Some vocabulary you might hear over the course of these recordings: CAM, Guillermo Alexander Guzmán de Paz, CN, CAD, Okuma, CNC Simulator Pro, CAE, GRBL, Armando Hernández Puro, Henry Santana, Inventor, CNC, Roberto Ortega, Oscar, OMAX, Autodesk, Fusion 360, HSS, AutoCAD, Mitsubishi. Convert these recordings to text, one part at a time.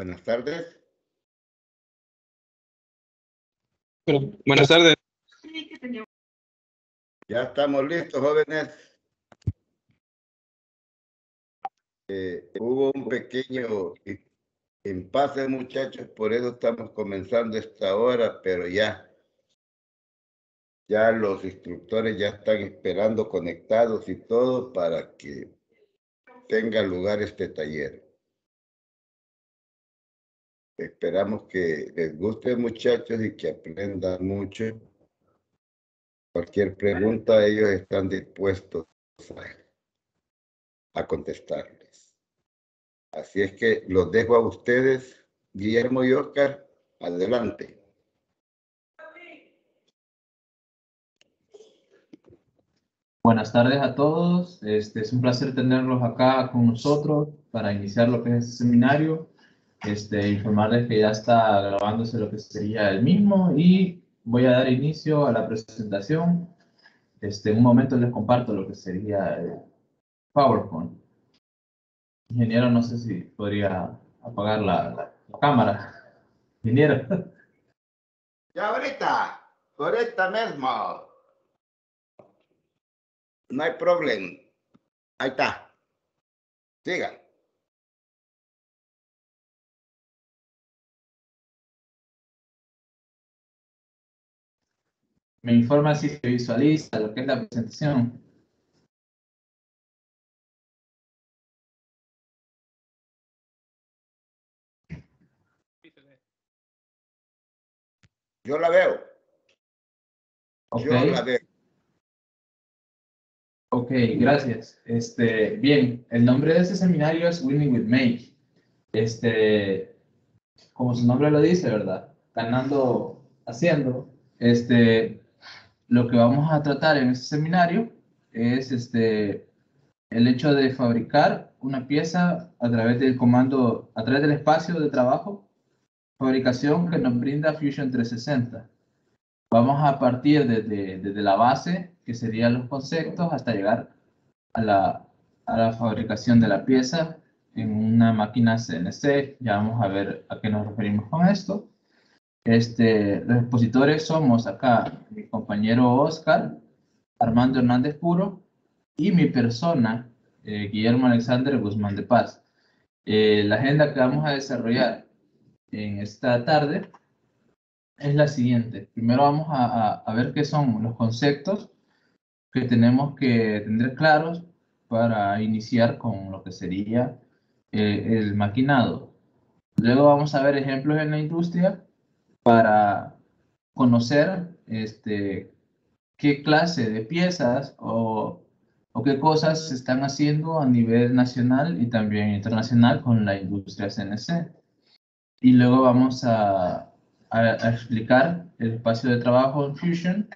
Buenas tardes. Buenas tardes. Ya estamos listos, jóvenes. Hubo un pequeño impasse, muchachos, por eso estamos comenzando esta hora, pero ya los instructores ya están esperando conectados y todo para que tenga lugar este taller. Esperamos que les guste, muchachos, y que aprendan mucho. Cualquier pregunta, ellos están dispuestos a contestarles. Así es que los dejo a ustedes, Guillermo y Oscar, adelante. Buenas tardes a todos. Es un placer tenerlos acá con nosotros para iniciar lo que es este seminario. Informarles que ya está grabándose lo que sería el mismo y voy a dar inicio a la presentación. En un momento les comparto lo que sería el PowerPoint. Ingeniero, no sé si podría apagar la cámara. Ingeniero. Ya ahorita, por esta misma. No hay problema. Ahí está. Sigan. Me informa si se visualiza lo que es la presentación. Yo la veo. Okay. Yo la veo. Ok, gracias. Bien, el nombre de este seminario es Winning with Make. Como su nombre lo dice, ¿verdad? Ganando, haciendo. Lo que vamos a tratar en este seminario es el hecho de fabricar una pieza a través del comando, a través del espacio de trabajo, fabricación que nos brinda Fusion 360. Vamos a partir desde la base, que serían los conceptos, hasta llegar a la fabricación de la pieza en una máquina CNC. Ya vamos a ver a qué nos referimos con esto. Los expositores somos acá mi compañero Oscar, Armando Hernández Puro y mi persona, Guillermo Alexander Guzmán de Paz. La agenda que vamos a desarrollar en esta tarde es la siguiente. Primero vamos a ver qué son los conceptos que tenemos que tener claros para iniciar con lo que sería el maquinado. Luego vamos a ver ejemplos en la industria para conocer qué clase de piezas o qué cosas se están haciendo a nivel nacional y también internacional con la industria CNC. Y luego vamos a explicar el espacio de trabajo en Fusion.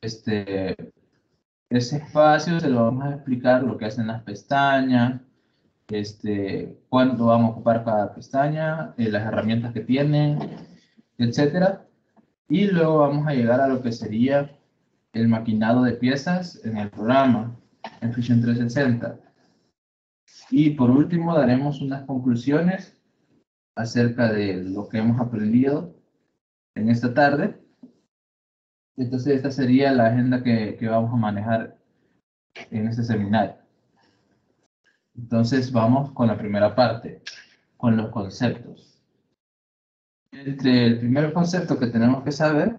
Ese espacio se lo vamos a explicar lo que hacen las pestañas, cuándo vamos a ocupar cada pestaña, las herramientas que tienen, etc. Y luego vamos a llegar a lo que sería el maquinado de piezas en el programa, en Fusion 360. Y por último daremos unas conclusiones acerca de lo que hemos aprendido en esta tarde. Entonces esta sería la agenda que vamos a manejar en este seminario. Entonces vamos con la primera parte, con los conceptos. Entre el primer concepto que tenemos que saber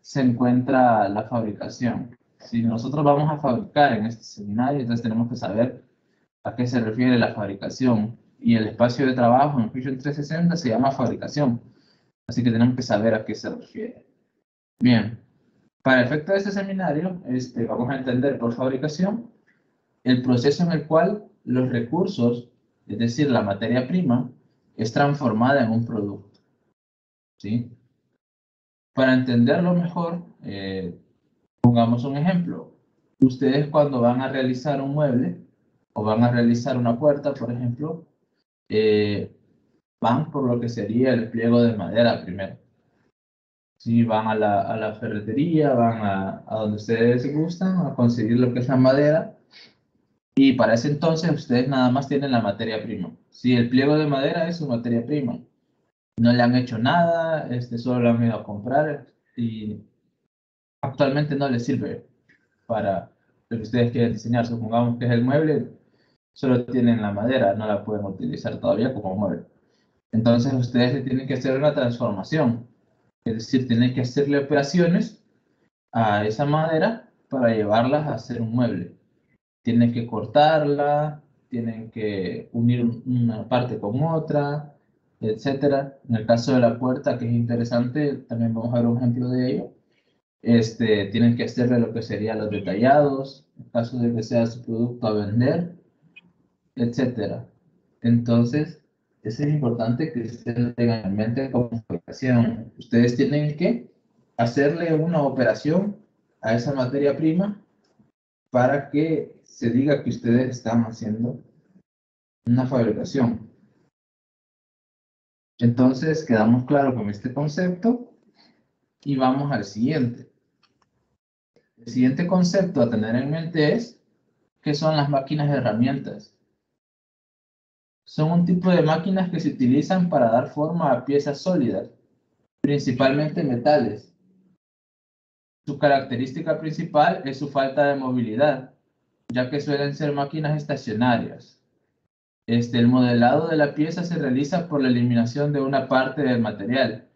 se encuentra la fabricación. Si nosotros vamos a fabricar en este seminario, entonces tenemos que saber a qué se refiere la fabricación. Y el espacio de trabajo en Fusion 360 se llama fabricación. Así que tenemos que saber a qué se refiere. Bien, para efecto de este seminario, vamos a entender por fabricación el proceso en el cual los recursos, es decir, la materia prima, es transformada en un producto. ¿Sí? Para entenderlo mejor, pongamos un ejemplo. Ustedes cuando van a realizar un mueble o van a realizar una puerta, por ejemplo, van por lo que sería el pliego de madera primero. Sí, van a la ferretería, van a donde ustedes gustan a conseguir lo que es la madera Y para ese entonces ustedes nada más tienen la materia prima. Si el pliego de madera es su materia prima, no le han hecho nada, solo lo han ido a comprar y actualmente no les sirve para lo que ustedes quieren diseñar. Supongamos que es el mueble, solo tienen la madera, no la pueden utilizar todavía como mueble. Entonces ustedes tienen que hacer una transformación, es decir, tienen que hacerle operaciones a esa madera para llevarlas a hacer un mueble. Tienen que cortarla, tienen que unir una parte con otra, etcétera. En el caso de la puerta, que es interesante, también vamos a ver un ejemplo de ello. Tienen que hacerle lo que serían los detallados, en caso de que sea su producto a vender, etcétera. Entonces, eso es importante que ustedes tengan en mente como operación. Ustedes tienen que hacerle una operación a esa materia prima para que se diga que ustedes están haciendo una fabricación. Entonces, quedamos claros con este concepto y vamos al siguiente. El siguiente concepto a tener en mente es que son las máquinas de herramientas. Son un tipo de máquinas que se utilizan para dar forma a piezas sólidas, principalmente metales. Su característica principal es su falta de movilidad, ya que suelen ser máquinas estacionarias. El modelado de la pieza se realiza por la eliminación de una parte del material,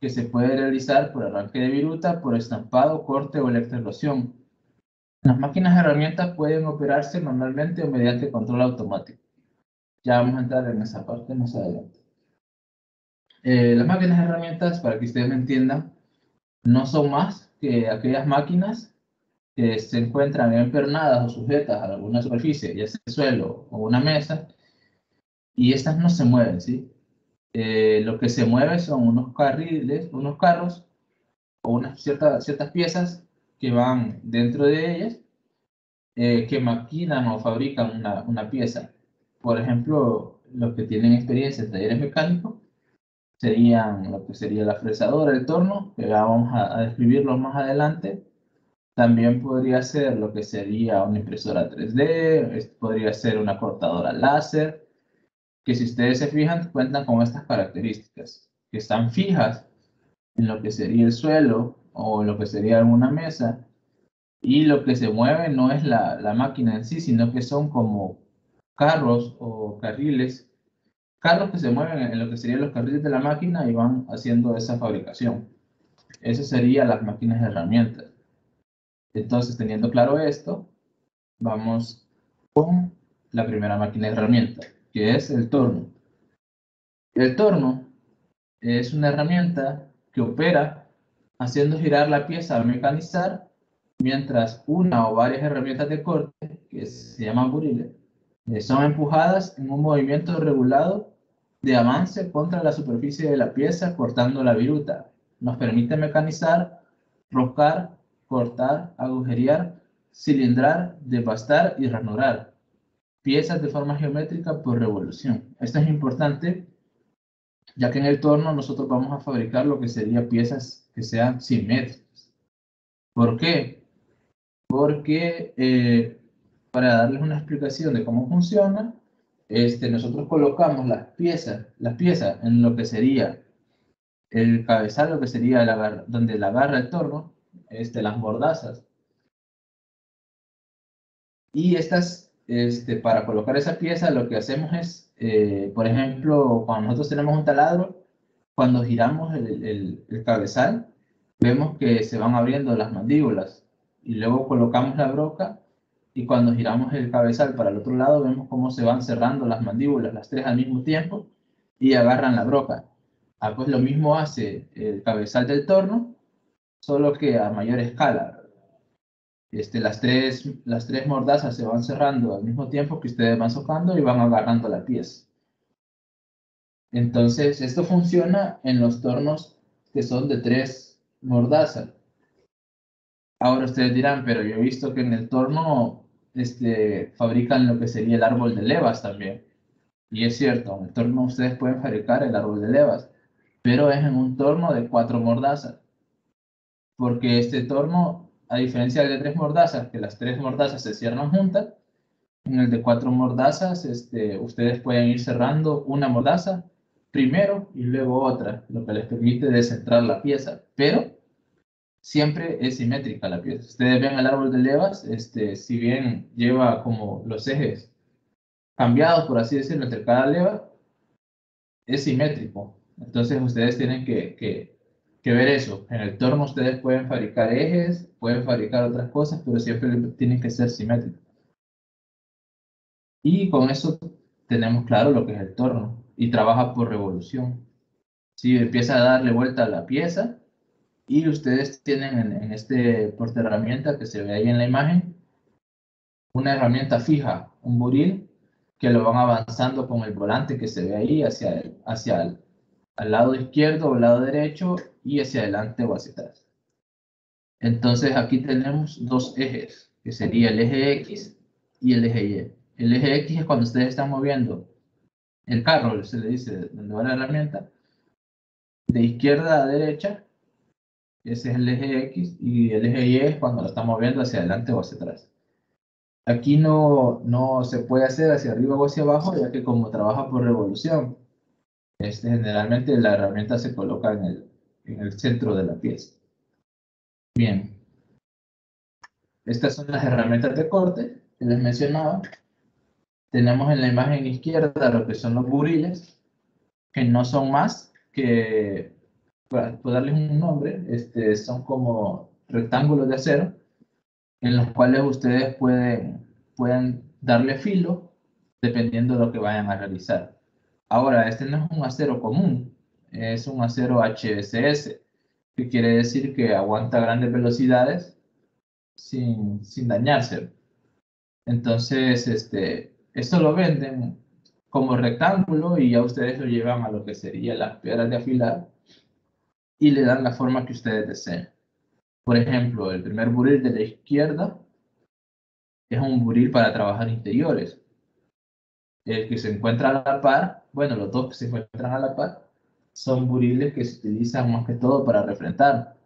que se puede realizar por arranque de viruta, por estampado, corte o electroerosión. Las máquinas de herramientas pueden operarse manualmente o mediante control automático. Ya vamos a entrar en esa parte más adelante. Las máquinas de herramientas, para que ustedes me entiendan, no son más que aquellas máquinas que se encuentran empernadas o sujetas a alguna superficie, ya sea el suelo o una mesa, y estas no se mueven, ¿sí? Lo que se mueve son unos carriles, unos carros o unas ciertas piezas que van dentro de ellas, que maquinan o fabrican una pieza. Por ejemplo, los que tienen experiencia en talleres mecánicos serían lo que sería la fresadora, el torno, que ya vamos a describirlo más adelante. También podría ser lo que sería una impresora 3D, podría ser una cortadora láser, que si ustedes se fijan cuentan con estas características, que están fijas en lo que sería el suelo o lo que sería una mesa, y lo que se mueve no es la máquina en sí, sino que son como carros o carriles, carros que se mueven en lo que serían los carriles de la máquina y van haciendo esa fabricación. Eso serían las máquinas de herramientas. Entonces, teniendo claro esto, vamos con la primera máquina de herramienta, que es el torno. El torno es una herramienta que opera haciendo girar la pieza al mecanizar, mientras una o varias herramientas de corte, que se llaman buriles, son empujadas en un movimiento regulado de avance contra la superficie de la pieza, cortando la viruta. Nos permite mecanizar, roscar, cortar, agujerear, cilindrar, desbastar y ranurar piezas de forma geométrica por revolución. Esto es importante, ya que en el torno nosotros vamos a fabricar lo que serían piezas que sean simétricas. ¿Por qué? Porque para darles una explicación de cómo funciona, nosotros colocamos las piezas en lo que sería el cabezal, lo que sería donde la agarra el torno, las bordazas, y estas, para colocar esa pieza lo que hacemos es, por ejemplo, cuando nosotros tenemos un taladro, cuando giramos el cabezal, vemos que se van abriendo las mandíbulas, y luego colocamos la broca, y cuando giramos el cabezal para el otro lado, vemos cómo se van cerrando las mandíbulas, las tres al mismo tiempo, y agarran la broca. Ah, pues lo mismo hace el cabezal del torno, solo que a mayor escala. Las tres mordazas se van cerrando al mismo tiempo que ustedes van socando y van agarrando la pieza. Entonces, esto funciona en los tornos que son de 3 mordazas. Ahora ustedes dirán, pero yo he visto que en el torno fabrican lo que sería el árbol de levas también. Y es cierto, en el torno ustedes pueden fabricar el árbol de levas, pero es en un torno de 4 mordazas. Porque este torno, a diferencia de 3 mordazas, que las 3 mordazas se cierran juntas, en el de 4 mordazas, ustedes pueden ir cerrando una mordaza primero y luego otra, lo que les permite descentrar la pieza, pero siempre es simétrica la pieza. Ustedes ven el árbol de levas, si bien lleva como los ejes cambiados, por así decirlo, entre cada leva, es simétrico. Entonces ustedes tienen que ver eso. En el torno ustedes pueden fabricar ejes, pueden fabricar otras cosas, pero siempre tienen que ser simétricos. Y con eso tenemos claro lo que es el torno. Y trabaja por revolución. Sí, empieza a darle vuelta a la pieza. Y ustedes tienen en este porta herramienta que se ve ahí en la imagen, una herramienta fija, un buril, que lo van avanzando con el volante que se ve ahí hacia el lado izquierdo o el lado derecho y hacia adelante o hacia atrás. Entonces aquí tenemos dos ejes, que sería el eje X y el eje Y. El eje X es cuando ustedes están moviendo el carro, se le dice, donde va la herramienta, de izquierda a derecha. Ese es el eje X, y el eje Y es cuando lo estamos moviendo hacia adelante o hacia atrás. Aquí no se puede hacer hacia arriba o hacia abajo, ya que como trabaja por revolución, generalmente la herramienta se coloca en el centro de la pieza. Bien. Estas son las herramientas de corte que les mencionaba. Tenemos en la imagen izquierda lo que son los buriles, que no son más que... para darles un nombre, son como rectángulos de acero en los cuales ustedes pueden darle filo dependiendo de lo que vayan a realizar. Ahora, este no es un acero común, es un acero HSS, que quiere decir que aguanta grandes velocidades sin dañarse. Entonces, esto lo venden como rectángulo y ya ustedes lo llevan a lo que serían las piedras de afilar y le dan la forma que ustedes deseen. Por ejemplo, el primer buril de la izquierda es un buril para trabajar interiores. El que se encuentra a la par, bueno, los dos que se encuentran a la par, son buriles que se utilizan más que todo para refrentar.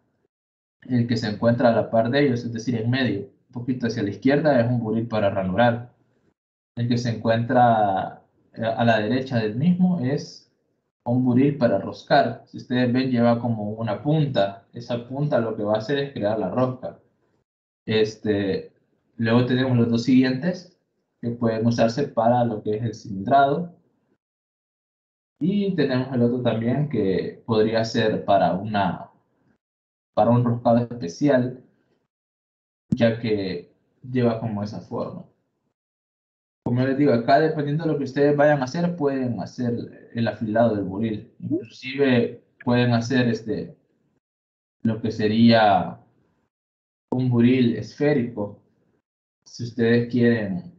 El que se encuentra a la par de ellos, es decir, en medio, un poquito hacia la izquierda, es un buril para ranurar. El que se encuentra a la derecha del mismo es un buril para roscar. Si ustedes ven, lleva como una punta. Esa punta lo que va a hacer es crear la rosca. Luego tenemos los dos siguientes, que pueden usarse para lo que es el cilindrado. Y tenemos el otro también, que podría ser para un roscado especial, ya que lleva como esa forma. Como les digo, acá dependiendo de lo que ustedes vayan a hacer, pueden hacer el afilado del buril. Inclusive pueden hacer lo que sería un buril esférico. Si ustedes quieren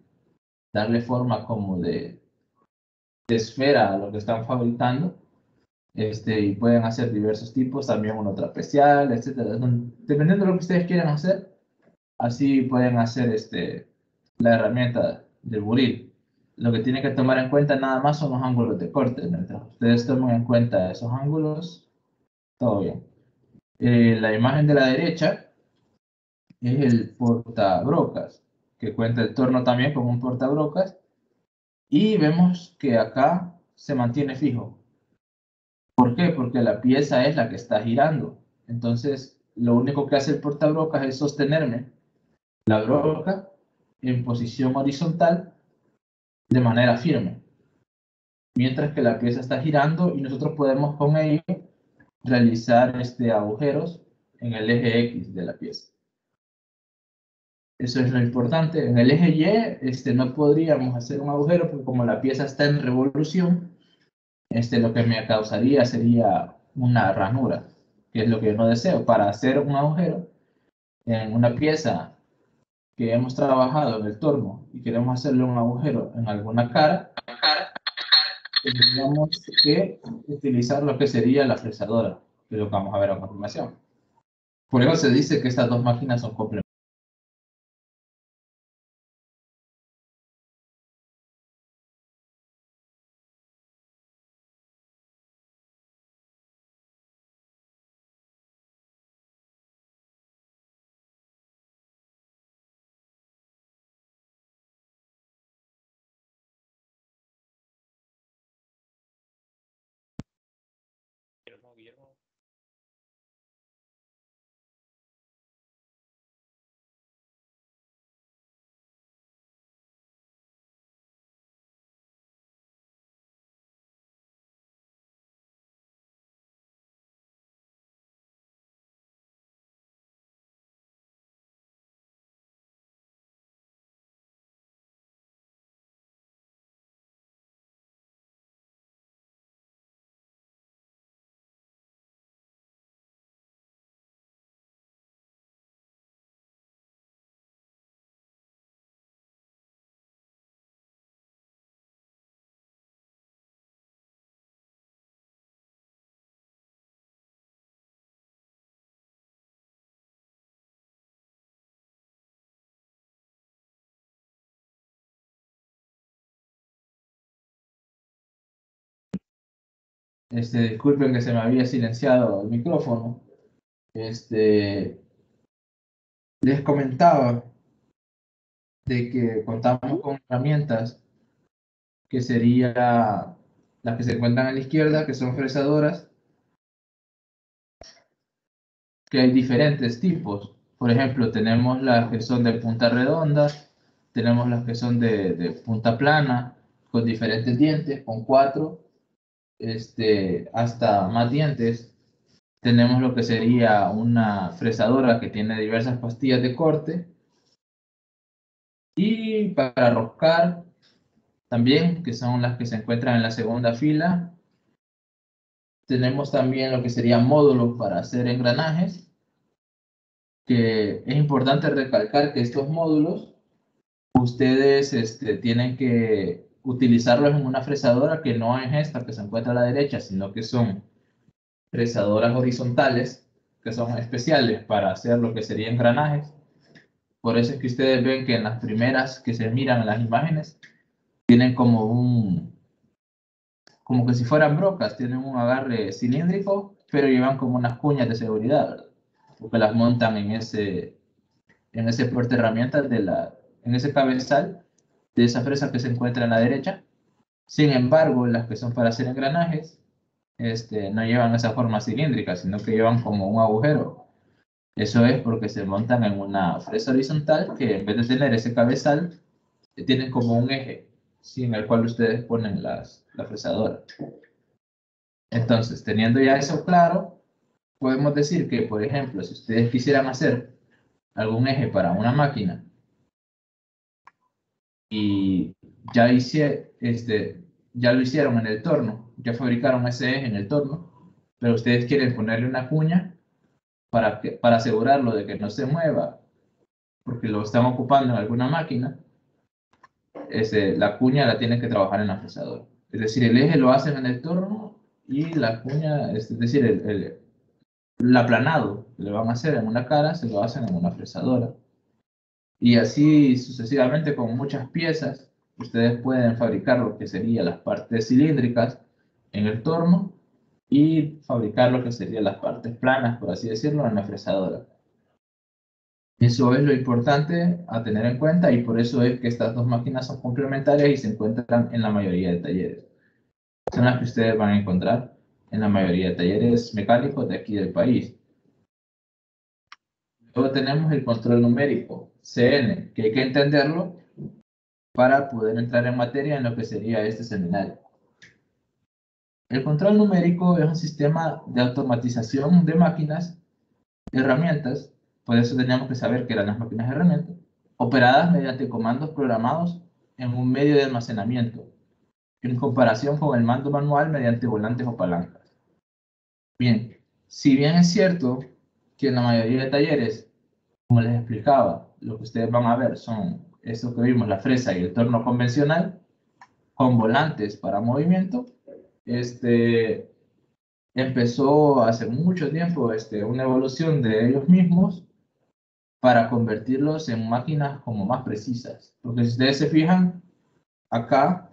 darle forma como de esfera a lo que están fabricando. Y pueden hacer diversos tipos, también uno trapecial, etcétera. Dependiendo de lo que ustedes quieran hacer, así pueden hacer la herramienta del buril. Lo que tienen que tomar en cuenta nada más son los ángulos de corte. Mientras ustedes tomen en cuenta esos ángulos, todo bien. La imagen de la derecha es el portabrocas, que cuenta el torno también con un portabrocas, y vemos que acá se mantiene fijo. ¿Por qué? Porque la pieza es la que está girando. Entonces, lo único que hace el portabrocas es sostenerme la broca en posición horizontal de manera firme, mientras que la pieza está girando, y nosotros podemos con ello realizar agujeros en el eje X de la pieza. Eso es lo importante. En el eje Y no podríamos hacer un agujero, porque como la pieza está en revolución, lo que me causaría sería una ranura, que es lo que yo no deseo. Para hacer un agujero en una pieza que hemos trabajado en el torno y queremos hacerle un agujero en alguna cara, tendríamos que utilizar lo que sería la fresadora, que es lo que vamos a ver a continuación. Por eso se dice que estas dos máquinas son complementarias. Guillermo. Disculpen que se me había silenciado el micrófono. Les comentaba de que contamos con herramientas que sería las que se encuentran a la izquierda, que son fresadoras, que hay diferentes tipos. Por ejemplo, tenemos las que son de punta redonda, tenemos las que son de punta plana, con diferentes dientes, con 4. Hasta más dientes. Tenemos lo que sería una fresadora que tiene diversas pastillas de corte, y para roscar también, que son las que se encuentran en la segunda fila. Tenemos también lo que sería módulos para hacer engranajes, que es importante recalcar que estos módulos ustedes tienen que utilizarlos en una fresadora que no es esta que se encuentra a la derecha, sino que son fresadoras horizontales, que son especiales para hacer lo que serían engranajes. Por eso es que ustedes ven que en las primeras que se miran en las imágenes, tienen como que si fueran brocas, tienen un agarre cilíndrico, pero llevan como unas cuñas de seguridad, ¿verdad? Porque las montan en ese puerta herramientas, en ese cabezal de esa fresa que se encuentra en la derecha. Sin embargo, las que son para hacer engranajes, no llevan esa forma cilíndrica, sino que llevan como un agujero. Eso es porque se montan en una fresa horizontal que, en vez de tener ese cabezal, tienen como un eje, ¿sí?, en el cual ustedes ponen la fresadora. Entonces, teniendo ya eso claro, podemos decir que, por ejemplo, si ustedes quisieran hacer algún eje para una máquina, y ya lo hicieron en el torno, ya fabricaron ese eje en el torno, pero ustedes quieren ponerle una cuña para asegurarlo de que no se mueva, porque lo están ocupando en alguna máquina. La cuña la tienen que trabajar en la fresadora. Es decir, el eje lo hacen en el torno y la cuña, es decir, el aplanado le van a hacer en una cara, se lo hacen en una fresadora. Y así sucesivamente con muchas piezas, ustedes pueden fabricar lo que serían las partes cilíndricas en el torno y fabricar lo que serían las partes planas, por así decirlo, en la fresadora. Eso es lo importante a tener en cuenta, y por eso es que estas dos máquinas son complementarias y se encuentran en la mayoría de talleres. Son las que ustedes van a encontrar en la mayoría de talleres mecánicos de aquí del país. Luego tenemos el control numérico, CN, que hay que entenderlo para poder entrar en materia en lo que sería este seminario. El control numérico es un sistema de automatización de máquinas, herramientas, por eso teníamos que saber qué eran las máquinas herramientas, operadas mediante comandos programados en un medio de almacenamiento, en comparación con el mando manual mediante volantes o palancas. Bien, si bien es cierto que en la mayoría de talleres, como les explicaba, lo que ustedes van a ver son esto que vimos, la fresa y el torno convencional, con volantes para movimiento. Empezó hace mucho tiempo una evolución de ellos mismos para convertirlos en máquinas como más precisas. Porque si ustedes se fijan, acá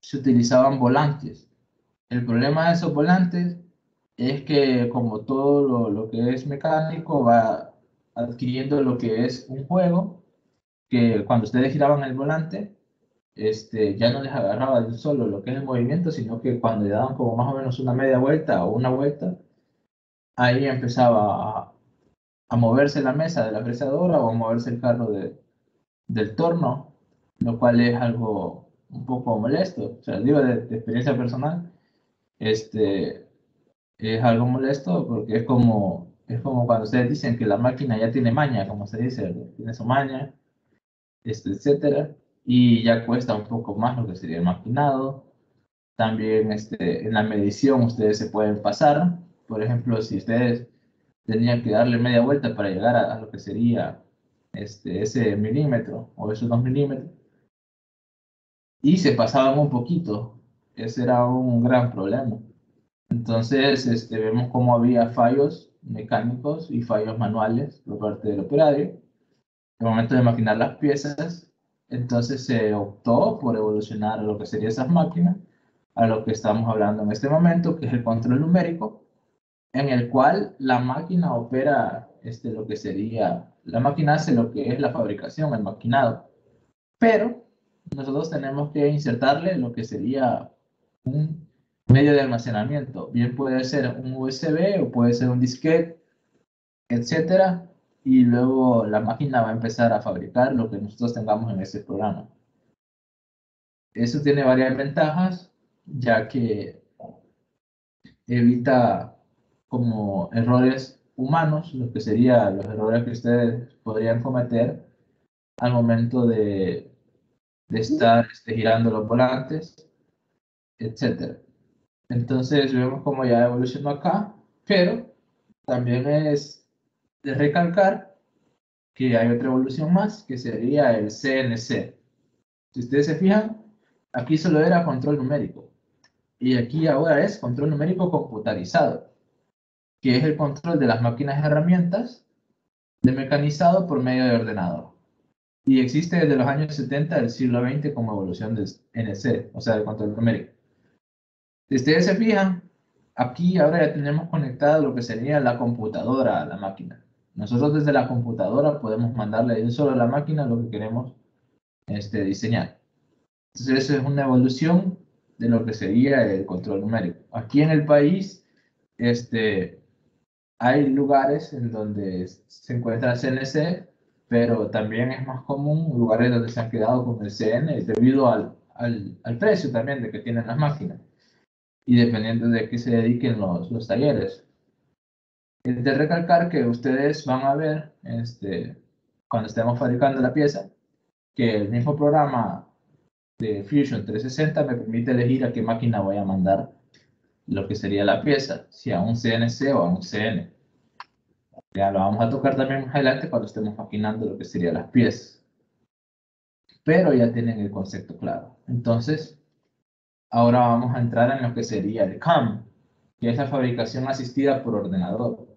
se utilizaban volantes. El problema de esos volantes es que, como todo lo que es mecánico, va adquiriendo lo que es un juego, que cuando ustedes giraban el volante, ya no les agarraba de un solo lo que es el movimiento, sino que cuando le daban como más o menos una media vuelta o una vuelta, ahí empezaba a moverse la mesa de la fresadora o a moverse el carro del torno, lo cual es algo un poco molesto. O sea, digo de experiencia personal, es algo molesto porque es como cuando ustedes dicen que la máquina ya tiene maña, como se dice, tiene su maña, etcétera, y ya cuesta un poco más lo que sería el maquinado. También en la medición ustedes se pueden pasar. Por ejemplo, si ustedes tenían que darle media vuelta para llegar a lo que sería ese milímetro o esos 2 milímetros, y se pasaban un poquito, ese era un gran problema. Entonces vemos cómo había fallos mecánicos y fallos manuales por parte del operario al momento de maquinar las piezas. Entonces se optó por evolucionar a lo que serían esas máquinas a lo que estamos hablando en este momento, que es el control numérico, en el cual la máquina opera lo que sería, la máquina hace lo que es la fabricación, el maquinado, pero nosotros tenemos que insertarle lo que sería un medio de almacenamiento, bien puede ser un USB o puede ser un disquete, etcétera, y luego la máquina va a empezar a fabricar lo que nosotros tengamos en ese programa. Eso tiene varias ventajas, ya que evita como errores humanos, lo que serían los errores que ustedes podrían cometer al momento de estar girando los volantes, etc. Entonces vemos cómo ya evolucionó acá, pero también es de recalcar que hay otra evolución más, que sería el CNC. Si ustedes se fijan, aquí solo era control numérico, y aquí ahora es control numérico computarizado, que es el control de las máquinas y herramientas de mecanizado por medio de ordenador. Y existe desde los años 70 del siglo XX como evolución del CNC, o sea, del control numérico. Si ustedes se fijan, aquí ahora ya tenemos conectado lo que sería la computadora a la máquina. Nosotros desde la computadora podemos mandarle de un solo a la máquina lo que queremos diseñar. Entonces eso es una evolución de lo que sería el control numérico. Aquí en el país hay lugares en donde se encuentra el CNC, pero también es más común lugares donde se han quedado con el CN debido al precio también de que tienen las máquinas y dependiendo de qué se dediquen los talleres. Es de recalcar que ustedes van a ver, cuando estemos fabricando la pieza, que el mismo programa de Fusion 360 me permite elegir a qué máquina voy a mandar lo que sería la pieza, si a un CNC o a un CN. Ya lo vamos a tocar también más adelante cuando estemos maquinando lo que serían las piezas. Pero ya tienen el concepto claro. Entonces, ahora vamos a entrar en lo que sería el CAM, que es la fabricación asistida por ordenador,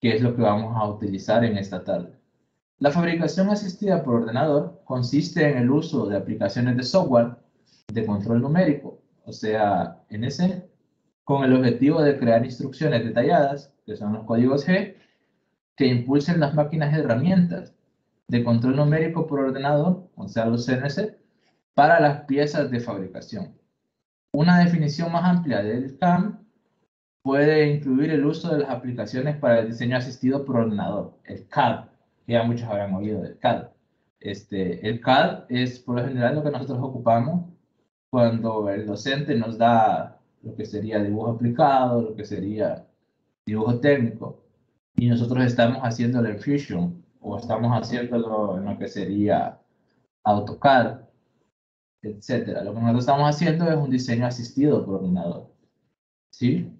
que es lo que vamos a utilizar en esta tarde. La fabricación asistida por ordenador consiste en el uso de aplicaciones de software de control numérico, o sea, NC, con el objetivo de crear instrucciones detalladas, que son los códigos G, que impulsen las máquinas y herramientas de control numérico por ordenador, o sea, los CNC, para las piezas de fabricación. Una definición más amplia del CAM puede incluir el uso de las aplicaciones para el diseño asistido por ordenador, el CAD, que ya muchos habrán oído del CAD. El CAD es por lo general lo que nosotros ocupamos cuando el docente nos da lo que sería dibujo aplicado, lo que sería dibujo técnico, y nosotros estamos haciéndolo en Fusion, o estamos haciéndolo en lo que sería AutoCAD, etcétera. Lo que nosotros estamos haciendo es un diseño asistido por ordenador, ¿sí?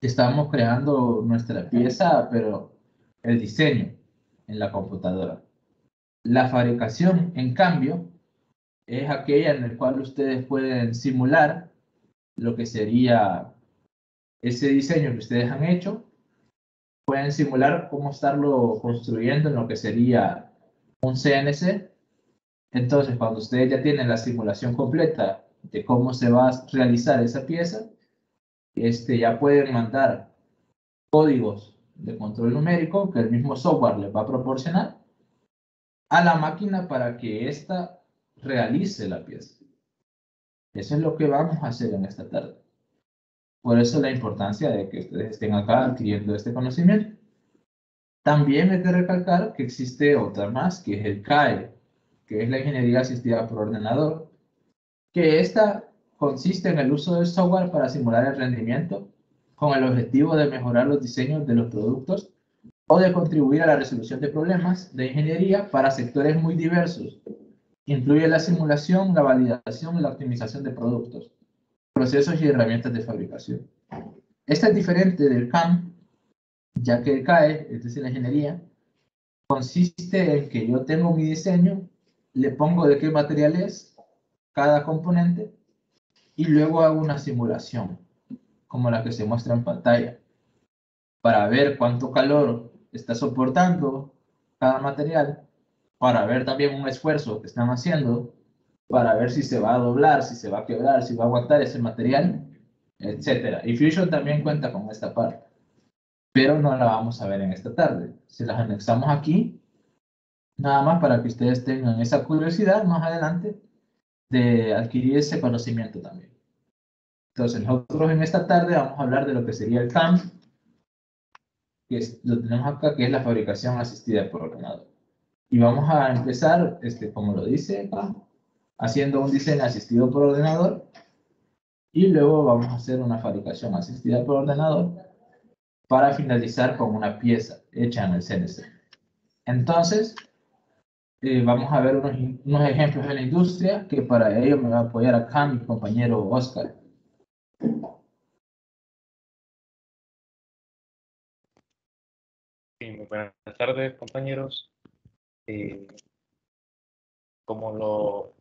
Estamos creando nuestra pieza, pero el diseño en la computadora. La fabricación, en cambio, es aquella en la cual ustedes pueden simular lo que sería ese diseño que ustedes han hecho, pueden simular cómo estarlo construyendo en lo que sería un CNC. Entonces, cuando ustedes ya tienen la simulación completa de cómo se va a realizar esa pieza, ya pueden mandar códigos de control numérico que el mismo software les va a proporcionar a la máquina para que ésta realice la pieza. Eso es lo que vamos a hacer en esta tarde. Por eso la importancia de que ustedes estén acá adquiriendo este conocimiento. También hay que recalcar que existe otra más, que es el CAE, que es la ingeniería asistida por ordenador, que esta consiste en el uso del software para simular el rendimiento con el objetivo de mejorar los diseños de los productos o de contribuir a la resolución de problemas de ingeniería para sectores muy diversos. Incluye la simulación, la validación y la optimización de productos, procesos y herramientas de fabricación. Esta es diferente del CAM, ya que el CAE, es decir, la ingeniería, consiste en que yo tengo mi diseño, le pongo de qué material es cada componente y luego hago una simulación, como la que se muestra en pantalla, para ver cuánto calor está soportando cada material, para ver también un esfuerzo que están haciendo, para ver si se va a doblar, si se va a quebrar, si va a aguantar ese material, etc. Y Fusion también cuenta con esta parte, pero no la vamos a ver en esta tarde. Se las anexamos aquí, nada más para que ustedes tengan esa curiosidad más adelante de adquirir ese conocimiento también. Entonces nosotros en esta tarde vamos a hablar de lo que sería el CAM, que es, lo tenemos acá, que es la fabricación asistida por ordenador. Y vamos a empezar, como lo dice acá, haciendo un diseño asistido por ordenador. Y luego vamos a hacer una fabricación asistida por ordenador para finalizar con una pieza hecha en el CNC. Entonces, vamos a ver unos ejemplos en la industria, que para ello me va a apoyar acá mi compañero Oscar. Sí, muy buenas tardes, compañeros. Como lo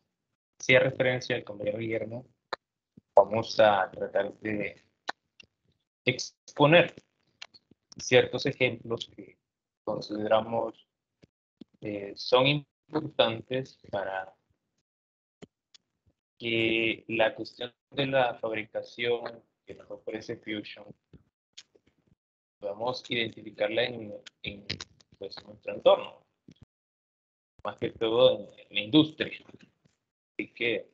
hacía referencia el compañero Guillermo, vamos a tratar de exponer ciertos ejemplos que consideramos son importantes para que la cuestión de la fabricación que nos ofrece Fusion podamos identificarla en nuestro entorno, más que todo en la industria. Así que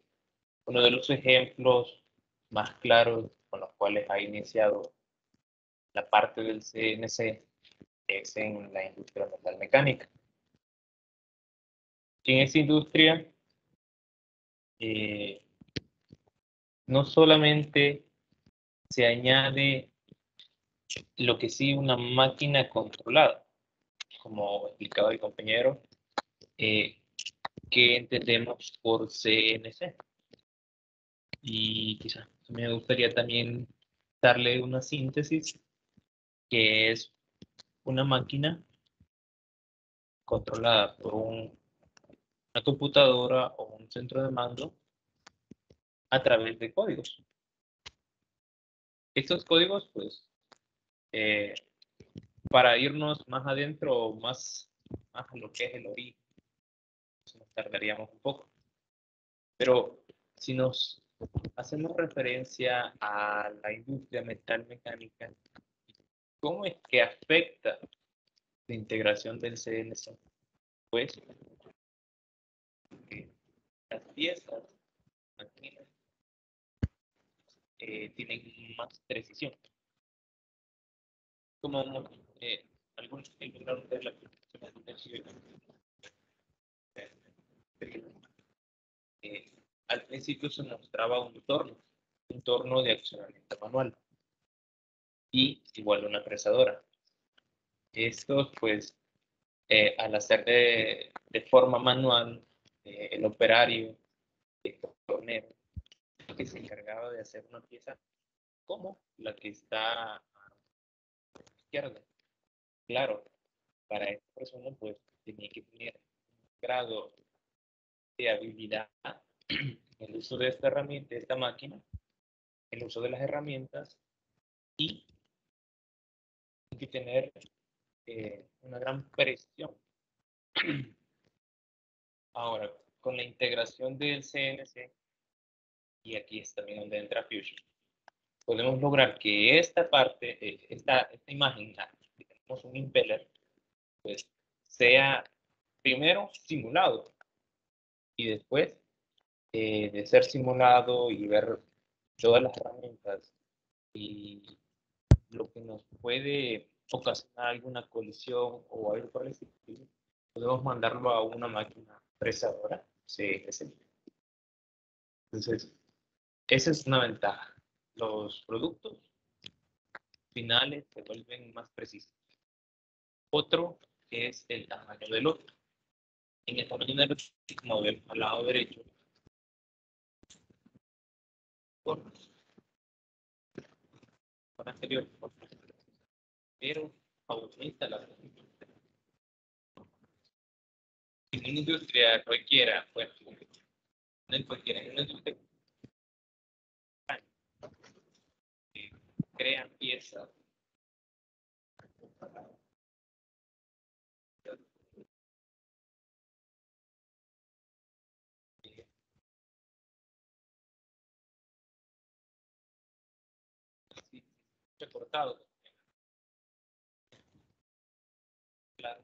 uno de los ejemplos más claros con los cuales ha iniciado la parte del CNC es en la industria metalmecánica. En esa industria no solamente se añade lo que sí una máquina controlada, como explicaba el compañero, que entendemos por CNC. Y quizás me gustaría también darle una síntesis, que es una máquina controlada por una computadora o un centro de mando a través de códigos. Estos códigos, pues, para irnos más adentro, más a lo que es el origen, nos tardaríamos un poco. Pero si nos hacemos referencia a la industria metalmecánica, ¿cómo es que afecta la integración del CNC? Pues las piezas aquí tienen más precisión. Como algunos encontraron de la al principio se mostraba un torno de accionamiento manual y igual una fresadora. Estos, pues, al hacer de forma manual, el operario, el tornero, que se encargaba de hacer una pieza como la que está a la izquierda. Claro, para esta persona, pues, tenía que tener un grado de habilidad, el uso de esta herramienta, de esta máquina, el uso de las herramientas, y hay que tener una gran presión. Ahora, con la integración del CNC, y aquí es también donde entra Fusion, podemos lograr que esta parte, esta imagen, que tenemos un impeller, pues sea primero simulado y después de ser simulado y ver todas las herramientas y lo que nos puede ocasionar alguna colisión o algo por el estilo, podemos mandarlo a una máquina fresadora, CNC. Entonces, esa es una ventaja. Los productos finales se vuelven más precisos. Otro es el tamaño del otro. En el tamaño del otro, como vemos al lado derecho, por anterior, pero aumenta la producción. En una industria cualquiera, bueno, no en cualquiera, en una industria crean piezas recortados. Claro.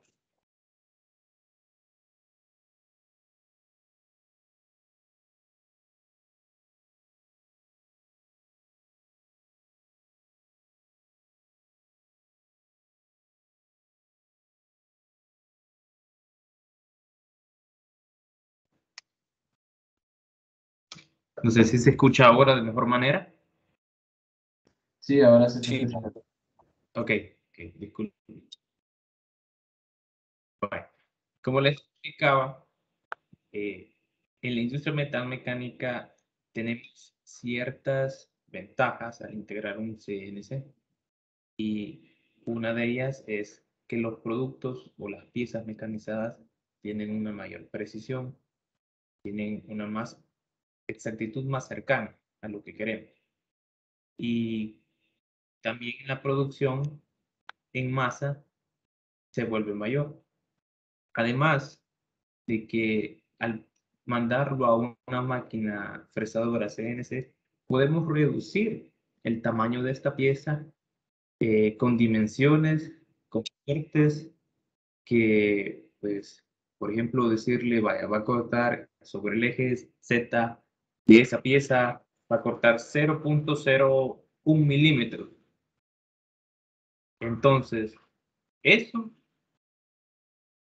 No sé si se escucha ahora de mejor manera. Sí, ahora se escucha. Sí. Ok, disculpe. Bueno, como les explicaba, en la industria metalmecánica tenemos ciertas ventajas al integrar un CNC, y una de ellas es que los productos o las piezas mecanizadas tienen una mayor precisión, tienen una más exactitud más cercana a lo que queremos. Y también en la producción en masa se vuelve mayor. Además de que al mandarlo a una máquina fresadora CNC, podemos reducir el tamaño de esta pieza con dimensiones, con cortes que, pues, por ejemplo, decirle, vaya, va a cortar sobre el eje Z de esa pieza, va a cortar 0.01 milímetros. Entonces, eso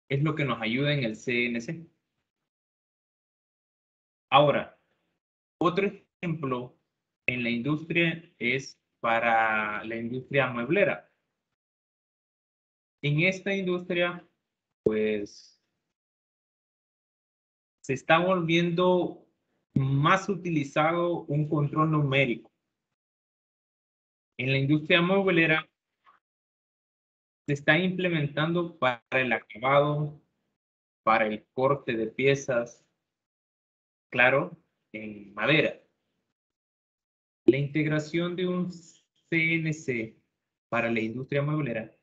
es lo que nos ayuda en el CNC. Ahora, otro ejemplo en la industria es para la industria mueblera. En esta industria, pues, se está volviendo más utilizado un control numérico. En la industria mueblera se está implementando para el acabado, para el corte de piezas, claro, en madera. La integración de un CNC para la industria mueblera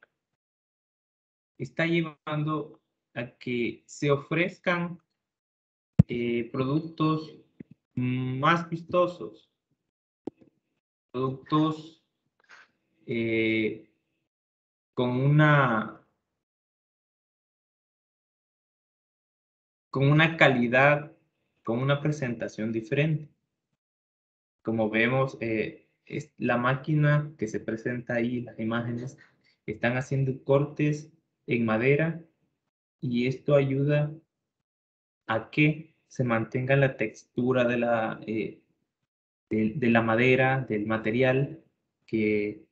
está llevando a que se ofrezcan productos más vistosos, productos con una calidad, con una presentación diferente. Como vemos, es la máquina que se presenta ahí, las imágenes, están haciendo cortes en madera, y esto ayuda a que se mantenga la textura de la madera, del material, que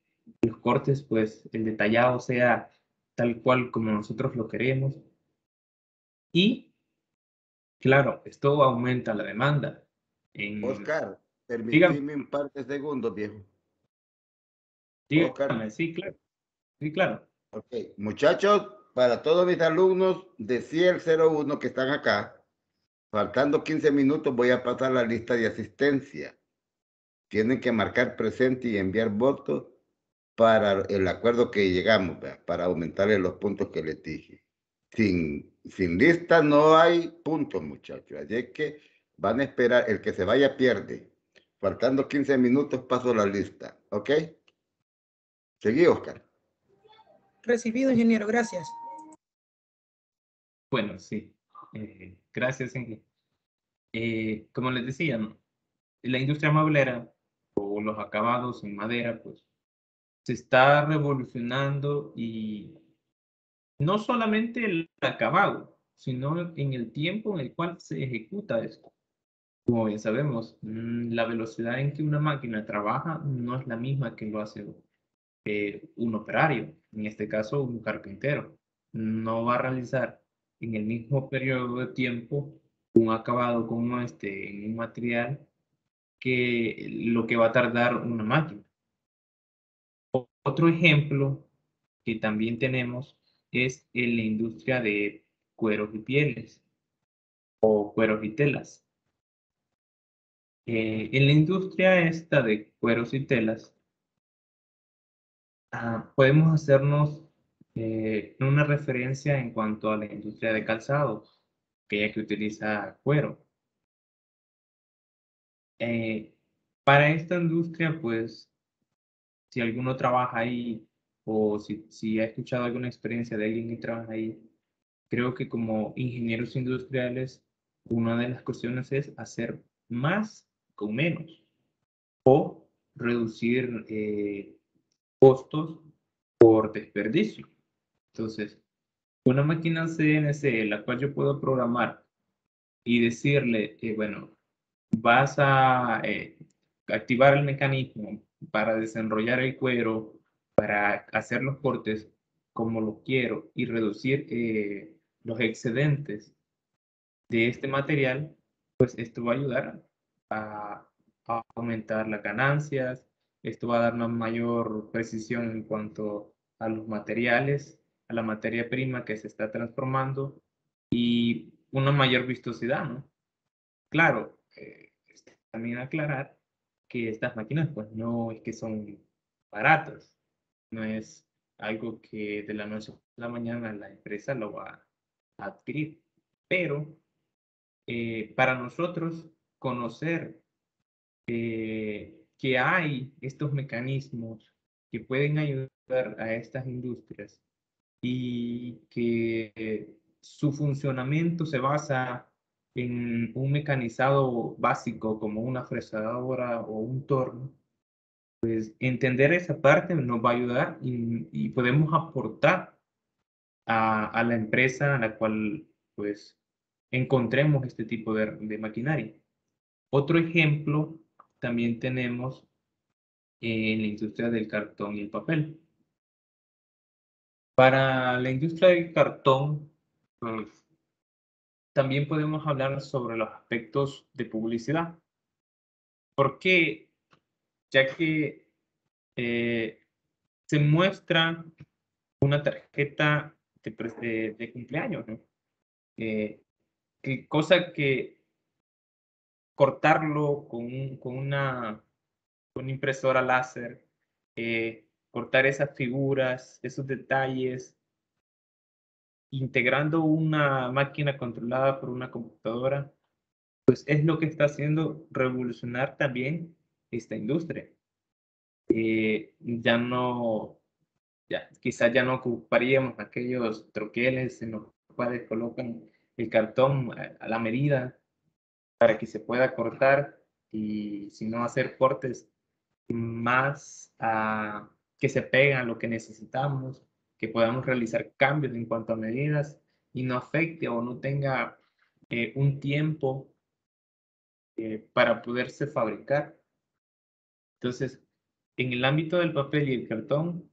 los cortes, pues el detallado sea tal cual como nosotros lo queremos. Y claro, esto aumenta la demanda. Oscar, permíteme un par de segundos, viejo. Dígame, sí, claro. Sí, claro. Okay. Muchachos, para todos mis alumnos de CIEL 01 que están acá, faltando 15 minutos voy a pasar la lista de asistencia. Tienen que marcar presente y enviar votos para el acuerdo que llegamos, ¿verdad? Para aumentarle los puntos que les dije. Sin lista no hay puntos, muchachos. Así que van a esperar. El que se vaya pierde. Faltando 15 minutos paso la lista. ¿Ok? Seguí, Oscar. Recibido, ingeniero. Gracias. Bueno, sí. Gracias, ingeniero. Como les decía, la industria mablera o los acabados en madera, pues, se está revolucionando, y no solamente el acabado, sino en el tiempo en el cual se ejecuta esto. Como bien sabemos, la velocidad en que una máquina trabaja no es la misma que lo hace un operario, en este caso un carpintero. No va a realizar en el mismo periodo de tiempo un acabado como este en un material que lo que va a tardar una máquina. Otro ejemplo que también tenemos es en la industria de cueros y pieles o cueros y telas. En la industria esta de cueros y telas, podemos hacernos una referencia en cuanto a la industria de calzados, aquella que utiliza cuero. Para esta industria, pues, si alguno trabaja ahí, o si ha escuchado alguna experiencia de alguien que trabaja ahí, creo que como ingenieros industriales, una de las cuestiones es hacer más con menos, o reducir costos por desperdicio. Entonces, una máquina CNC, la cual yo puedo programar y decirle, bueno, vas a activar el mecanismo para desenrollar el cuero, para hacer los cortes como lo quiero y reducir los excedentes de este material, pues esto va a ayudar a aumentar las ganancias. Esto va a dar una mayor precisión en cuanto a los materiales, a la materia prima que se está transformando, y una mayor vistosidad, ¿no? Claro, también aclarar que estas máquinas, pues, no es que son baratas. No es algo que de la noche a la mañana la empresa lo va a adquirir. Pero para nosotros conocer que hay estos mecanismos que pueden ayudar a estas industrias y que su funcionamiento se basa en un mecanizado básico como una fresadora o un torno, pues entender esa parte nos va a ayudar y podemos aportar a la empresa a la cual, pues, encontremos este tipo de maquinaria. Otro ejemplo también tenemos en la industria del cartón y el papel. Para la industria del cartón, pues, también podemos hablar sobre los aspectos de publicidad. ¿Por qué? Ya que se muestra una tarjeta de cumpleaños, ¿no? Cosa que cortarlo con una impresora láser, cortar esas figuras, esos detalles, integrando una máquina controlada por una computadora, pues es lo que está haciendo revolucionar también esta industria. Quizás ya no ocuparíamos aquellos troqueles en los cuales colocan el cartón a la medida para que se pueda cortar, y si no, hacer cortes más que se pegan a lo que necesitamos, que podamos realizar cambios en cuanto a medidas y no afecte o no tenga un tiempo para poderse fabricar. Entonces, en el ámbito del papel y el cartón,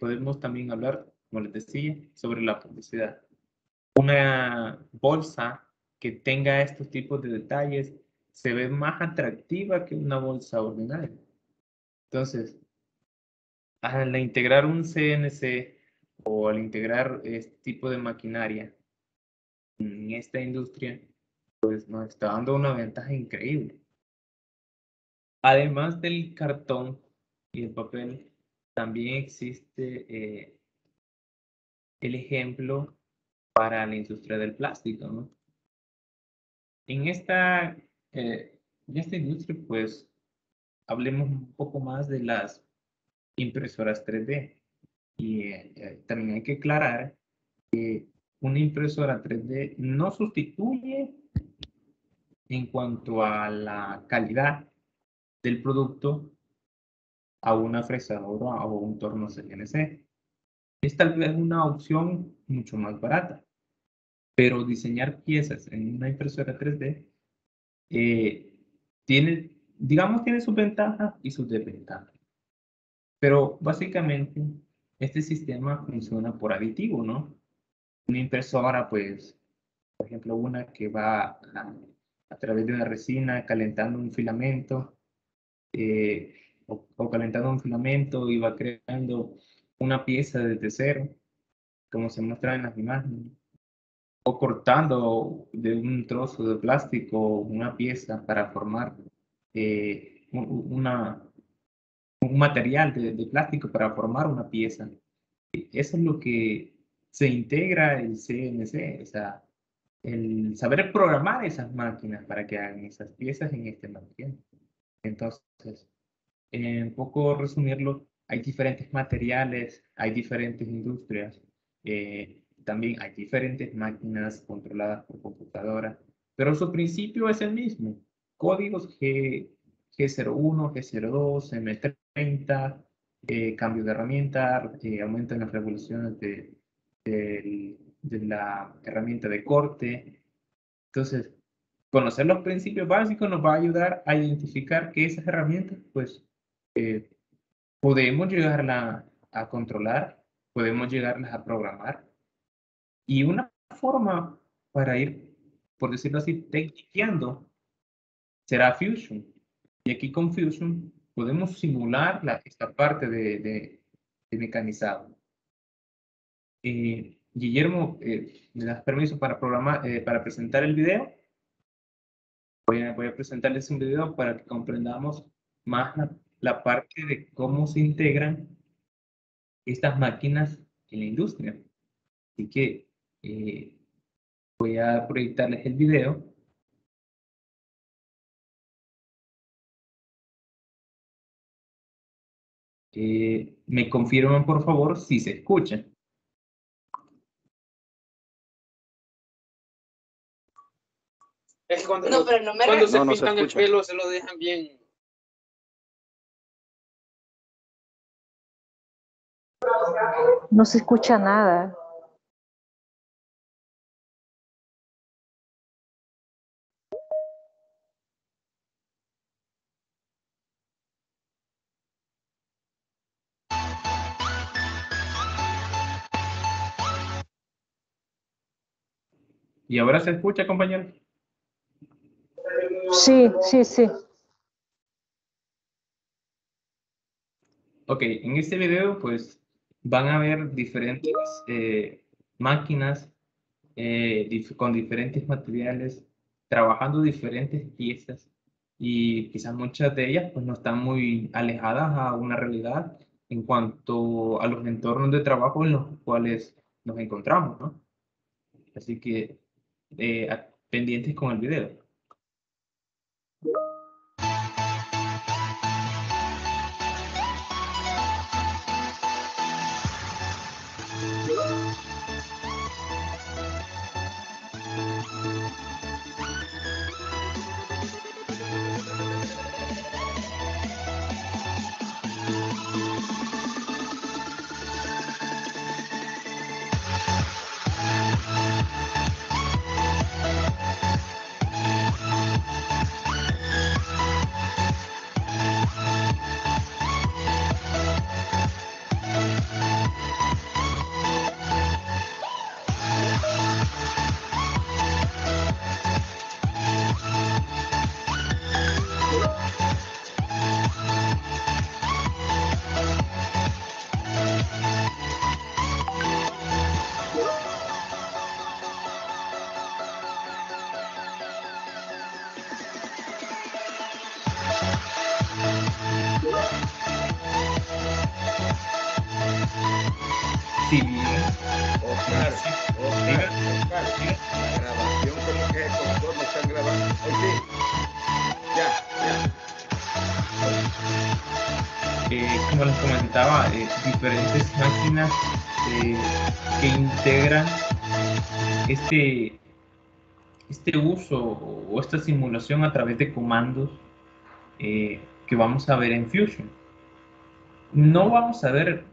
podemos también hablar, como les decía, sobre la publicidad. Una bolsa que tenga estos tipos de detalles se ve más atractiva que una bolsa ordinaria. Entonces, al integrar un CNC o al integrar este tipo de maquinaria en esta industria, pues nos está dando una ventaja increíble. Además del cartón y el papel, también existe el ejemplo para la industria del plástico, ¿no? En esta industria, pues, hablemos un poco más de las impresoras 3D. Y también hay que aclarar que una impresora 3D no sustituye en cuanto a la calidad del producto a una fresadora o un torno CNC. Es tal vez una opción mucho más barata, pero diseñar piezas en una impresora 3D tiene sus ventajas y sus desventajas. Pero básicamente este sistema funciona por aditivo, ¿no? Una impresora, pues, por ejemplo, una que va a través de una resina calentando un filamento, y va creando una pieza desde cero, como se muestra en las imágenes, o cortando de un trozo de plástico una pieza para formar un material de plástico para formar una pieza. Eso es lo que se integra el CNC, o sea, el saber programar esas máquinas para que hagan esas piezas en este material. Entonces, en poco resumirlo, hay diferentes materiales, hay diferentes industrias, también hay diferentes máquinas controladas por computadora, pero su principio es el mismo. Códigos G01, G02, M30, cambio de herramienta, aumentan las revoluciones de la herramienta de corte. Entonces, conocer los principios básicos nos va a ayudar a identificar que esas herramientas, pues, podemos llegarlas a controlar, podemos llegarlas a programar. Y una forma para ir, por decirlo así, tecniqueando, será Fusion. Y aquí con Fusion podemos simular esta parte de mecanizado. Guillermo, ¿me das permiso para presentar el video? Voy a presentarles un video para que comprendamos más la parte de cómo se integran estas máquinas en la industria. Así que voy a proyectarles el video. Me confirman, por favor, si se escucha. Cuando se pintan el pelo se lo dejan bien. No se escucha nada. ¿Y ahora se escucha, compañero? Sí, sí, sí. Ok, en este video pues van a ver diferentes máquinas con diferentes materiales, trabajando diferentes piezas, y quizás muchas de ellas pues no están muy alejadas a una realidad en cuanto a los entornos de trabajo en los cuales nos encontramos, ¿no? Así que pendientes con el video. Como les comentaba, diferentes máquinas que integran este uso o esta simulación a través de comandos que vamos a ver en Fusion. No vamos a ver,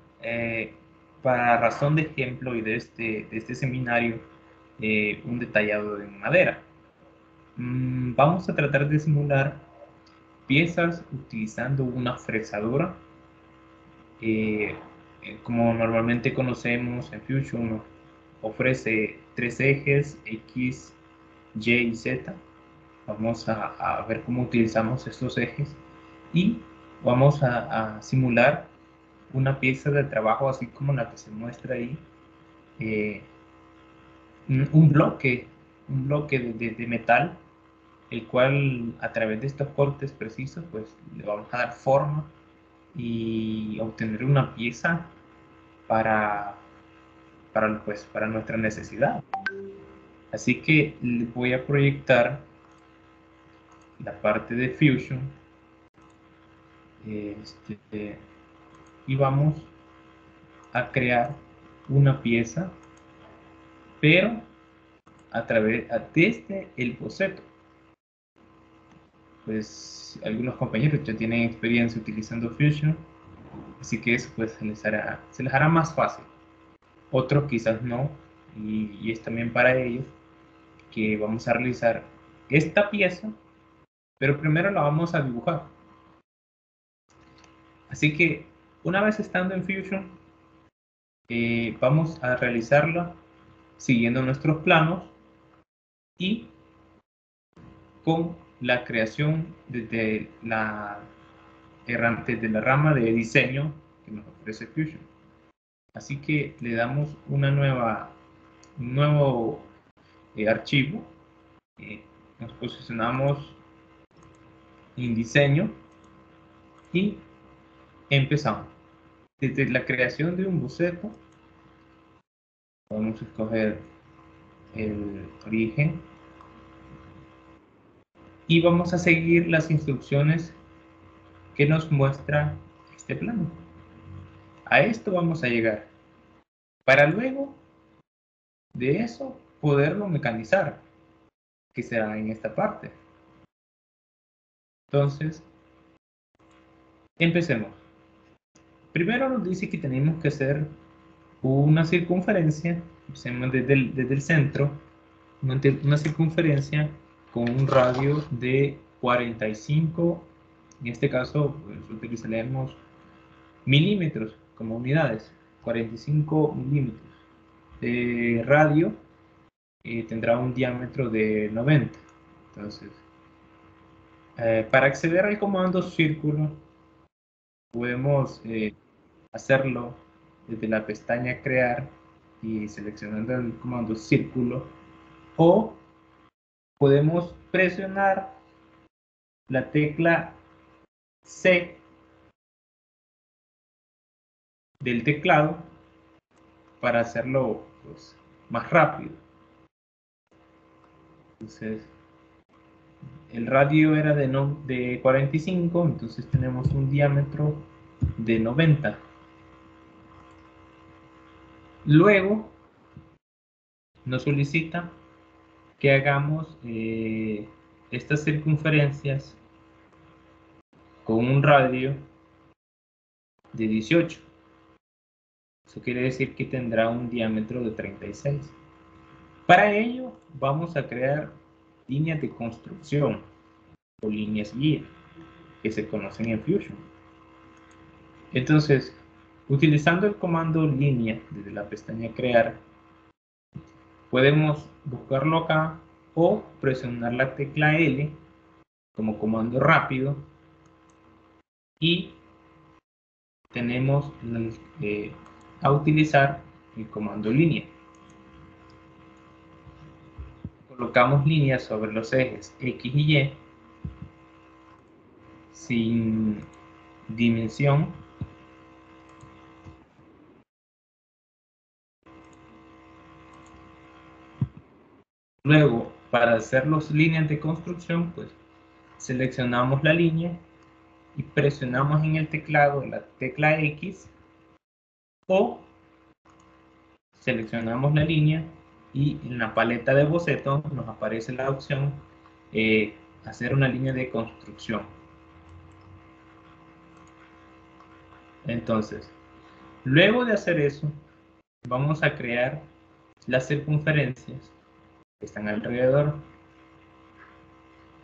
para razón de ejemplo y de este seminario, un detallado en madera. Vamos a tratar de simular piezas utilizando una fresadora, como normalmente conocemos en Fusion. Ofrece tres ejes, X, Y y Z. Vamos a ver cómo utilizamos estos ejes y vamos a simular una pieza de trabajo así como la que se muestra ahí, un bloque de metal, el cual a través de estos cortes precisos pues le vamos a dar forma y obtener una pieza para nuestra necesidad. Así que les voy a proyectar la parte de Fusion y vamos a crear una pieza, pero a través desde el boceto. Pues algunos compañeros ya tienen experiencia utilizando Fusion, así que eso pues se les hará más fácil. Otros quizás no, y es también para ellos que vamos a realizar esta pieza, pero primero la vamos a dibujar. Así que una vez estando en Fusion, vamos a realizarla siguiendo nuestros planos y con la creación desde la rama de diseño que nos ofrece Fusion. Así que le damos un nuevo archivo, nos posicionamos en diseño y empezamos. Desde la creación de un boceto, vamos a escoger el origen y vamos a seguir las instrucciones que nos muestra este plano. A esto vamos a llegar, para luego de eso poderlo mecanizar, que será en esta parte. Entonces, empecemos. Primero nos dice que tenemos que hacer una circunferencia, empecemos desde el centro, una circunferencia con un radio de 45, en este caso pues, utilizaremos milímetros como unidades, 45 milímetros de radio, tendrá un diámetro de 90. Entonces, para acceder al comando círculo, podemos hacerlo desde la pestaña crear y seleccionando el comando círculo, o podemos presionar la tecla C del teclado para hacerlo pues, más rápido. Entonces, el radio era de 45, entonces tenemos un diámetro de 90. Luego nos solicita que hagamos estas circunferencias con un radio de 18. Eso quiere decir que tendrá un diámetro de 36. Para ello vamos a crear líneas de construcción o líneas guía que se conocen en Fusion. Entonces, utilizando el comando línea desde la pestaña crear, podemos buscarlo acá o presionar la tecla L como comando rápido y tenemos a utilizar el comando línea. Colocamos líneas sobre los ejes X y Y sin dimensión . Luego para hacer las líneas de construcción pues seleccionamos la línea y presionamos en el teclado la tecla X, o seleccionamos la línea y en la paleta de boceto nos aparece la opción hacer una línea de construcción. Entonces, luego de hacer eso, vamos a crear las circunferencias que están alrededor.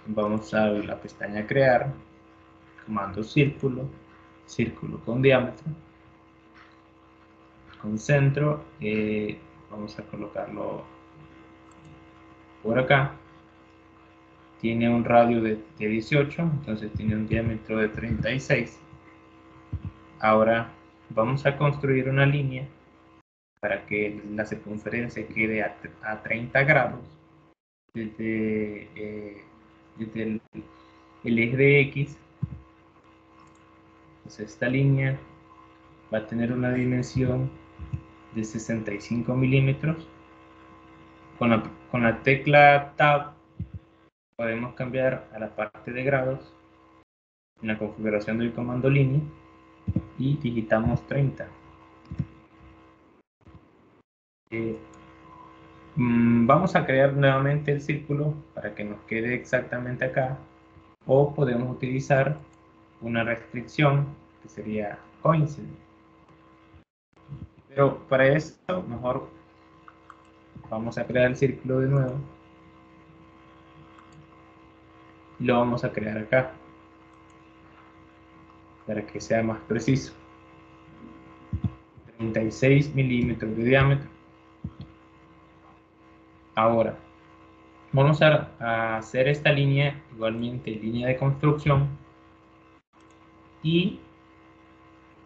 Vamos a la pestaña crear, comando círculo, círculo con diámetro, con centro, vamos a colocarlo por acá. Tiene un radio de 18, entonces tiene un diámetro de 36. Ahora vamos a construir una línea para que la circunferencia quede a 30 grados desde el eje de X. Entonces esta línea va a tener una dimensión de 65 milímetros. Con la tecla Tab podemos cambiar a la parte de grados en la configuración del comando línea y digitamos 30. Vamos a crear nuevamente el círculo para que nos quede exactamente acá, o podemos utilizar una restricción que sería coincide, pero para esto mejor vamos a crear el círculo de nuevo y lo vamos a crear acá para que sea más preciso. 36 milímetros de diámetro. Ahora vamos a hacer esta línea igualmente, línea de construcción, y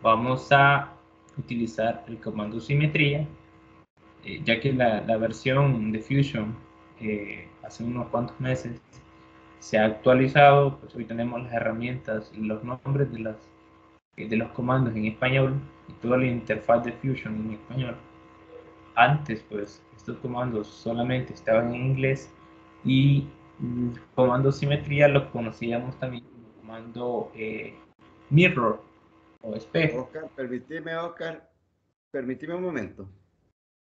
vamos a utilizar el comando simetría, ya que la versión de Fusion hace unos cuantos meses se ha actualizado. Pues hoy tenemos las herramientas y los nombres de los comandos en español y toda la interfaz de Fusion en español. Antes, pues, estos comandos solamente estaban en inglés, y el comando simetría lo conocíamos también como comando mirror o espejo. Oscar, permíteme un momento.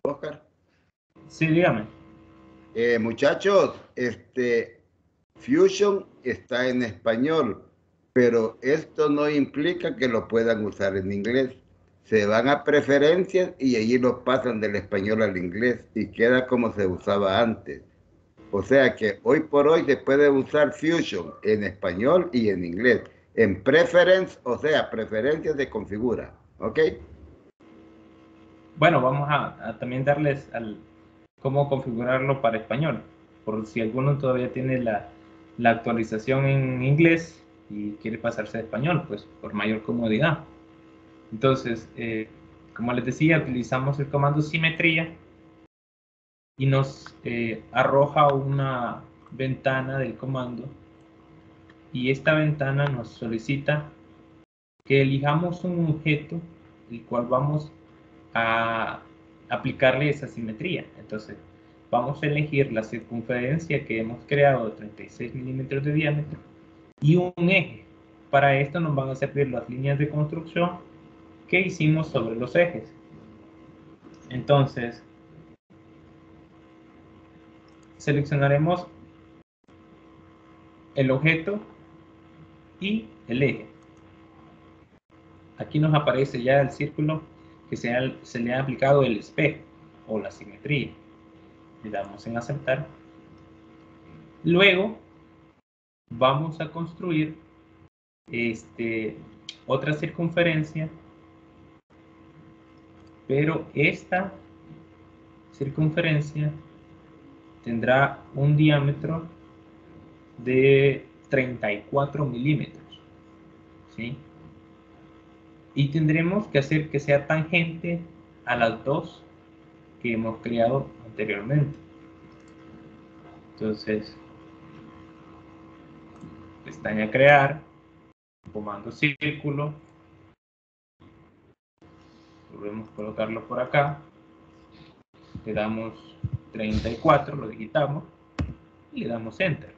Oscar. Sí, dígame. Muchachos, Fusion está en español, pero esto no implica que lo puedan usar en inglés. Se van a preferencias y allí lo pasan del español al inglés y queda como se usaba antes. O sea que hoy por hoy se puede usar Fusion en español y en inglés. En preference, o sea, preferencias de configura. ¿Ok? Bueno, vamos a también darles cómo configurarlo para español, por si alguno todavía tiene la actualización en inglés y quiere pasarse a español, pues por mayor comodidad. Entonces, como les decía, utilizamos el comando simetría y nos arroja una ventana del comando, y esta ventana nos solicita que elijamos un objeto el cual vamos a aplicarle esa simetría. Entonces, vamos a elegir la circunferencia que hemos creado de 36 milímetros de diámetro y un eje. Para esto nos van a servir las líneas de construcción que hicimos sobre los ejes. Entonces, seleccionaremos el objeto y el eje. Aquí nos aparece ya el círculo que se le ha aplicado el espejo o la simetría. Le damos en aceptar. Luego vamos a construir otra circunferencia, pero esta circunferencia tendrá un diámetro de 34 milímetros, ¿sí? Y tendremos que hacer que sea tangente a las dos que hemos creado anteriormente. Entonces, pestaña crear, comando círculo, volvemos a colocarlo por acá, le damos 34, lo digitamos y le damos enter.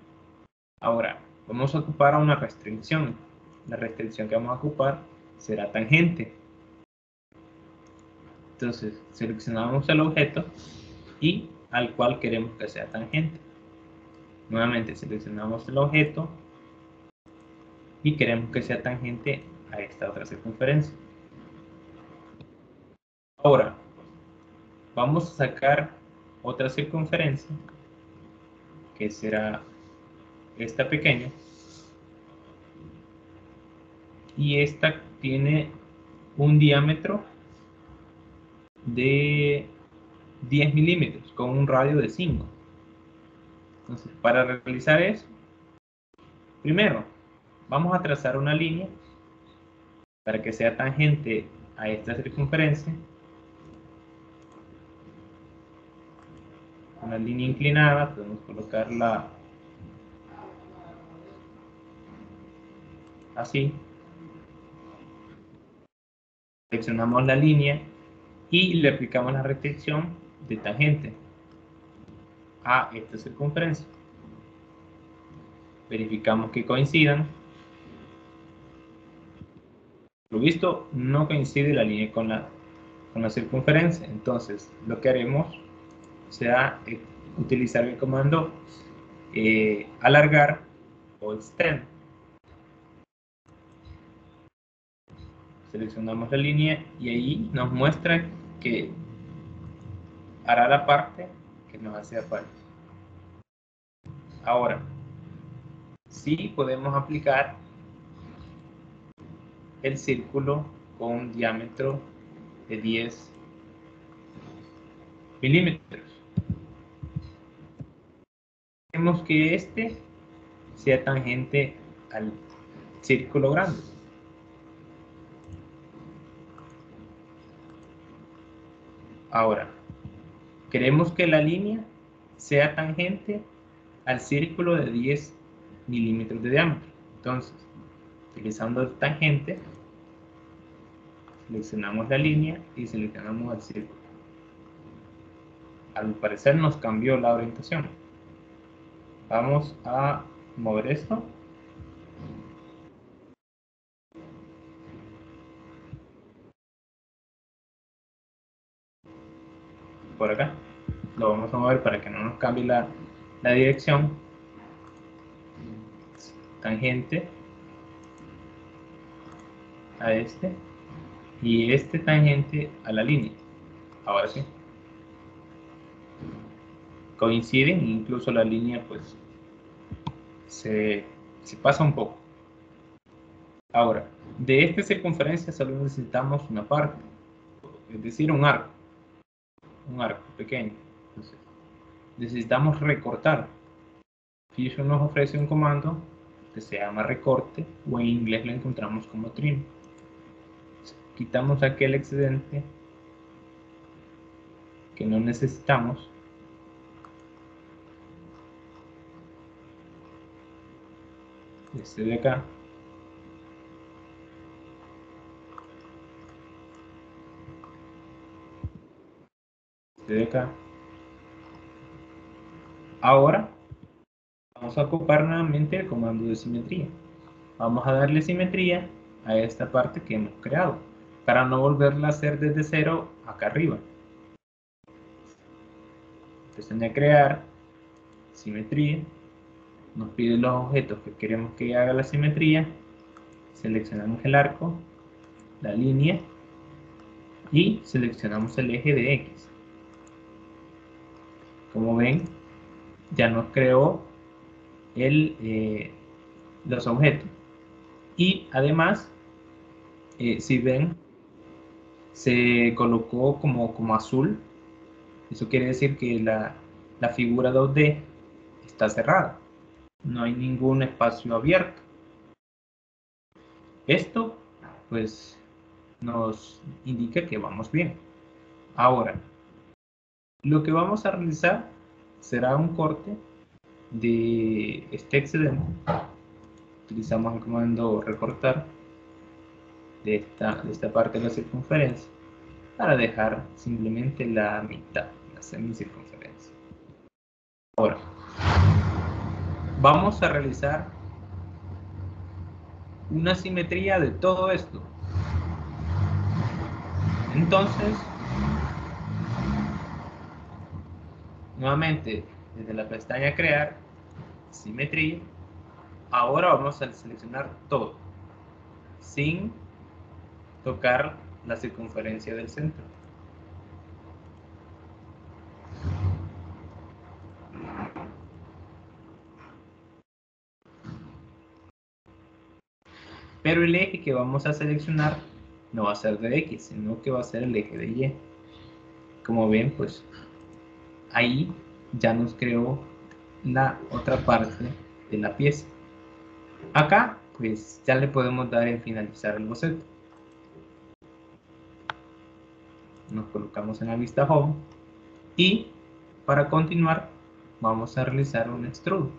Ahora vamos a ocupar una restricción. La restricción que vamos a ocupar será tangente. Entonces seleccionamos el objeto y al cual queremos que sea tangente. Nuevamente seleccionamos el objeto y queremos que sea tangente a esta otra circunferencia. Ahora vamos a sacar otra circunferencia que será esta pequeña, y esta tiene un diámetro de 10 milímetros con un radio de 5. Entonces, para realizar eso, primero vamos a trazar una línea para que sea tangente a esta circunferencia, una línea inclinada. Podemos colocarla así. Seleccionamos la línea y le aplicamos la restricción de tangente a esta circunferencia. Verificamos que coincidan. Por lo visto, no coincide la línea con la circunferencia. Entonces, lo que haremos será utilizar el comando alargar o extend. Seleccionamos la línea y ahí nos muestra que hará la parte que nos hace falta. Ahora, sí podemos aplicar el círculo con un diámetro de 10 milímetros. Queremos que este sea tangente al círculo grande. Ahora, queremos que la línea sea tangente al círculo de 10 milímetros de diámetro. Entonces, utilizando el tangente, seleccionamos la línea y seleccionamos el círculo. Al parecer nos cambió la orientación. Vamos a mover esto. Por acá lo vamos a mover para que no nos cambie la dirección. Tangente a este y este tangente a la línea. Ahora sí coinciden, incluso la línea pues se pasa un poco. Ahora, de esta circunferencia solo necesitamos una parte, es decir, un arco. Un arco pequeño. Entonces, necesitamos recortar. Fusion nos ofrece un comando que se llama recorte, o en inglés lo encontramos como trim. Quitamos aquel excedente que no necesitamos de acá. De acá. Ahora vamos a ocupar nuevamente el comando de simetría. Vamos a darle simetría a esta parte que hemos creado para no volverla a hacer desde cero acá arriba. Entonces, a crear simetría, nos pide los objetos que queremos que haga la simetría. Seleccionamos el arco, la línea y seleccionamos el eje de X. Como ven, ya nos creó los objetos. Y además, si ven, se colocó como azul. Eso quiere decir que la figura 2D está cerrada. No hay ningún espacio abierto. Esto, pues, nos indica que vamos bien. Ahora, lo que vamos a realizar será un corte de este excedente. Utilizamos el comando recortar de esta parte de la circunferencia para dejar simplemente la mitad, la semicircunferencia. Ahora, vamos a realizar una simetría de todo esto. Entonces, Nuevamente, desde la pestaña crear, simetría, ahora vamos a seleccionar todo, sin tocar la circunferencia del centro. Pero el eje que vamos a seleccionar no va a ser de X, sino que va a ser el eje de Y. Como ven, pues ahí ya nos creó la otra parte de la pieza. Acá, pues ya le podemos dar en finalizar el boceto. Nos colocamos en la vista Home y para continuar vamos a realizar un extrude.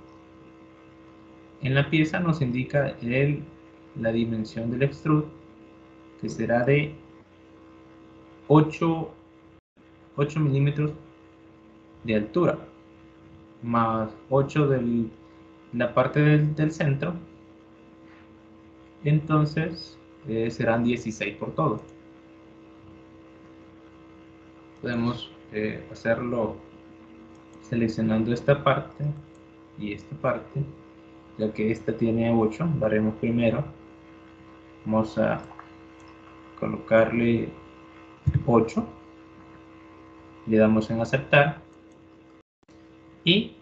En la pieza nos indica la dimensión del extrude, que será de 8 milímetros de altura más 8 de la parte del centro. Entonces serán 16 por todo. Podemos hacerlo seleccionando esta parte y esta parte, ya que esta tiene 8. Daremos primero, vamos a colocarle 8, le damos en aceptar y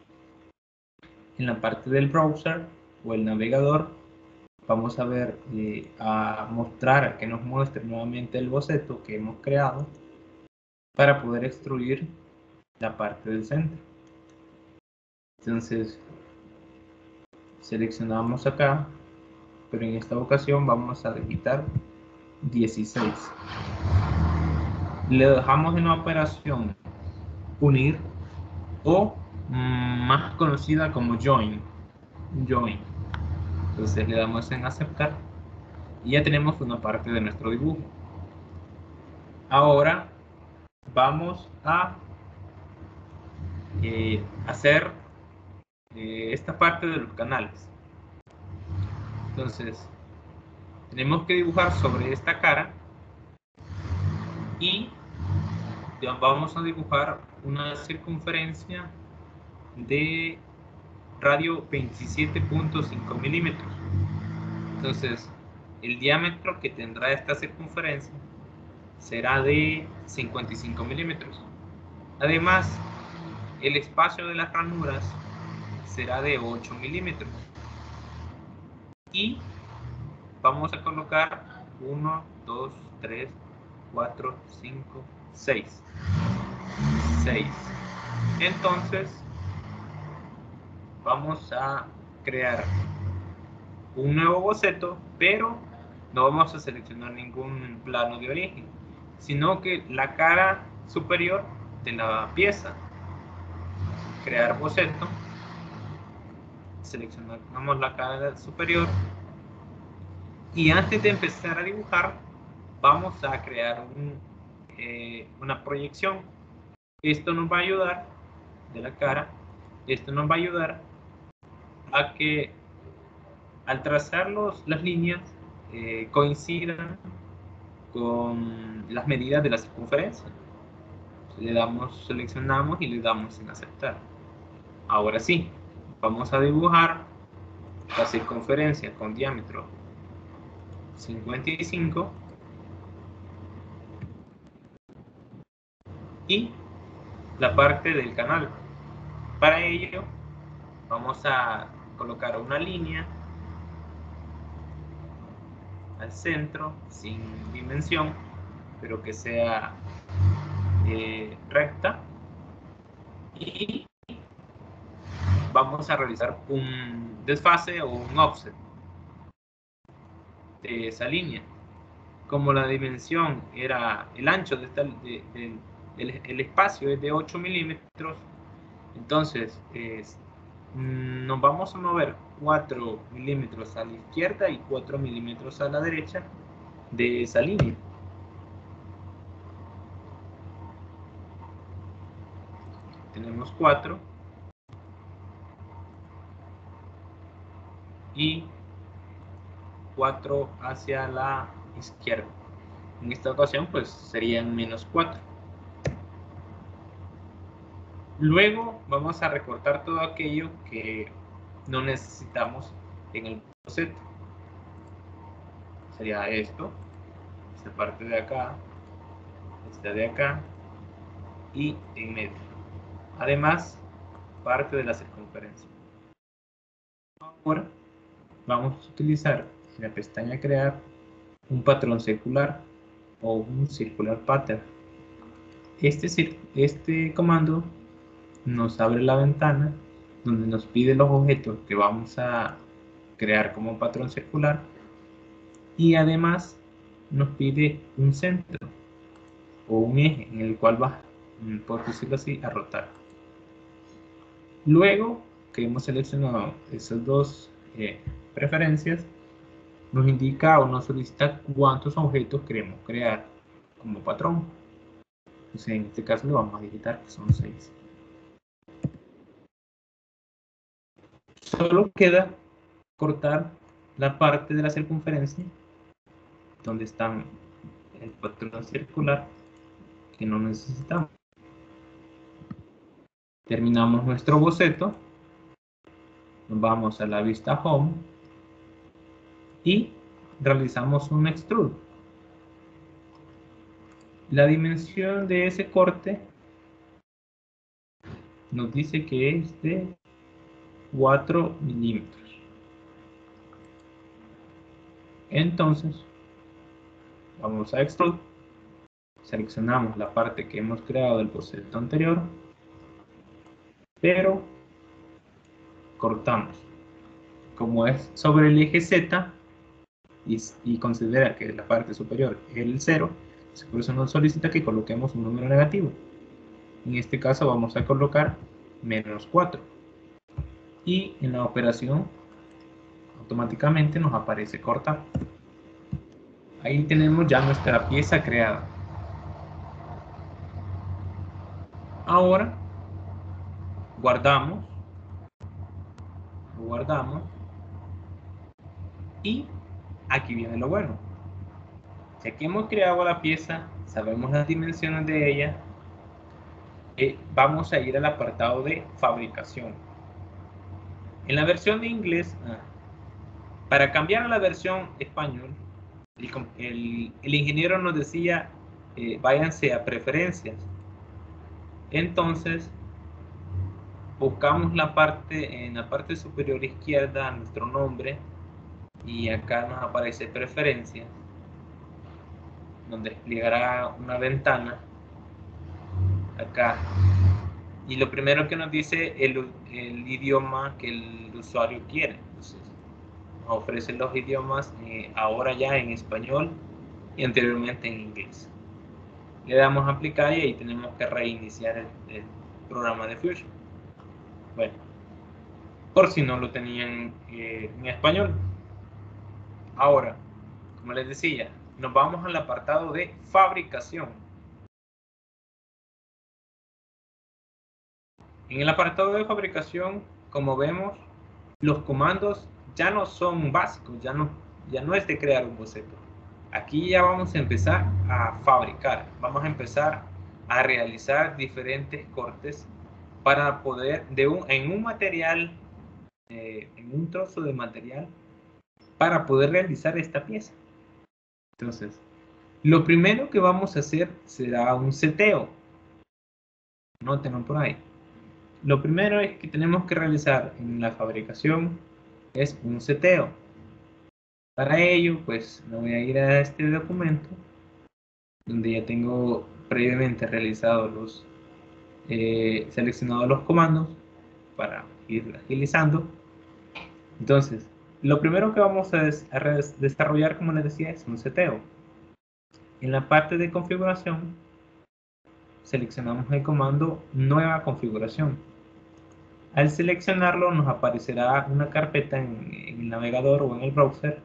en la parte del browser o el navegador vamos a ver a que nos muestre nuevamente el boceto que hemos creado para poder extruir la parte del centro. Entonces seleccionamos acá, pero en esta ocasión vamos a digitar 16. Le dejamos en la operación unir o más conocida como join. Entonces le damos en aceptar y ya tenemos una parte de nuestro dibujo. Ahora vamos a hacer esta parte de los canales. Entonces tenemos que dibujar sobre esta cara y vamos a dibujar una circunferencia de radio 27.5 milímetros. Entonces el diámetro que tendrá esta circunferencia será de 55 milímetros. Además, el espacio de las ranuras será de 8 milímetros y vamos a colocar 1, 2, 3, 4, 5, 6. 6. Entonces vamos a crear un nuevo boceto, pero no vamos a seleccionar ningún plano de origen, sino que la cara superior de la pieza. Crear boceto, seleccionamos la cara superior y antes de empezar a dibujar vamos a crear una proyección. Esto nos va a ayudar de la cara, esto nos va a ayudar a que al trazar las líneas coincidan con las medidas de la circunferencia. Le damos, seleccionamos y le damos en aceptar. Ahora sí, vamos a dibujar la circunferencia con diámetro 55 y la parte del canal. Para ello vamos a colocar una línea al centro sin dimensión, pero que sea recta, y vamos a realizar un desfase o un offset de esa línea. Como la dimensión era el ancho de esta, el espacio es de 8 milímetros, entonces nos vamos a mover 4 milímetros a la izquierda y 4 milímetros a la derecha de esa línea. Tenemos 4 y 4 hacia la izquierda. En esta ocasión pues serían menos 4. Luego vamos a recortar todo aquello que no necesitamos en el boceto. Sería esto, esta parte de acá, esta de acá y en medio. Además, parte de la circunferencia. Ahora vamos a utilizar en la pestaña crear un patrón circular o un circular pattern. Este comando nos abre la ventana donde nos pide los objetos que vamos a crear como patrón circular y además nos pide un centro o un eje en el cual va, por decirlo así, a rotar. Luego que hemos seleccionado esas dos preferencias, nos indica o nos solicita cuántos objetos queremos crear como patrón. Entonces en este caso le vamos a digitar que son 6. Solo queda cortar la parte de la circunferencia donde está el patrón circular que no necesitamos. Terminamos nuestro boceto, nos vamos a la vista Home y realizamos un extrude. La dimensión de ese corte nos dice que es de 4 milímetros. Entonces, vamos a Extrude, seleccionamos la parte que hemos creado del boceto anterior, pero cortamos. Como es sobre el eje Z y considera que la parte superior es el 0, por eso nos solicita que coloquemos un número negativo. En este caso vamos a colocar menos 4. Y en la operación automáticamente nos aparece cortar. Ahí tenemos ya nuestra pieza creada. Ahora guardamos, lo guardamos y aquí viene lo bueno. Ya que hemos creado la pieza, sabemos las dimensiones de ella, vamos a ir al apartado de fabricación. En la versión de inglés, para cambiar a la versión español, el ingeniero nos decía, váyanse a preferencias. Entonces, buscamos en la parte superior izquierda nuestro nombre y acá nos aparece preferencias, donde desplegará una ventana acá y lo primero que nos dice el idioma que el usuario quiere. Entonces nos ofrece los idiomas, ahora ya en español y anteriormente en inglés. Le damos a aplicar y ahí tenemos que reiniciar el programa de Fusion. Bueno, por si no lo tenían en español. Ahora, como les decía, nos vamos al apartado de fabricación. En el apartado de fabricación, como vemos, los comandos ya no son básicos, ya no es de crear un boceto. Aquí ya vamos a empezar a fabricar, vamos a empezar a realizar diferentes cortes para poder, en un trozo de material, para poder realizar esta pieza. Entonces, lo primero que vamos a hacer será un seteo. Nótenlo por ahí. Lo primero es que tenemos que realizar en la fabricación es un seteo. Para ello, pues, me voy a ir a este documento, donde ya tengo previamente seleccionado los comandos para ir agilizando. Entonces, lo primero que vamos a desarrollar, como les decía, es un seteo. En la parte de configuración, seleccionamos el comando Nueva Configuración. Al seleccionarlo, nos aparecerá una carpeta en el navegador o en el browser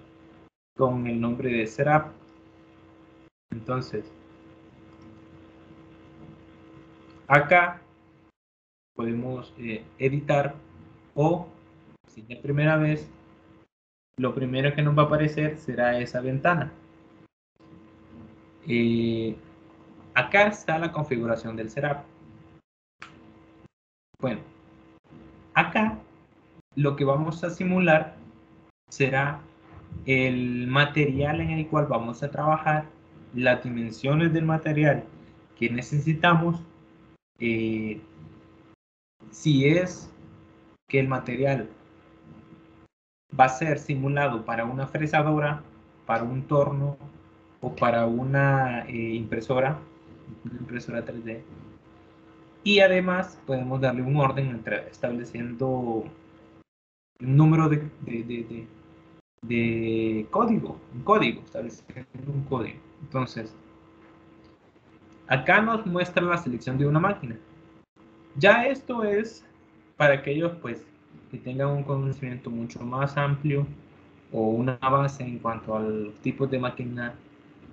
con el nombre de Setup. Entonces, acá podemos editar o, si es la primera vez, lo primero que nos va a aparecer será esa ventana. Acá está la configuración del setup. Bueno, acá lo que vamos a simular será el material en el cual vamos a trabajar, las dimensiones del material que necesitamos, si es que el material va a ser simulado para una fresadora, para un torno o para una impresora 3D. Y además podemos darle un orden estableciendo un número de código, estableciendo un código. Entonces, acá nos muestra la selección de una máquina. Ya esto es para aquellos pues que tengan un conocimiento mucho más amplio o una base en cuanto a los tipos de máquina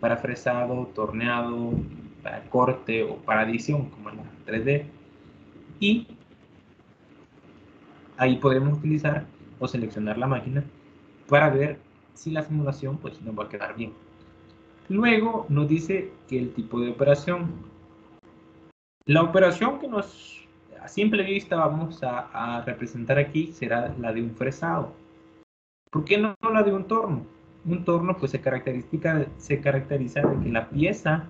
para fresado, torneado, para corte o para adición, como en la 3D. Y ahí podemos utilizar o seleccionar la máquina para ver si la simulación pues nos va a quedar bien. Luego nos dice que el tipo de operación. La operación que nos a simple vista vamos a representar aquí será la de un fresado. ¿Por qué no la de un torno? Un torno pues se caracteriza de que la pieza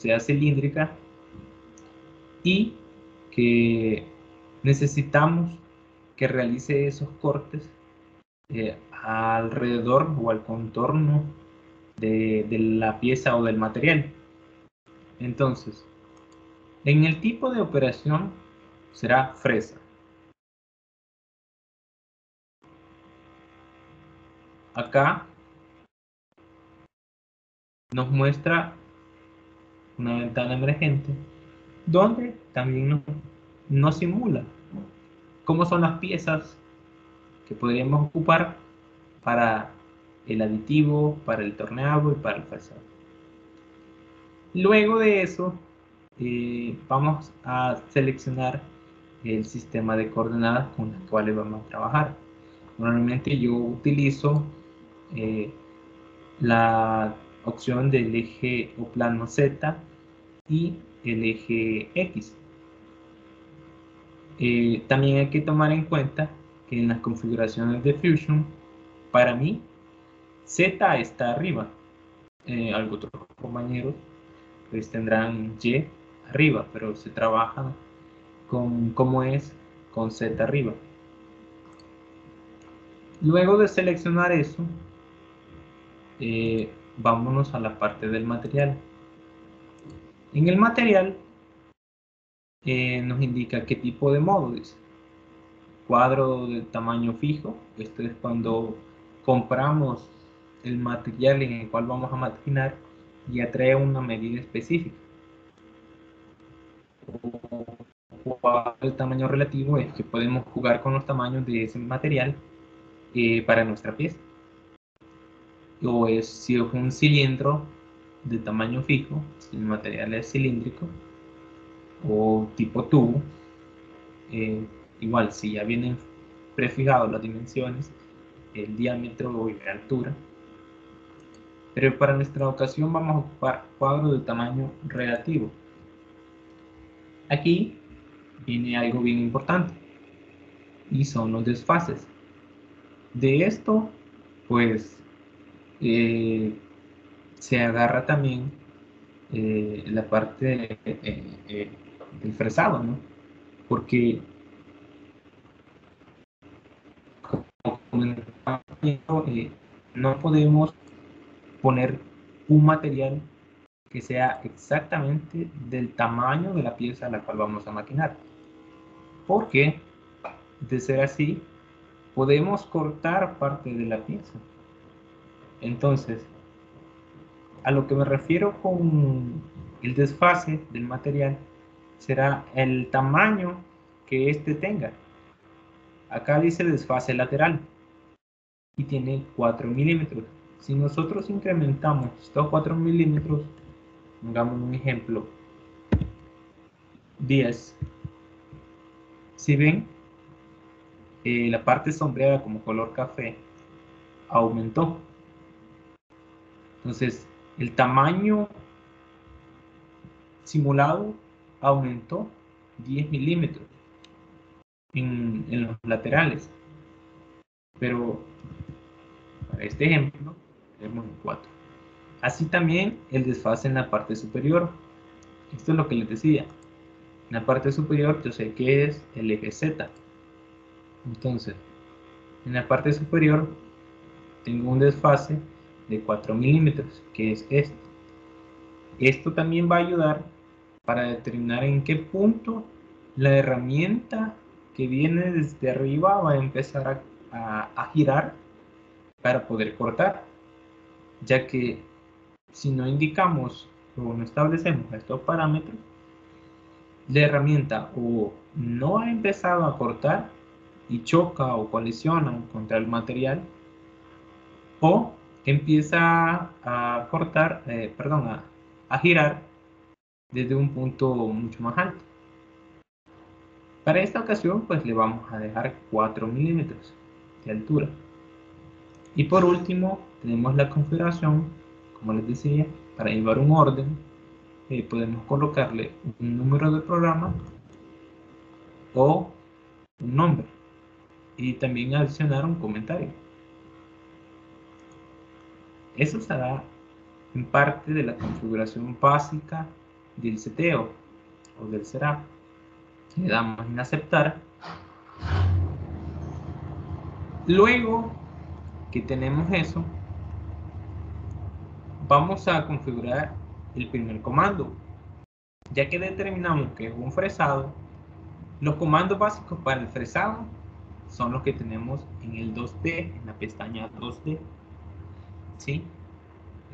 sea cilíndrica y que necesitamos que realice esos cortes alrededor o al contorno de la pieza o del material. Entonces, en el tipo de operación será fresa. Acá nos muestra una ventana emergente donde también nos simula cómo son las piezas que podríamos ocupar para el aditivo, para el torneado y para el fresado. Luego de eso, vamos a seleccionar el sistema de coordenadas con las cuales vamos a trabajar. Normalmente yo utilizo la opción del eje o plano Z y el eje X. También hay que tomar en cuenta que en las configuraciones de Fusion, para mí, Z está arriba. Algunos otros compañeros pues tendrán Y arriba, pero se trabaja con como es con Z arriba. Luego de seleccionar eso, vámonos a la parte del material. En el material nos indica qué tipo de modo dice. Cuadro de tamaño fijo, esto es cuando compramos el material en el cual vamos a maquinar y atrae una medida específica. O el tamaño relativo es que podemos jugar con los tamaños de ese material para nuestra pieza. O es, si es un cilindro de tamaño fijo, si el material es cilíndrico o tipo tubo, igual si ya vienen prefijados las dimensiones, el diámetro y la altura. Pero para nuestra ocasión vamos a ocupar cuadro de tamaño relativo. Aquí viene algo bien importante y son los desfases. De esto pues se agarra también la parte del fresado, ¿no? Porque no podemos poner un material que sea exactamente del tamaño de la pieza a la cual vamos a maquinar, porque de ser así podemos cortar parte de la pieza. Entonces, a lo que me refiero con el desfase del material será el tamaño que éste tenga. Acá dice desfase lateral y tiene 4 milímetros. Si nosotros incrementamos estos 4 milímetros, pongamos un ejemplo, 10. Si ven, la parte sombreada como color café aumentó. Entonces, el tamaño simulado aumentó 10 milímetros. en los laterales. Pero para este ejemplo tenemos un 4. Así también el desfase en la parte superior. Esto es lo que les decía. En la parte superior yo sé que es el eje Z. Entonces, en la parte superior tengo un desfase de 4 milímetros, que es este. Esto también va a ayudar para determinar en qué punto la herramienta que viene desde arriba va a empezar a girar para poder cortar, ya que si no indicamos o no establecemos estos parámetros, la herramienta o no ha empezado a cortar y choca o colisiona contra el material, o empieza a cortar, a girar desde un punto mucho más alto. Para esta ocasión pues le vamos a dejar 4 milímetros de altura. Y por último tenemos la configuración, como les decía, para llevar un orden. Podemos colocarle un número de programa o un nombre y también adicionar un comentario. Eso será en parte de la configuración básica del seteo o del setup. Le damos en aceptar. Luego que tenemos eso, vamos a configurar el primer comando. Ya que determinamos que es un fresado, los comandos básicos para el fresado son los que tenemos en el 2D, en la pestaña 2D. ¿Sí?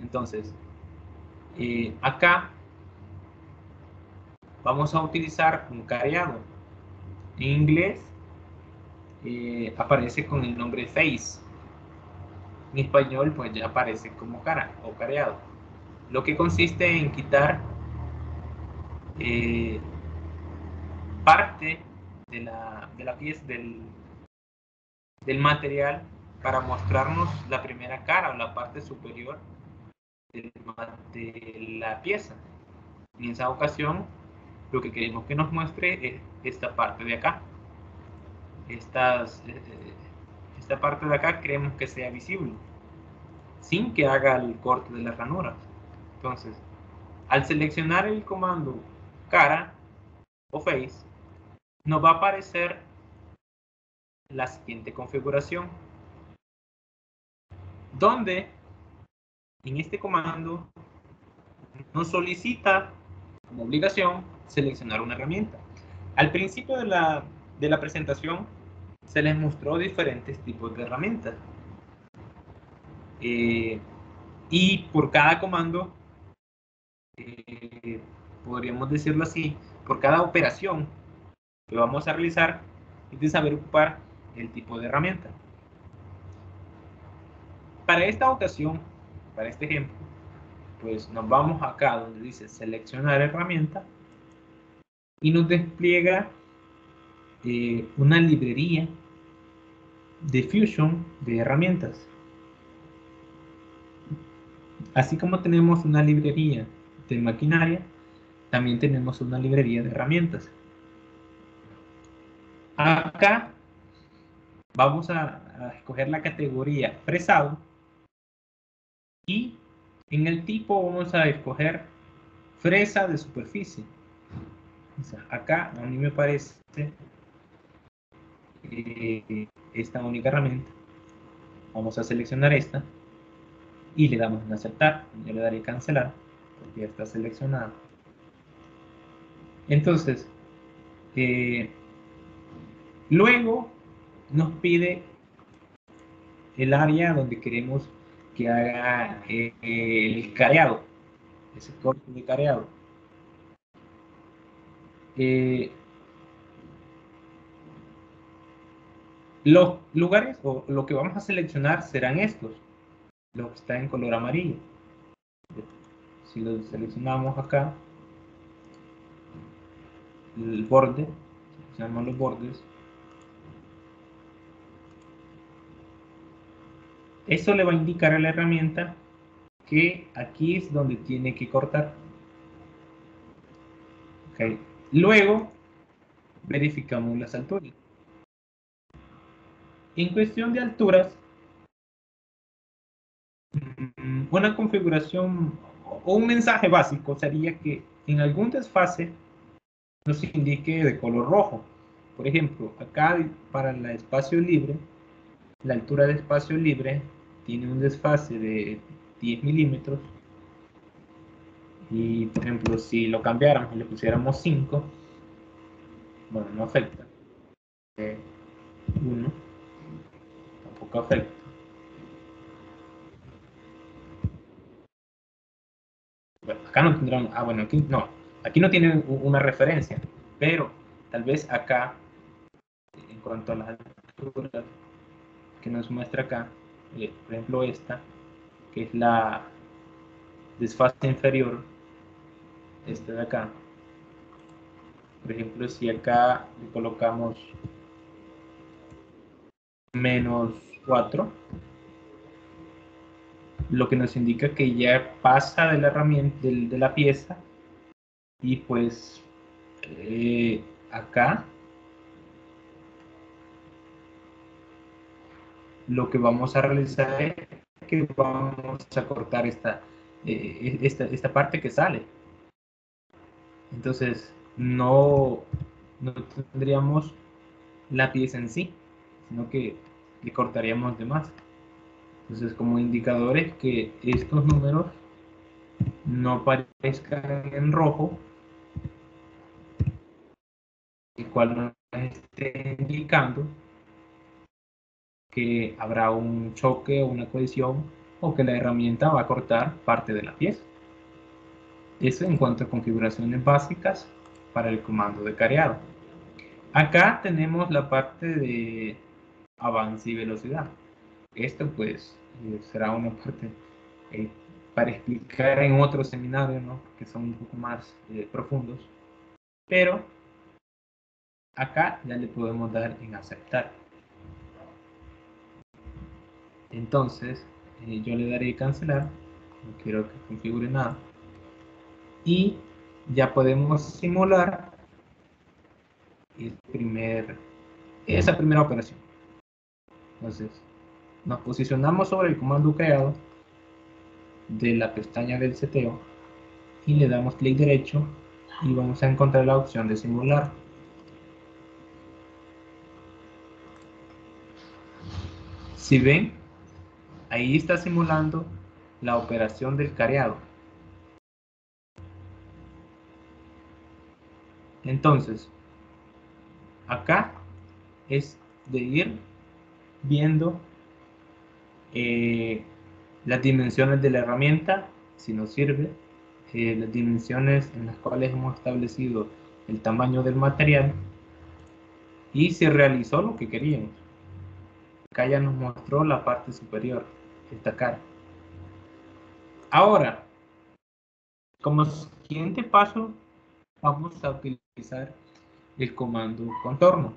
Entonces, acá vamos a utilizar un careado. En inglés aparece con el nombre face. En español pues ya aparece como cara o careado. Lo que consiste en quitar parte de la pieza del material para mostrarnos la primera cara o la parte superior de la pieza. En esa ocasión lo que queremos que nos muestre es esta parte de acá. Esta parte de acá queremos que sea visible sin que haga el corte de las ranuras. Entonces, al seleccionar el comando cara o face, nos va a aparecer la siguiente configuración, donde en este comando nos solicita como obligación seleccionar una herramienta. Al principio de la presentación se les mostró diferentes tipos de herramientas, y por cada comando, podríamos decirlo así, por cada operación que vamos a realizar es de saber ocupar el tipo de herramienta. Para esta ocasión, para este ejemplo, pues nos vamos acá donde dice seleccionar herramienta y nos despliega una librería de Fusion de herramientas. Así como tenemos una librería de maquinaria, también tenemos una librería de herramientas. Acá vamos a escoger la categoría fresado y en el tipo vamos a escoger fresa de superficie. O sea, acá a mí me parece esta única herramienta. Vamos a seleccionar esta y le damos en aceptar. Yo le daré a cancelar porque ya está seleccionada. Entonces, luego nos pide el área donde queremos que haga el careado, ese corte de careado. Los lugares o lo que vamos a seleccionar serán estos, los que están en color amarillo. Si lo seleccionamos acá, el borde, seleccionamos los bordes. Eso le va a indicar a la herramienta que aquí es donde tiene que cortar. Okay. Luego verificamos las alturas. En cuestión de alturas, una configuración o un mensaje básico sería que en algún desfase nos indique de color rojo. Por ejemplo, acá para el espacio libre, la altura de espacio libre tiene un desfase de 10 milímetros. Y, por ejemplo, si lo cambiáramos y le pusiéramos 5, bueno, no afecta. 1, tampoco afecta. Bueno, acá no tendrán, bueno, aquí no tienen una referencia, pero tal vez acá, en cuanto a las alturas que nos muestra acá, por ejemplo esta, que es la desfase inferior, este de acá. Por ejemplo, si acá le colocamos menos 4, lo que nos indica que ya pasa de la herramienta, de la pieza, y pues acá lo que vamos a realizar es que vamos a cortar esta parte que sale. Entonces no tendríamos la pieza en sí, sino que le cortaríamos de más. Entonces, como indicadores, que estos números no aparezcan en rojo, el cual nos esté indicando que habrá un choque o una colisión, o que la herramienta va a cortar parte de la pieza. Eso en cuanto a configuraciones básicas para el comando de careado. Acá tenemos la parte de avance y velocidad. Esto pues será una parte para explicar en otro seminario, ¿no?, que son un poco más profundos. Pero acá ya le podemos dar en aceptar. Entonces yo le daré cancelar, no quiero que configure nada. Y ya podemos simular esa primera operación. Entonces, nos posicionamos sobre el comando creado de la pestaña del seteo y le damos clic derecho y vamos a encontrar la opción de simular. Si ven, ahí está simulando la operación del careado. Entonces, acá es de ir viendo las dimensiones de la herramienta, si nos sirve, las dimensiones en las cuales hemos establecido el tamaño del material y si realizó lo que queríamos. Acá ya nos mostró la parte superior, esta cara. Ahora, como siguiente paso, vamos a utilizar el comando contorno.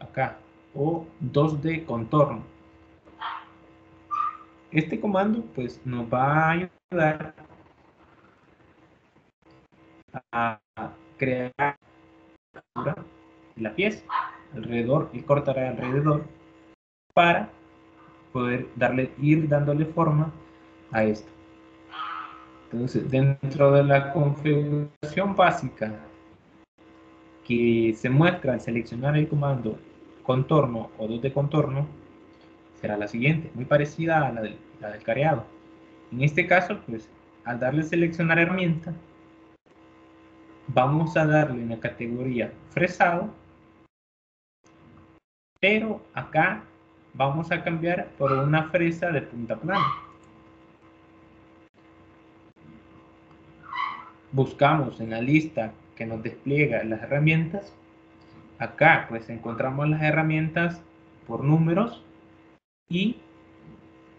Acá, o 2D contorno. Este comando pues nos va a ayudar a crear la pieza alrededor y cortar alrededor para poder ir dándole forma a esto. Entonces, dentro de la configuración básica que se muestra al seleccionar el comando contorno o 2D contorno, será la siguiente, muy parecida a la del careado. En este caso, pues, al darle seleccionar herramienta, vamos a darle en la categoría fresado, pero acá vamos a cambiar por una fresa de punta plana. Buscamos en la lista que nos despliega las herramientas. Acá pues encontramos las herramientas por números y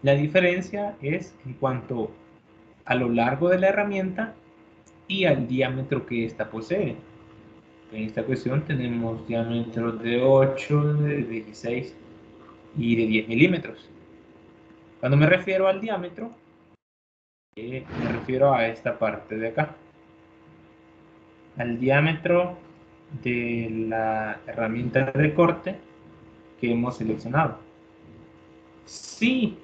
la diferencia es en cuanto a lo largo de la herramienta y al diámetro que ésta posee. En esta cuestión tenemos diámetros de 8, de 16 y de 10 milímetros. Cuando me refiero al diámetro, me refiero a esta parte de acá. Al diámetro de la herramienta de corte que hemos seleccionado. Si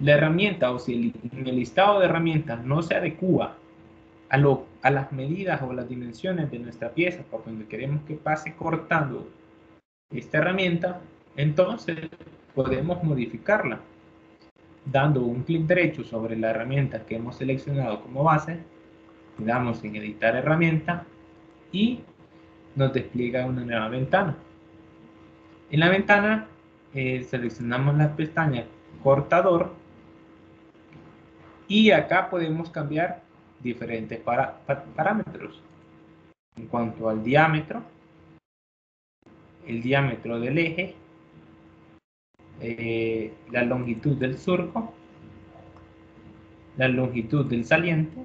la herramienta o si el listado de herramientas no se adecua a las medidas o las dimensiones de nuestra pieza por donde queremos que pase cortando esta herramienta, entonces podemos modificarla dando un clic derecho sobre la herramienta que hemos seleccionado como base, le damos en editar herramienta y nos despliega una nueva ventana. En la ventana seleccionamos la pestaña cortador y acá podemos cambiar diferentes parámetros en cuanto al diámetro, el diámetro del eje, la longitud del surco, la longitud del saliente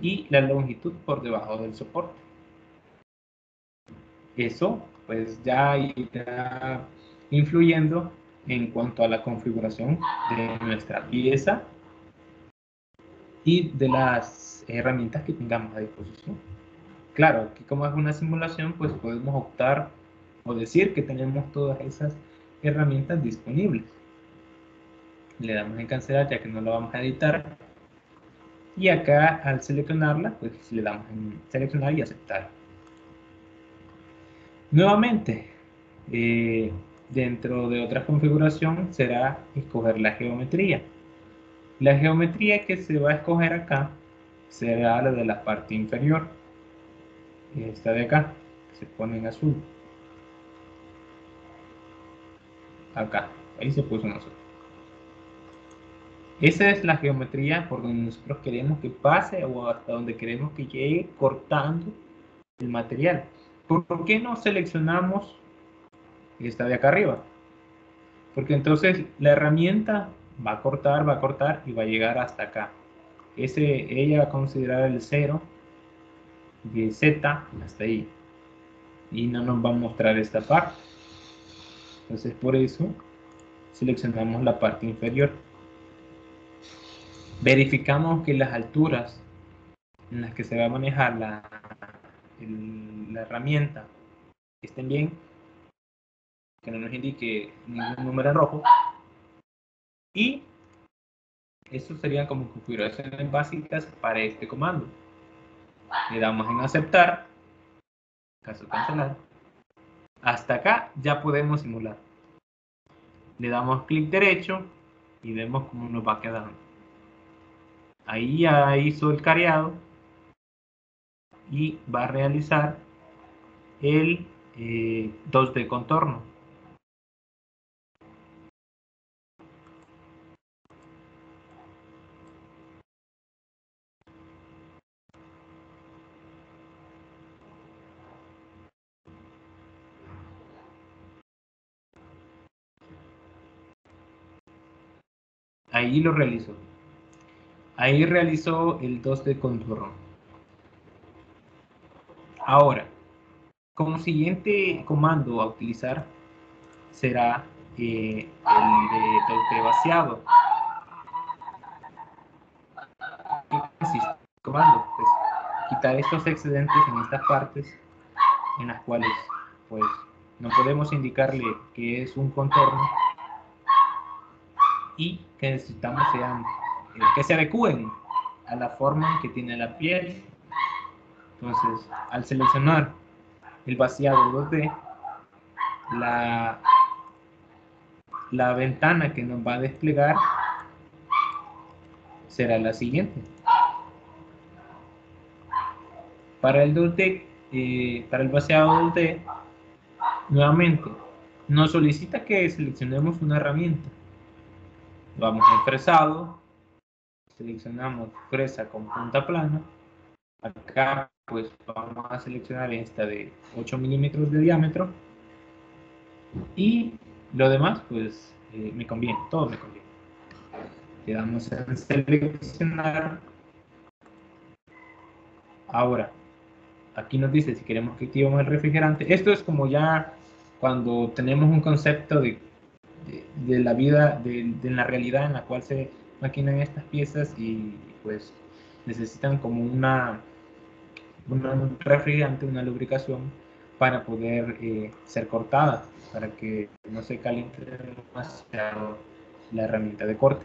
y la longitud por debajo del soporte. Eso pues ya irá influyendo en cuanto a la configuración de nuestra pieza y de las herramientas que tengamos a disposición. Claro, aquí como es una simulación, pues podemos optar o decir que tenemos todas esas herramientas disponibles. Le damos en cancelar ya que no lo vamos a editar. Y acá al seleccionarla, pues le damos en seleccionar y aceptar. Nuevamente, dentro de otra configuración será escoger la geometría. La geometría que se va a escoger acá será la de la parte inferior. Esta de acá, que se pone en azul. Acá, ahí se puso en azul. Esa es la geometría por donde nosotros queremos que pase o hasta donde queremos que llegue cortando el material. ¿Por qué no seleccionamos esta de acá arriba? Porque entonces la herramienta va a cortar y va a llegar hasta acá. Ella va a considerar el 0 y el Z hasta ahí. Y no nos va a mostrar esta parte. Entonces por eso seleccionamos la parte inferior. Verificamos que las alturas en las que se va a manejar la herramienta estén bien, que no nos indique ningún número rojo, y eso serían como configuraciones básicas para este comando. Le damos en aceptar, caso cancelar. Hasta acá ya podemos simular. Le damos clic derecho y vemos cómo nos va quedando. Ahí ya hizo el careado y va a realizar el 2D contorno. Ahí lo realizó. Ahí realizó el 2D contorno. Ahora, como siguiente comando a utilizar será el de 2D vaciado. ¿Qué consiste el comando? Pues quitar estos excedentes en estas partes en las cuales pues no podemos indicarle que es un contorno y que necesitamos que se adecúen a la forma que tiene la piel. Entonces, al seleccionar el vaciado 2D, la ventana que nos va a desplegar será la siguiente. Para el vaciado 2D, nuevamente, nos solicita que seleccionemos una herramienta. Vamos a fresado, seleccionamos fresa con punta plana. Acá pues vamos a seleccionar esta de 8 milímetros de diámetro. Y lo demás pues me conviene, todo me conviene. Le damos a seleccionar. Ahora, aquí nos dice si queremos que activemos el refrigerante. Esto es como ya cuando tenemos un concepto de la vida, de la realidad en la cual se maquinan estas piezas y pues necesitan como una un refrigerante, una lubricación para poder ser cortadas, para que no se caliente demasiado la herramienta de corte.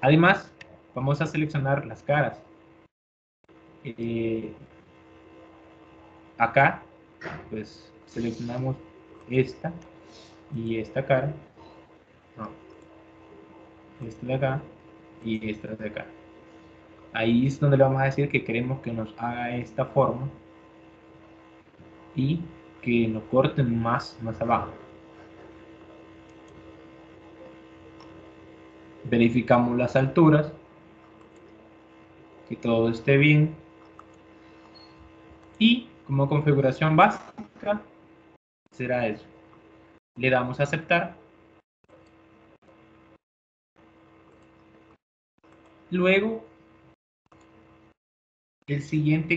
Además, vamos a seleccionar las caras. Acá, pues seleccionamos esta y esta cara, esta de acá y esta de acá. Ahí es donde le vamos a decir que queremos que nos haga esta forma y que nos corten más abajo. Verificamos las alturas, que todo esté bien, y como configuración básica será eso. Le damos a aceptar. Luego el siguiente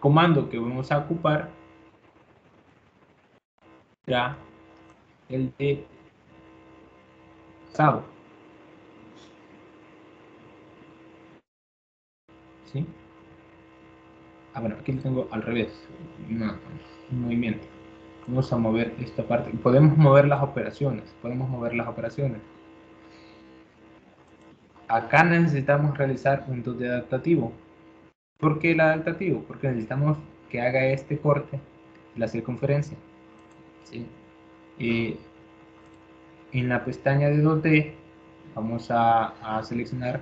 comando que vamos a ocupar será el de pasado. ¿Sí? Ah, bueno, aquí lo tengo al revés. No, movimiento. Vamos a mover esta parte. Podemos mover las operaciones. Acá necesitamos realizar puntos de adaptativo. ¿Por qué el adaptativo? Porque necesitamos que haga este corte de la circunferencia. ¿Sí? En la pestaña de 2D vamos a seleccionar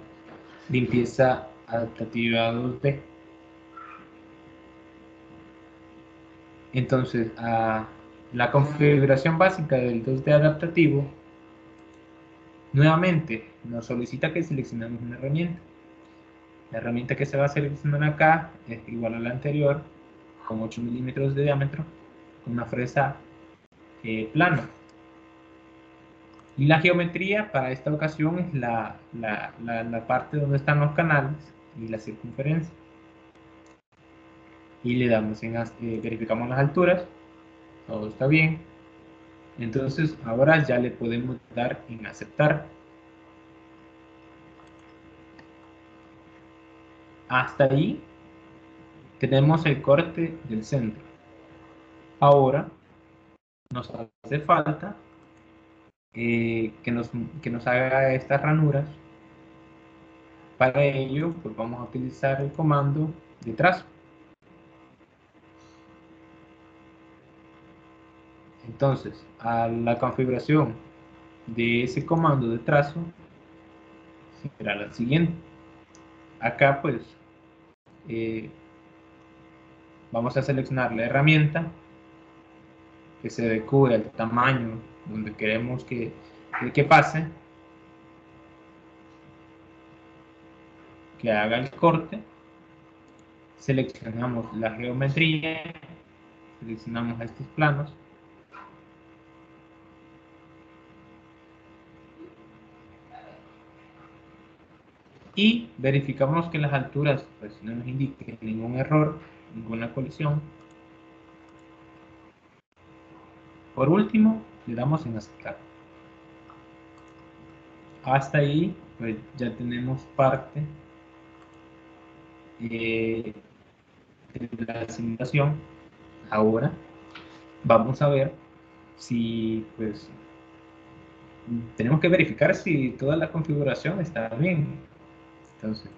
limpieza adaptativa 2D. Entonces, la configuración básica del 2D adaptativo nuevamente nos solicita que seleccionemos una herramienta. La herramienta que se va a seleccionar acá es igual a la anterior, con 8 milímetros de diámetro, con una fresa plana. Y la geometría para esta ocasión es la parte donde están los canales y la circunferencia. Y le damos en verificamos las alturas, todo está bien. Entonces ahora ya le podemos dar en aceptar. Hasta ahí tenemos el corte del centro. Ahora nos hace falta que nos haga estas ranuras. Para ello, pues vamos a utilizar el comando de trazo. Entonces, a la configuración de ese comando de trazo será la siguiente. Acá, pues, vamos a seleccionar la herramienta, que se decubra el tamaño donde queremos que pase, que haga el corte. Seleccionamos la geometría, seleccionamos estos planos, y verificamos que las alturas, pues, no nos indiquen ningún error, ninguna colisión. Por último, le damos en aceptar. Hasta ahí, pues, ya tenemos parte de la simulación. Ahora vamos a ver si, pues, tenemos que verificar si toda la configuración está bien. Entonces,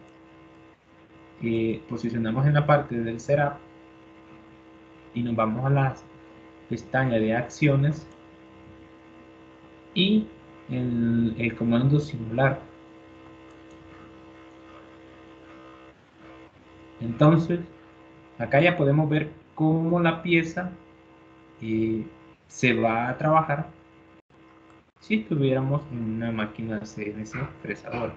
posicionamos en la parte del setup y nos vamos a la pestaña de acciones y el comando simular. Entonces, acá ya podemos ver cómo la pieza se va a trabajar si estuviéramos en una máquina CNC fresadora.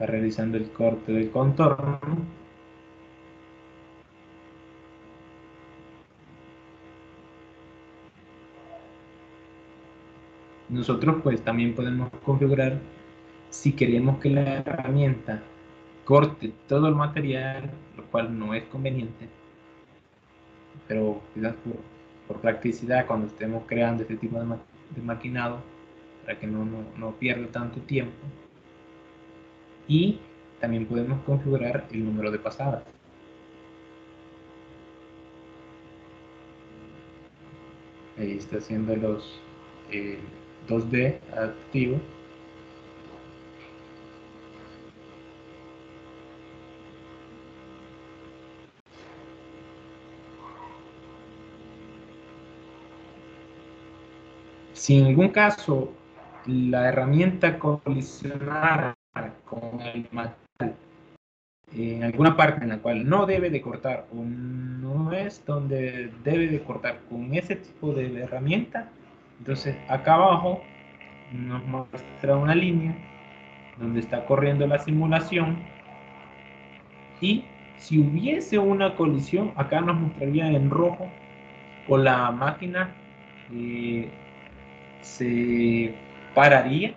Está realizando el corte del contorno. Nosotros, pues, también podemos configurar si queremos que la herramienta corte todo el material, lo cual no es conveniente, pero quizás por practicidad, cuando estemos creando este tipo de material, de maquinado para que no pierda tanto tiempo. Y también podemos configurar el número de pasadas. Ahí está haciendo los 2D activo. Si en algún caso la herramienta colisionara con el material en alguna parte en la cual no debe de cortar o no es donde debe de cortar con ese tipo de herramienta, entonces acá abajo nos muestra una línea donde está corriendo la simulación, y si hubiese una colisión acá nos mostraría en rojo o la máquina se pararía,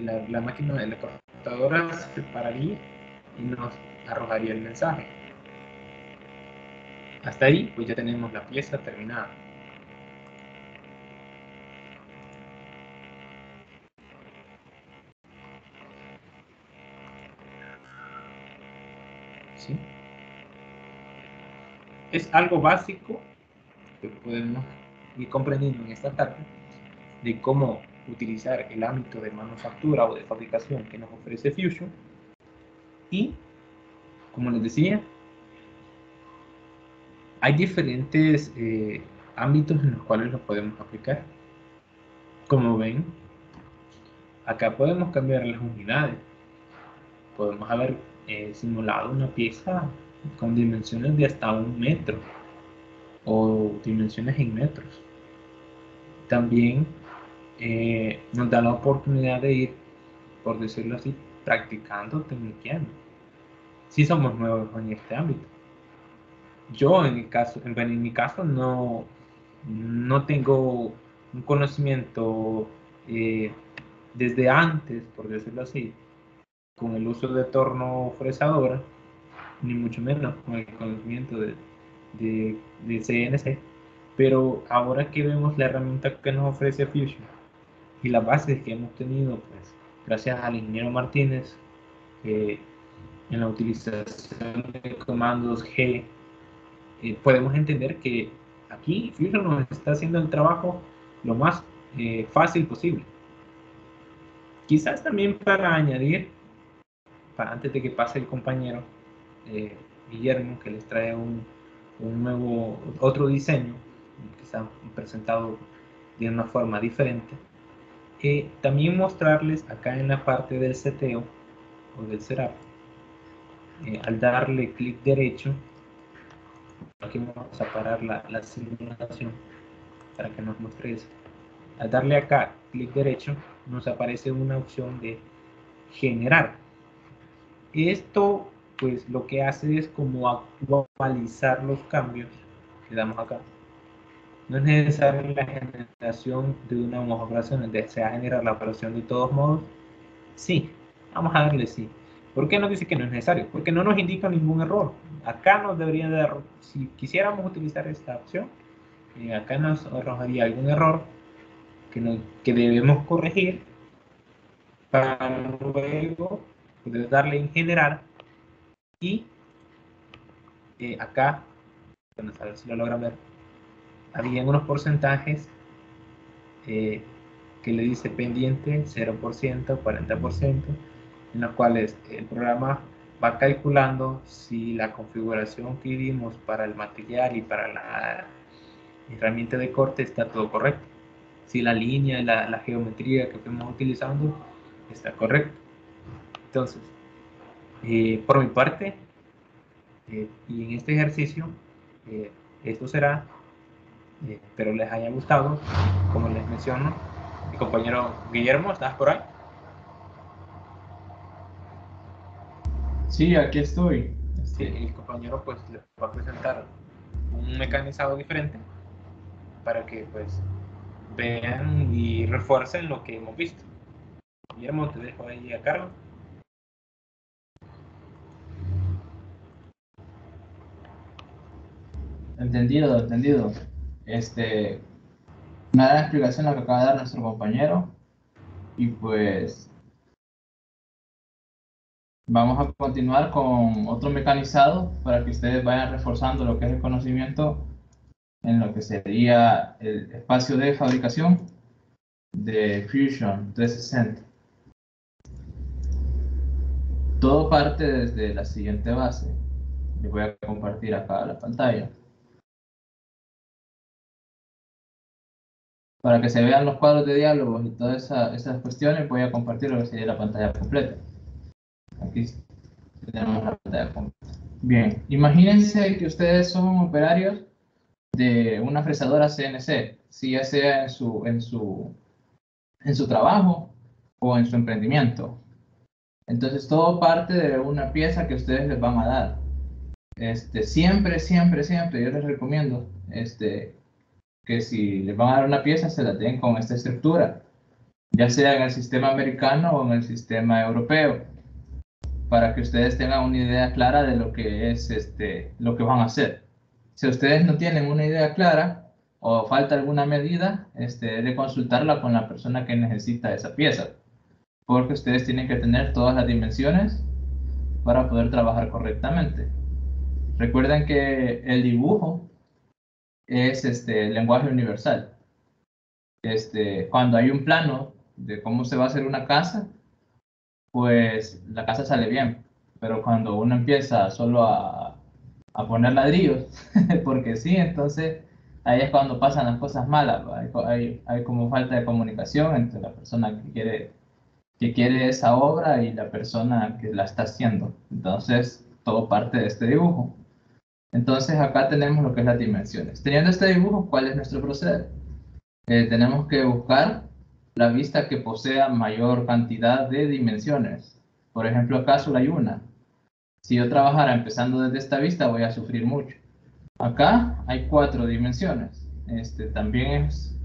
la máquina de la computadora se pararía y nos arrojaría el mensaje. Hasta ahí pues ya tenemos la pieza terminada. ¿Sí? Es algo básico que podemos ir comprendiendo en esta tarde de cómo utilizar el ámbito de manufactura o de fabricación que nos ofrece Fusion. Y, como les decía, hay diferentes ámbitos en los cuales lo podemos aplicar. Como ven, acá podemos cambiar las unidades. Podemos haber simulado una pieza con dimensiones de hasta 1 metro o dimensiones en metros. También nos da la oportunidad de ir, por decirlo así, practicando, tecniqueando. Si somos nuevos en este ámbito. Yo en mi caso no tengo un conocimiento desde antes, por decirlo así, con el uso de torno fresadora, ni mucho menos con el conocimiento de CNC, pero ahora que vemos la herramienta que nos ofrece Fusion y las bases que hemos tenido, pues, gracias al ingeniero Martínez, en la utilización de comandos G, podemos entender que aquí Fusion nos está haciendo el trabajo lo más fácil posible. Quizás también para añadir, antes de que pase el compañero Guillermo, que les trae otro diseño, quizás presentado de una forma diferente. También mostrarles acá en la parte del seteo o del setup, al darle clic derecho, aquí vamos a parar la simulación para que nos muestre eso. Al darle acá clic derecho nos aparece una opción de generar. Esto pues lo que hace es como actualizar los cambios que damos acá. No es necesaria la generación de una u otra operación, ¿desea generar la operación de todos modos? Sí, vamos a darle sí. ¿Por qué nos dice que no es necesario? Porque no nos indica ningún error. Acá nos debería dar, si quisiéramos utilizar esta opción, acá nos arrojaría algún error que debemos corregir para luego poder darle en generar. Y acá, bueno, a ver si lo logran ver, habían unos porcentajes que le dice pendiente, 0%, 40%, en los cuales el programa va calculando si la configuración que dimos para el material y para la herramienta de corte está todo correcto. Si la línea, la geometría que estamos utilizando está correcta. Entonces, por mi parte, y en este ejercicio, esto será. Espero les haya gustado. Como les menciono, mi compañero Guillermo, ¿estás por ahí? Sí, aquí estoy. Sí, el compañero pues les va a presentar un mecanizado diferente para que pues vean y refuercen lo que hemos visto. Guillermo, te dejo ahí a cargo. Entendido. Una gran explicación la que acaba de dar nuestro compañero. Y pues vamos a continuar con otro mecanizado para que ustedes vayan reforzando lo que es el conocimiento en lo que sería el espacio de fabricación de Fusion 360. Todo parte desde la siguiente base. Les voy a compartir acá la pantalla para que se vean los cuadros de diálogos y todas esas cuestiones. Voy a compartir lo que sería la pantalla completa. Aquí tenemos la pantalla completa. Bien, imagínense que ustedes son operarios de una fresadora CNC, si ya sea en su trabajo o en su emprendimiento. Entonces todo parte de una pieza que ustedes les van a dar. Siempre yo les recomiendo que si les van a dar una pieza, se la den con esta estructura, ya sea en el sistema americano o en el sistema europeo, para que ustedes tengan una idea clara de lo que es lo que van a hacer. Si ustedes no tienen una idea clara o falta alguna medida, de consultarla con la persona que necesita esa pieza, porque ustedes tienen que tener todas las dimensiones para poder trabajar correctamente. Recuerden que el dibujo es el lenguaje universal. Cuando hay un plano de cómo se va a hacer una casa, pues la casa sale bien. Pero cuando uno empieza solo a poner ladrillos, porque sí, entonces ahí es cuando pasan las cosas malas. Hay como falta de comunicación entre la persona que quiere esa obra y la persona que la está haciendo. Entonces todo parte de este dibujo. Entonces acá tenemos lo que es las dimensiones. Teniendo este dibujo, ¿cuál es nuestro proceder? Tenemos que buscar la vista que posea mayor cantidad de dimensiones. Por ejemplo, acá solo hay una. Si yo trabajara empezando desde esta vista, voy a sufrir mucho. Acá hay 4 dimensiones. También es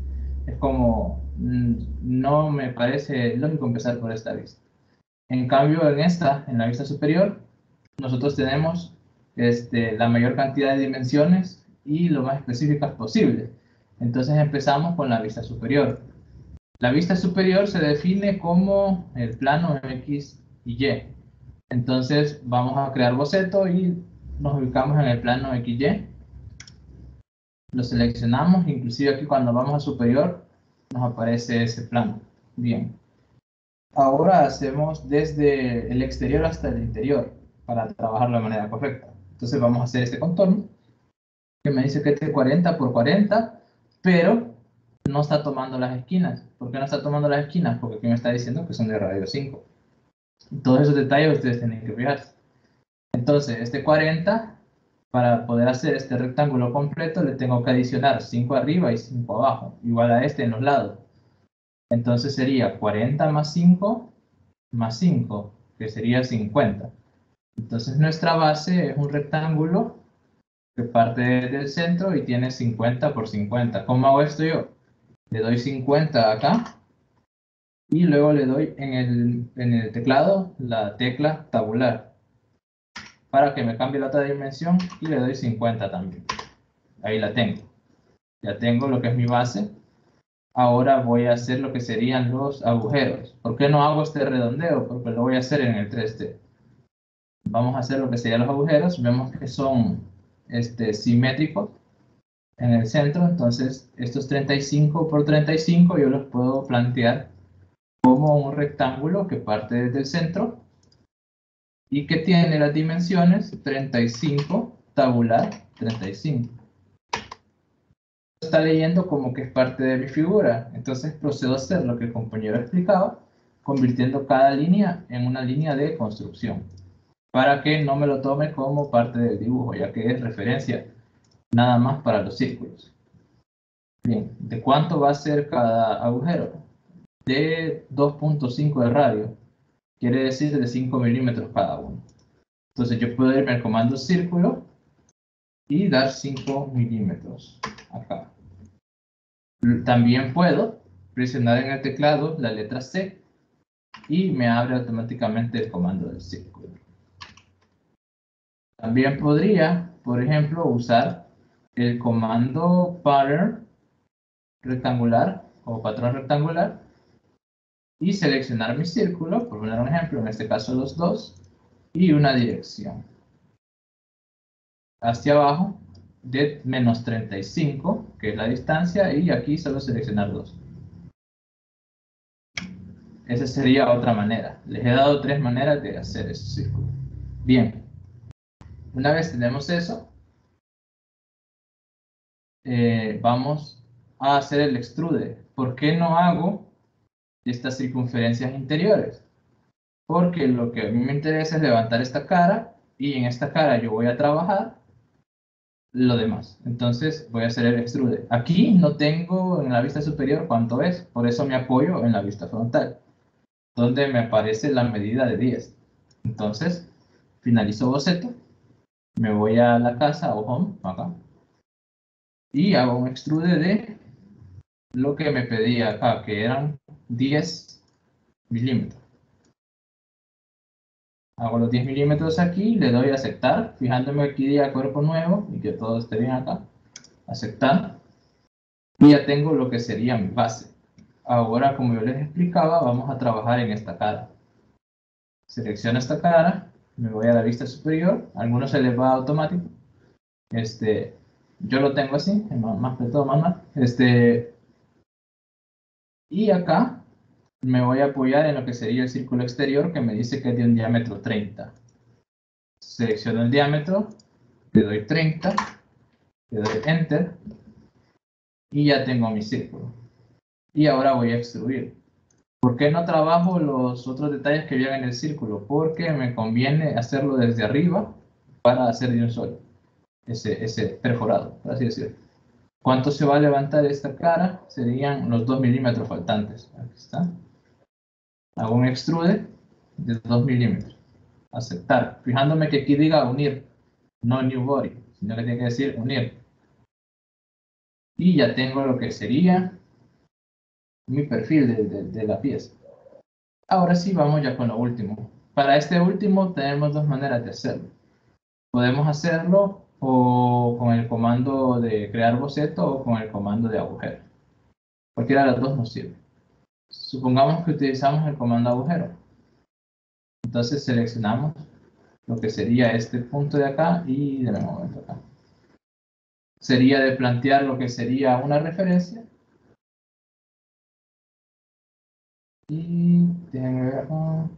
como, no me parece lógico empezar por esta vista. En cambio, en la vista superior, nosotros tenemos la mayor cantidad de dimensiones y lo más específicas posible. Entonces empezamos con la vista superior. La vista superior se define como el plano X y Y. Entonces vamos a crear boceto y nos ubicamos en el plano X y. Lo seleccionamos, inclusive aquí cuando vamos a superior nos aparece ese plano. Bien. Ahora hacemos desde el exterior hasta el interior para trabajarlo de manera correcta. Entonces vamos a hacer este contorno, que me dice que es de 40 por 40, pero no está tomando las esquinas. ¿Por qué no está tomando las esquinas? Porque aquí me está diciendo que son de radio 5. Todos esos detalles ustedes tienen que fijarse. Entonces, este 40, para poder hacer este rectángulo completo, le tengo que adicionar 5 arriba y 5 abajo, igual a este en los lados. Entonces sería 40 más 5, que sería 50. Entonces nuestra base es un rectángulo que parte del centro y tiene 50 por 50. ¿Cómo hago esto yo? Le doy 50 acá y luego le doy en el teclado la tecla tabular para que me cambie la otra dimensión y le doy 50 también. Ahí la tengo. Ya tengo lo que es mi base. Ahora voy a hacer lo que serían los agujeros. ¿Por qué no hago este redondeo? Porque lo voy a hacer en el 3D. Vamos a hacer lo que serían los agujeros. Vemos que son simétricos en el centro. Entonces estos 35 por 35 yo los puedo plantear como un rectángulo que parte desde el centro y que tiene las dimensiones 35 tabular 35. Está leyendo como que es parte de mi figura. Entonces procedo a hacer lo que el compañero explicaba, convirtiendo cada línea en una línea de construcción, para que no me lo tome como parte del dibujo, ya que es referencia nada más para los círculos. Bien, ¿de cuánto va a ser cada agujero? De 2.5 de radio, quiere decir de 5 milímetros cada uno. Entonces yo puedo irme al comando círculo y dar 5 milímetros acá. También puedo presionar en el teclado la letra C y me abre automáticamente el comando del círculo. También podría, por ejemplo, usar el comando pattern rectangular o patrón rectangular y seleccionar mi círculo, por poner un ejemplo, en este caso los dos, y una dirección. Hacia abajo de menos 35, que es la distancia, y aquí solo seleccionar dos. Esa sería otra manera. Les he dado tres maneras de hacer ese círculo. Bien. Una vez tenemos eso, vamos a hacer el extrude. ¿Por qué no hago estas circunferencias interiores? Porque lo que a mí me interesa es levantar esta cara, y en esta cara yo voy a trabajar lo demás. Entonces voy a hacer el extrude. Aquí no tengo en la vista superior cuánto es, por eso me apoyo en la vista frontal, donde me aparece la medida de 10. Entonces, finalizo boceto, me voy a la casa o home, acá, y hago un extrude de lo que me pedía acá, que eran 10 milímetros. Hago los 10 milímetros aquí, le doy a aceptar, fijándome aquí a cuerpo nuevo y que todo esté bien acá. Aceptar. Y ya tengo lo que sería mi base. Ahora, como yo les explicaba, vamos a trabajar en esta cara. Selecciono esta cara, me voy a la vista superior. A algunos se les va automático. Yo lo tengo así, más de todo, más. Y acá me voy a apoyar en lo que sería el círculo exterior, que me dice que es de un diámetro 30. Selecciono el diámetro, le doy 30, le doy Enter, y ya tengo mi círculo. Y ahora voy a extruir. ¿Por qué no trabajo los otros detalles que vienen en el círculo? Porque me conviene hacerlo desde arriba para hacer de un solo ese perforado, por así decirlo. ¿Cuánto se va a levantar esta cara? Serían los 2 milímetros faltantes. Aquí está. Hago un extrude de 2 milímetros. Aceptar. Fijándome que aquí diga unir. No new body, sino que tiene que decir unir. Y ya tengo lo que sería mi perfil de la pieza. Ahora sí, vamos ya con lo último. Para este último tenemos dos maneras de hacerlo. Podemos hacerlo o con el comando de crear boceto o con el comando de agujero. Cualquiera de las dos nos sirve. Supongamos que utilizamos el comando agujero. Entonces seleccionamos lo que sería este punto de acá y de nuevo acá. Sería de plantear lo que sería una referencia. Y déjenme ver acá.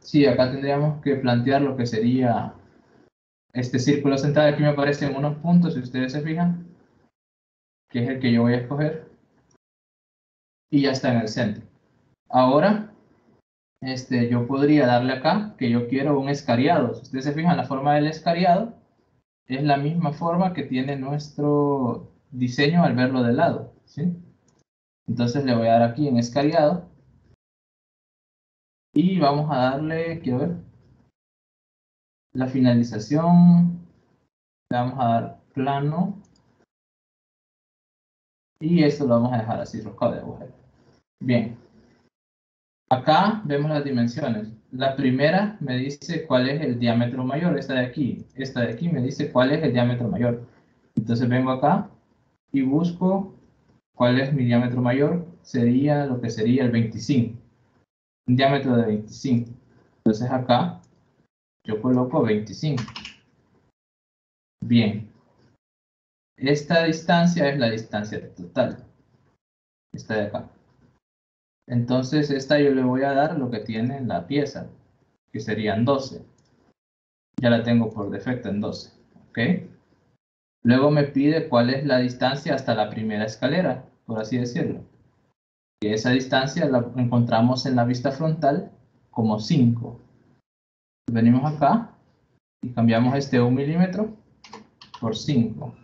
Sí, acá tendríamos que plantear lo que sería este círculo central. Aquí me aparecen unos puntos, si ustedes se fijan, que es el que yo voy a escoger, y ya está en el centro. Ahora, yo podría darle acá que yo quiero un escariado. Si ustedes se fijan, la forma del escariado es la misma forma que tiene nuestro diseño al verlo de lado, ¿sí? Entonces le voy a dar aquí en escariado y vamos a darle, quiero ver, la finalización, le vamos a dar plano. Y esto lo vamos a dejar así, roscado de agujero. Bien. Acá vemos las dimensiones. La primera me dice cuál es el diámetro mayor, esta de aquí. Esta de aquí me dice cuál es el diámetro mayor. Entonces vengo acá y busco cuál es mi diámetro mayor. Sería lo que sería el 25. Un diámetro de 25. Entonces acá yo coloco 25. Bien. Esta distancia es la distancia total. Esta de acá. Entonces esta yo le voy a dar lo que tiene en la pieza, que serían 12. Ya la tengo por defecto en 12. ¿Okay? Luego me pide cuál es la distancia hasta la primera escalera, por así decirlo. Y esa distancia la encontramos en la vista frontal como 5. Venimos acá y cambiamos este 1 milímetro por 5.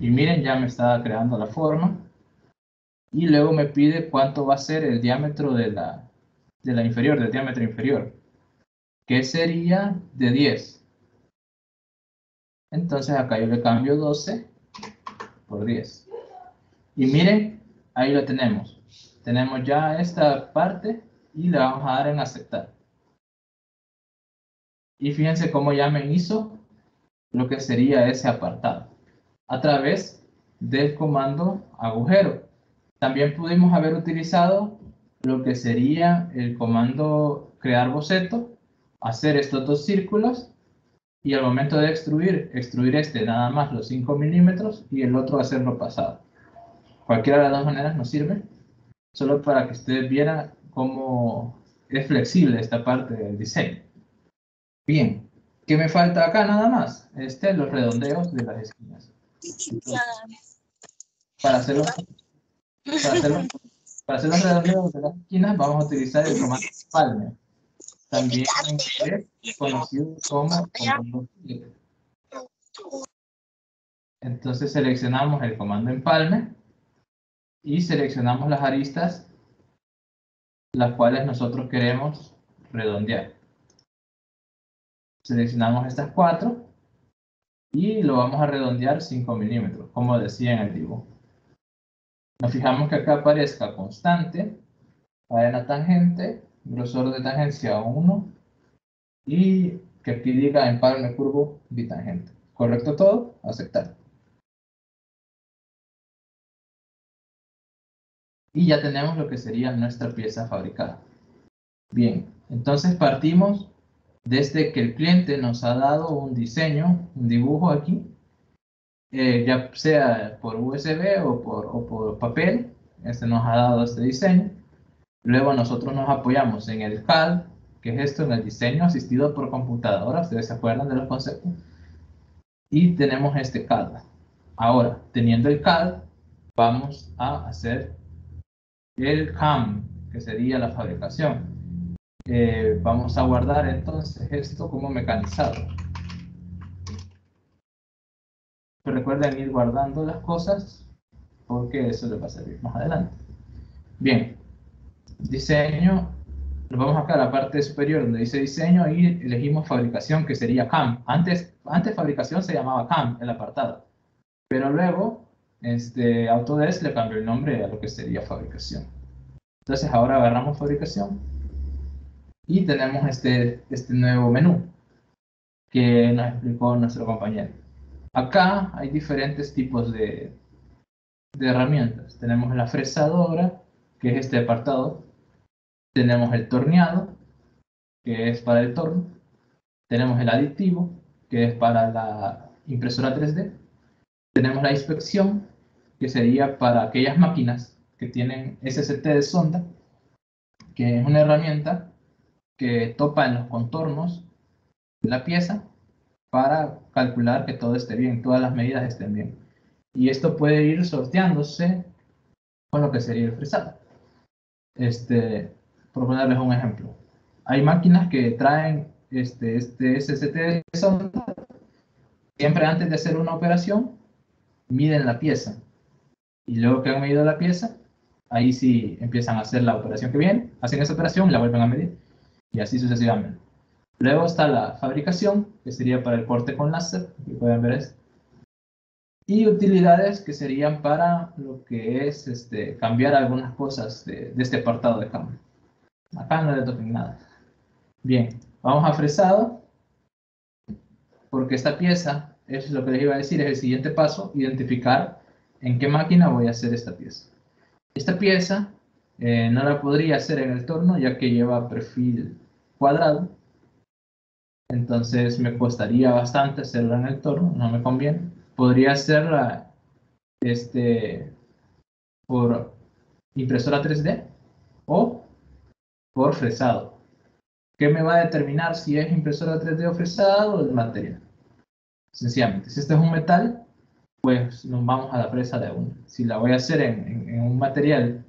Y miren, ya me está creando la forma. Y luego me pide cuánto va a ser el diámetro de la inferior, del diámetro inferior, que sería de 10. Entonces acá yo le cambio 12 por 10. Y miren, ahí lo tenemos. Tenemos ya esta parte y le vamos a dar en aceptar. Y fíjense cómo ya me hizo lo que sería ese apartado. a través del comando agujero. También pudimos haber utilizado lo que sería el comando crear boceto, hacer estos dos círculos y al momento de extruir, extruir este nada más los 5 milímetros y el otro hacerlo pasado. Cualquiera de las dos maneras nos sirve, solo para que ustedes vieran cómo es flexible esta parte del diseño. Bien, ¿qué me falta acá nada más? Los redondeos de las esquinas. Entonces, para hacer los redondeos de las esquinas vamos a utilizar el comando palmer. También en inglés conocido como comando flip. Entonces seleccionamos el comando empalme y seleccionamos las aristas las cuales nosotros queremos redondear. Seleccionamos estas 4 y lo vamos a redondear 5 milímetros, como decía en el dibujo. Nos fijamos que acá aparezca constante, cadena tangente, grosor de tangencia 1 y que aquí diga empalme curvo bitangente. ¿Correcto todo? Aceptar. Y ya tenemos lo que sería nuestra pieza fabricada. Bien, entonces partimos desde que el cliente nos ha dado un diseño, un dibujo aquí, ya sea por USB o por papel, nos ha dado este diseño. Luego nosotros nos apoyamos en el CAD, que es esto, en el diseño asistido por computadora. Ustedes se acuerdan de los conceptos. Y tenemos este CAD. Ahora, teniendo el CAD, vamos a hacer el CAM, que sería la fabricación. Vamos a guardar entonces esto como mecanizado. Pero recuerden ir guardando las cosas porque eso les va a servir más adelante. Bien. Diseño, nos vamos acá a la parte superior donde dice diseño y elegimos fabricación, que sería CAM. Antes fabricación se llamaba CAM, el apartado. Pero luego Autodesk le cambió el nombre a lo que sería fabricación. Entonces ahora agarramos fabricación y tenemos este nuevo menú que nos explicó nuestro compañero. Acá hay diferentes tipos de herramientas. Tenemos la fresadora, que es este apartado. Tenemos el torneado, que es para el torno. Tenemos el aditivo, que es para la impresora 3D. Tenemos la inspección, que sería para aquellas máquinas que tienen SST de sonda, que es una herramienta que topa en los contornos de la pieza para calcular que todo esté bien, todas las medidas estén bien. Y esto puede ir sorteándose con lo que sería el fresado. Por ponerles un ejemplo, hay máquinas que traen este SST de sonda. Siempre antes de hacer una operación, miden la pieza. Y luego que han medido la pieza, ahí sí empiezan a hacer la operación que viene, hacen esa operación y la vuelven a medir. Y así sucesivamente. Luego está la fabricación, que sería para el corte con láser. Aquí pueden ver esto. Y utilidades, que serían para lo que es cambiar algunas cosas de este apartado de CAM. Acá no le toquen nada. Bien, vamos a fresado, porque esta pieza, es lo que les iba a decir, es el siguiente paso, identificar en qué máquina voy a hacer esta pieza. Esta pieza no la podría hacer en el torno, ya que lleva perfil cuadrado. Entonces me costaría bastante hacerla en el torno, no me conviene. Podría hacerla por impresora 3D o por fresado. ¿Qué me va a determinar si es impresora 3D o fresado o el material? Sencillamente, si este es un metal, pues nos vamos a la fresa de uno. Si la voy a hacer en un material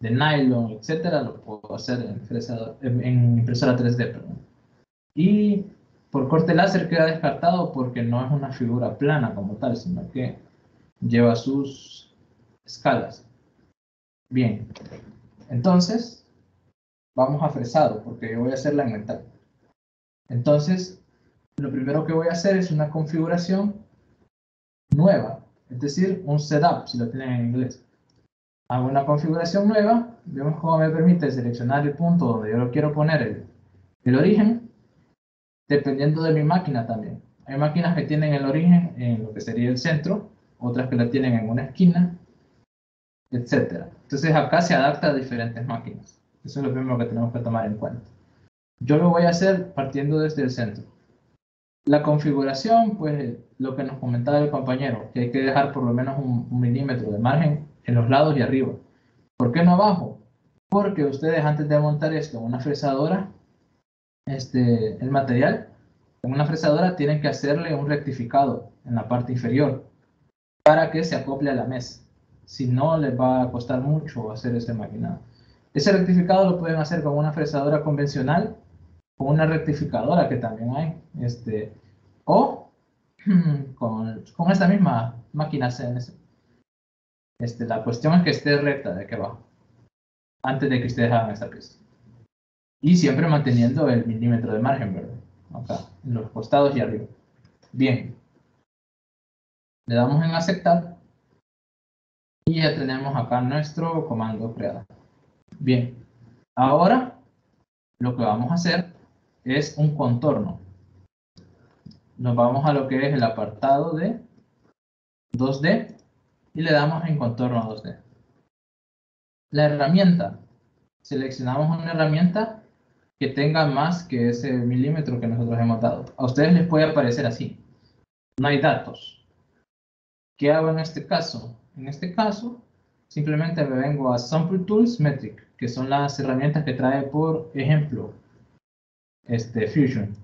de nylon, etcétera, lo puedo hacer en impresora 3D. Perdón. Y por corte láser queda descartado porque no es una figura plana como tal, sino que lleva sus escalas. Bien, entonces vamos a fresado porque yo voy a hacerla en metal. Entonces, lo primero que voy a hacer es una configuración nueva, es decir, un setup, si lo tienen en inglés. Hago una configuración nueva, vemos cómo me permite seleccionar el punto donde yo lo quiero poner, el origen. Dependiendo de mi máquina también. Hay máquinas que tienen el origen en lo que sería el centro otras que la tienen en una esquina, etc. Entonces acá se adapta a diferentes máquinas. Eso es lo primero que tenemos que tomar en cuenta. Yo lo voy a hacer partiendo desde el centro. La configuración, pues lo que nos comentaba el compañero, que hay que dejar por lo menos un milímetro de margen en los lados y arriba. ¿Por qué no abajo? Porque ustedes antes de montar esto en una fresadora, el material, en una fresadora tienen que hacerle un rectificado en la parte inferior para que se acople a la mesa. Si no, les va a costar mucho hacer este maquinado. Ese rectificado lo pueden hacer con una fresadora convencional, con una rectificadora que también hay, o con esta misma máquina CNC. La cuestión es que esté recta de aquí abajo, antes de que ustedes hagan esta pieza. Y siempre manteniendo el milímetro de margen, ¿verdad? Acá, en los costados y arriba. Bien. Le damos en aceptar. Y ya tenemos acá nuestro comando creado. Bien. Ahora, lo que vamos a hacer es un contorno. Nos vamos a lo que es el apartado de 2D y le damos en contorno a 2D. La herramienta. Seleccionamos una herramienta que tenga más que ese milímetro que nosotros hemos dado. A ustedes les puede aparecer así. No hay datos. ¿Qué hago en este caso? En este caso, simplemente me vengo a Sample Tools Metric, que son las herramientas que trae, por ejemplo, Fusion.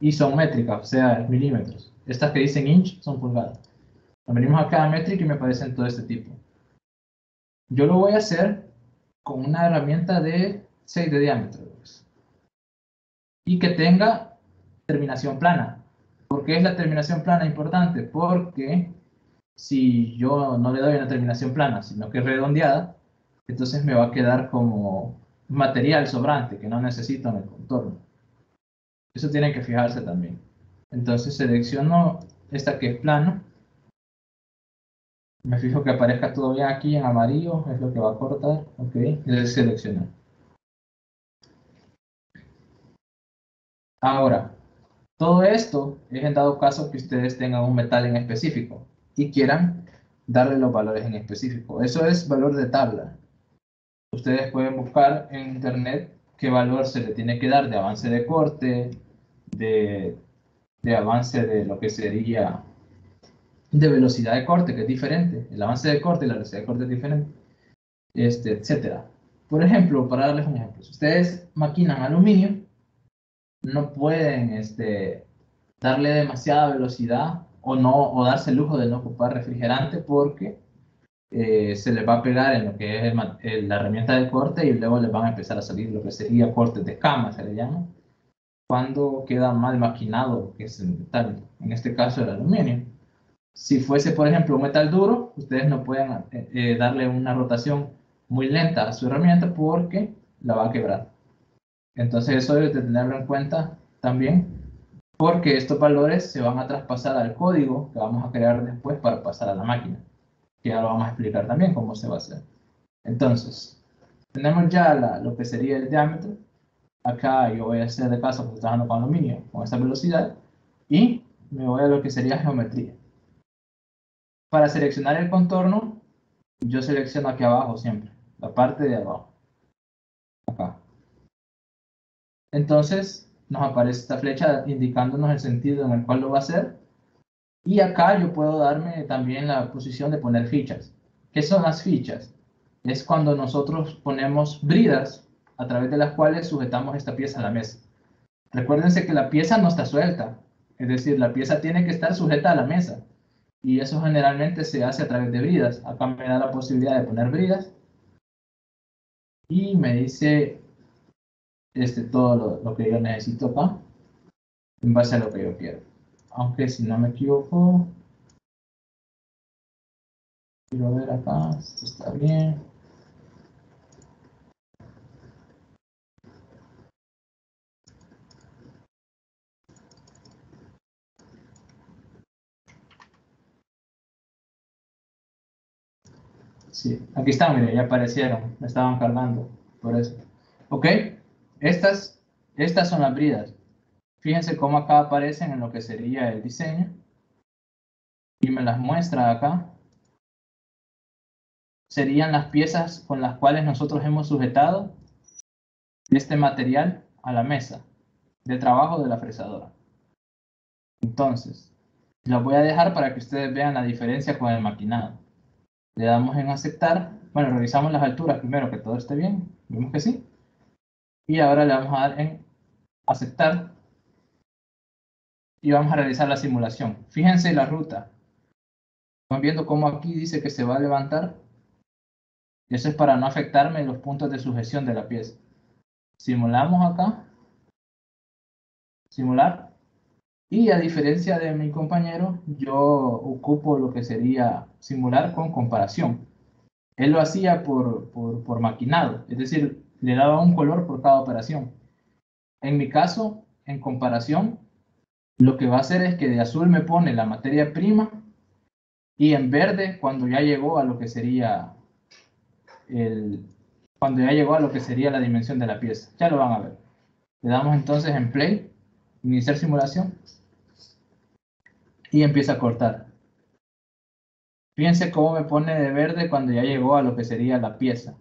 Y son métricas, o sea, milímetros. Estas que dicen inch son pulgadas. Nos venimos acá a Metric y me aparecen todo este tipo. Yo lo voy a hacer con una herramienta de 6 de diámetro. Y que tenga terminación plana. ¿Por qué es la terminación plana importante? Porque si yo no le doy una terminación plana, sino que es redondeada, entonces me va a quedar como material sobrante que no necesito en el contorno. Eso tienen que fijarse también. Entonces selecciono esta que es plana. Me fijo que aparezca todo bien aquí en amarillo, es lo que va a cortar. Ok, le selecciono. Ahora, todo esto es en dado caso que ustedes tengan un metal en específico y quieran darle los valores en específico. Eso es valor de tabla. Ustedes pueden buscar en internet qué valor se le tiene que dar de avance de corte, de avance de lo que sería de velocidad de corte, que es diferente. El avance de corte y la velocidad de corte es diferente, etcétera. Por ejemplo, para darles un ejemplo, si ustedes maquinan aluminio, no pueden darle demasiada velocidad o darse el lujo de no ocupar refrigerante porque se les va a pegar en lo que es la herramienta de corte y luego les van a empezar a salir lo que sería cortes de cama, se le llama, cuando queda mal maquinado, que es el metal, en este caso el aluminio. Si fuese, por ejemplo, un metal duro, ustedes no pueden darle una rotación muy lenta a su herramienta porque la va a quebrar. Entonces eso debe de tenerlo en cuenta también, porque estos valores se van a traspasar al código que vamos a crear después para pasar a la máquina, que ya lo vamos a explicar también cómo se va a hacer. Entonces, tenemos ya lo que sería el diámetro. Acá yo voy a hacer de caso, porque estoy trabajando con aluminio, con esta velocidad, y me voy a lo que sería geometría. Para seleccionar el contorno, yo selecciono aquí abajo siempre, la parte de abajo. Acá. Entonces, nos aparece esta flecha indicándonos el sentido en el cual lo va a hacer. Y acá yo puedo darme también la posición de poner fichas. ¿Qué son las fichas? Es cuando nosotros ponemos bridas a través de las cuales sujetamos esta pieza a la mesa. Recuérdense que la pieza no está suelta. Es decir, la pieza tiene que estar sujeta a la mesa. Y eso generalmente se hace a través de bridas. Acá me da la posibilidad de poner bridas. Y me dice todo lo que yo necesito acá, en base a lo que yo quiero. Aunque si no me equivoco, quiero ver acá, esto está bien. Sí, aquí están, miren, ya aparecieron, me estaban cargando, por eso. Ok, estas son las bridas. Fíjense cómo acá aparecen en lo que sería el diseño. y me las muestra acá, serían las piezas con las cuales nosotros hemos sujetado este material a la mesa de trabajo de la fresadora. Entonces, las voy a dejar para que ustedes vean la diferencia con el maquinado. Le damos en aceptar. Bueno, revisamos las alturas primero, que todo esté bien. Vemos que sí. Y ahora le vamos a dar en aceptar. Y vamos a realizar la simulación. Fíjense la ruta. Están viendo cómo aquí dice que se va a levantar. Eso es para no afectarme en los puntos de sujeción de la pieza. Simulamos acá. Simular. Y a diferencia de mi compañero, yo ocupo lo que sería simular con comparación. Él lo hacía por maquinado. Es decir, le daba un color por cada operación. En mi caso, en comparación, lo que va a hacer es que de azul me pone la materia prima y en verde cuando ya llegó a lo que sería la dimensión de la pieza. Ya lo van a ver. Le damos entonces en play, iniciar simulación, y empieza a cortar. Fíjense cómo me pone de verde cuando ya llegó a lo que sería la pieza,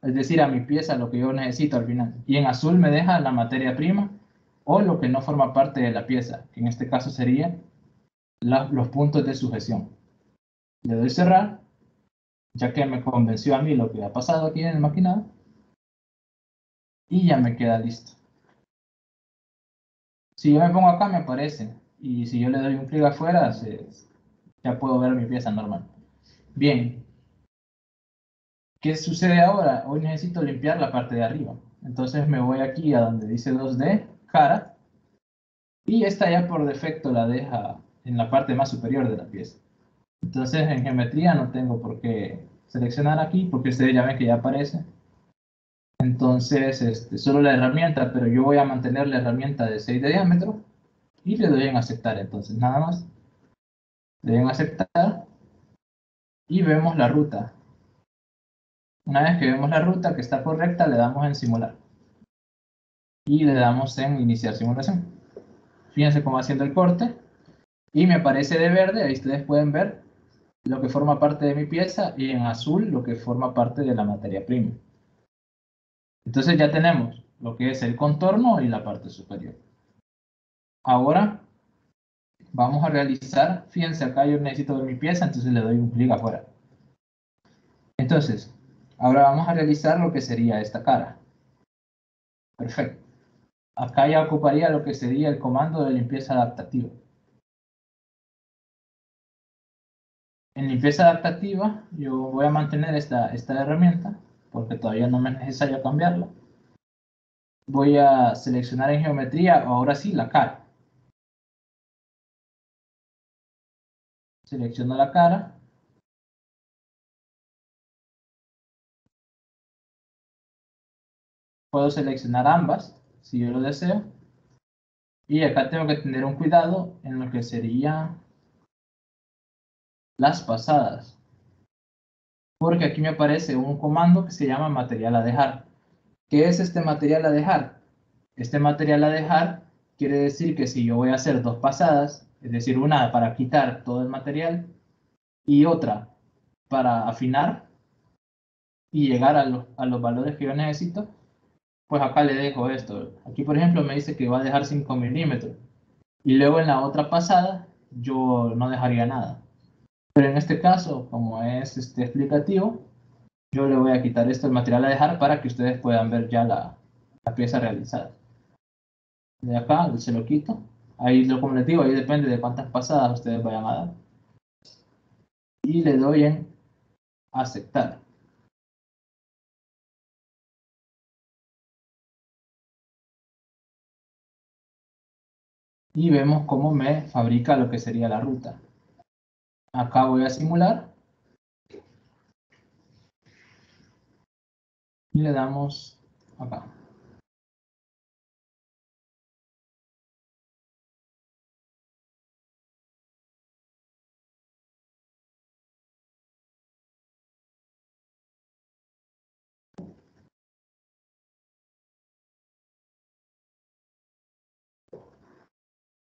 es decir, a mi pieza, lo que yo necesito al final. Y en azul me deja la materia prima o lo que no forma parte de la pieza, que en este caso serían los puntos de sujeción. Le doy cerrar, ya que me convenció a mí lo que ha pasado aquí en el maquinado, y ya me queda listo. Si yo me pongo acá me aparece, y si yo le doy un clic afuera, ya puedo ver mi pieza normal. Bien, ¿qué sucede ahora? Hoy necesito limpiar la parte de arriba, entonces me voy aquí a donde dice 2D, cara, y esta ya por defecto la deja en la parte más superior de la pieza. Entonces en geometría no tengo por qué seleccionar aquí, porque ustedes ya ven que ya aparece. Entonces solo la herramienta, pero yo voy a mantener la herramienta de 6 de diámetro y le doy en aceptar. Entonces nada más, le doy en aceptar y vemos la ruta. Una vez que vemos la ruta que está correcta, le damos en simular y le damos en iniciar simulación. Fíjense cómo haciendo el corte y me aparece de verde, ahí ustedes pueden ver lo que forma parte de mi pieza y en azul lo que forma parte de la materia prima. Entonces ya tenemos lo que es el contorno y la parte superior. Ahora vamos a realizar, fíjense acá yo necesito ver mi pieza, entonces le doy un clic afuera. Entonces, ahora vamos a realizar lo que sería esta cara. Perfecto. Acá ya ocuparía lo que sería el comando de limpieza adaptativa. En limpieza adaptativa yo voy a mantener esta herramienta porque todavía no me es necesario cambiarla. Voy a seleccionar en geometría, ahora sí, la cara. Selecciono la cara. Puedo seleccionar ambas si yo lo deseo. Y acá tengo que tener un cuidado en lo que sería las pasadas, porque aquí me aparece un comando que se llama material a dejar. ¿Qué es este material a dejar? Este material a dejar quiere decir que si yo voy a hacer dos pasadas, es decir, una para quitar todo el material y otra para afinar y llegar a los valores que yo necesito, pues acá le dejo esto. Aquí por ejemplo me dice que va a dejar 5 milímetros y luego en la otra pasada yo no dejaría nada. Pero en este caso, como es explicativo, yo le voy a quitar esto, el material a dejar, para que ustedes puedan ver ya la pieza realizada. De acá se lo quito. Ahí, como les digo, ahí depende de cuántas pasadas ustedes vayan a dar. Y le doy en aceptar. Y vemos cómo me fabrica lo que sería la ruta. Acá voy a simular y le damos acá.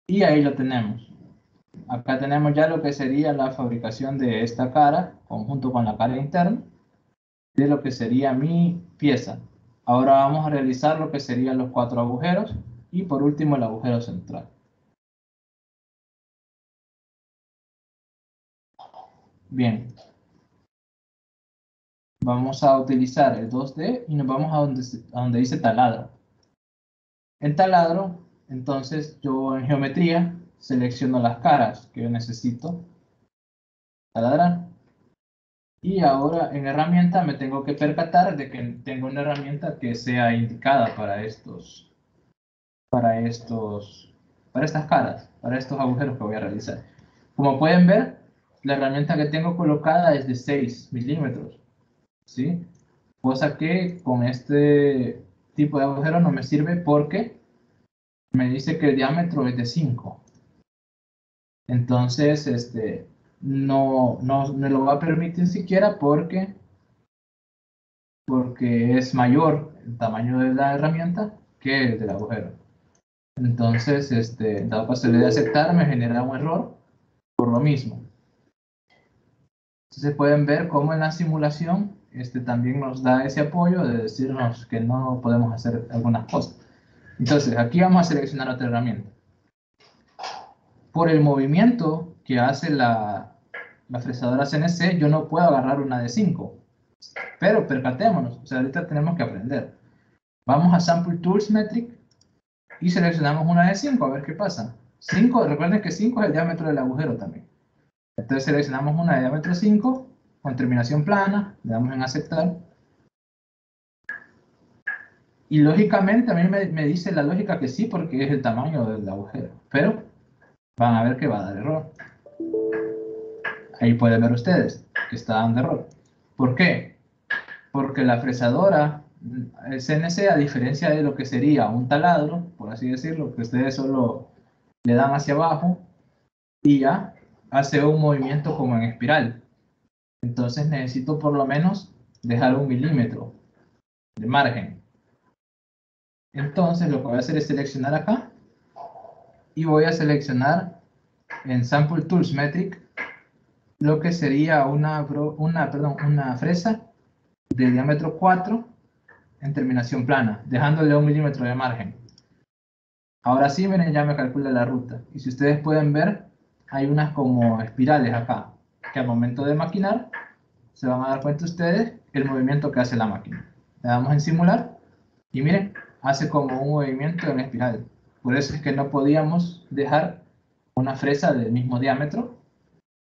Y ahí lo tenemos. Acá tenemos ya lo que sería la fabricación de esta cara, junto con la cara interna, de lo que sería mi pieza. Ahora vamos a realizar lo que serían los 4 agujeros y por último el agujero central. Bien. Vamos a utilizar el 2D y nos vamos a donde dice taladro. En taladro, entonces yo en geometría selecciono las caras que yo necesito taladrar. Y ahora en herramienta me tengo que percatar de que tengo una herramienta que sea indicada para estas caras, para estos agujeros que voy a realizar. Como pueden ver, la herramienta que tengo colocada es de 6 milímetros. ¿Sí? Cosa que con este tipo de agujero no me sirve porque me dice que el diámetro es de 5. Entonces, no me lo va a permitir siquiera porque es mayor el tamaño de la herramienta que el del agujero. Entonces, dado posibilidad de aceptar, me genera un error por lo mismo. Entonces pueden ver cómo en la simulación también nos da ese apoyo de decirnos que no podemos hacer algunas cosas. Entonces aquí vamos a seleccionar otra herramienta. Por el movimiento que hace la fresadora CNC, yo no puedo agarrar una de 5. Pero percatémonos, ahorita tenemos que aprender. Vamos a Sample Tools Metric y seleccionamos una de 5, a ver qué pasa. 5, recuerden que 5 es el diámetro del agujero también. Entonces seleccionamos una de diámetro 5 con terminación plana, le damos en aceptar. Y lógicamente a mí me dice la lógica que sí porque es el tamaño del agujero. Pero van a ver que va a dar error. Ahí pueden ver ustedes que está dando error. ¿Por qué? Porque la fresadora CNC, a diferencia de lo que sería un taladro, por así decirlo, que ustedes solo le dan hacia abajo y ya hace un movimiento como en espiral. Entonces necesito por lo menos dejar 1 milímetro de margen. Entonces lo que voy a hacer es seleccionar acá y voy a seleccionar en Sample Tools Metric lo que sería una fresa de diámetro 4 en terminación plana, dejándole 1 milímetro de margen. Ahora sí, miren, ya me calcula la ruta. Y si ustedes pueden ver, hay unas como espirales acá, que al momento de maquinar, se van a dar cuenta ustedes el movimiento que hace la máquina. Le damos en simular, y miren, hace como un movimiento en espiral. Por eso es que no podíamos dejar una fresa del mismo diámetro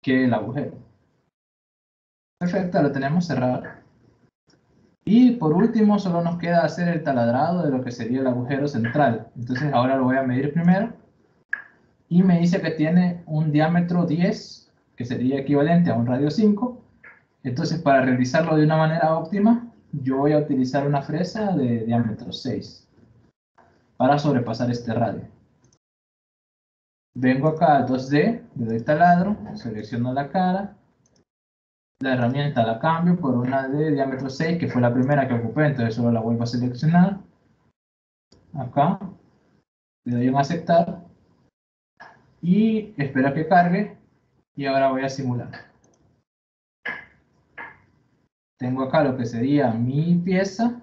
que el agujero. Perfecto, lo tenemos cerrado. Y por último, solo nos queda hacer el taladrado de lo que sería el agujero central. Entonces ahora lo voy a medir primero. Y me dice que tiene un diámetro 10, que sería equivalente a un radio 5. Entonces, para realizarlo de una manera óptima, yo voy a utilizar una fresa de diámetro 6 para sobrepasar este radio. Vengo acá a 2D, le doy taladro, selecciono la cara. La herramienta la cambio por una de diámetro 6, que fue la primera que ocupé, entonces solo la vuelvo a seleccionar. Acá, le doy en aceptar. Y espero que cargue. Y ahora voy a simular. Tengo acá lo que sería mi pieza.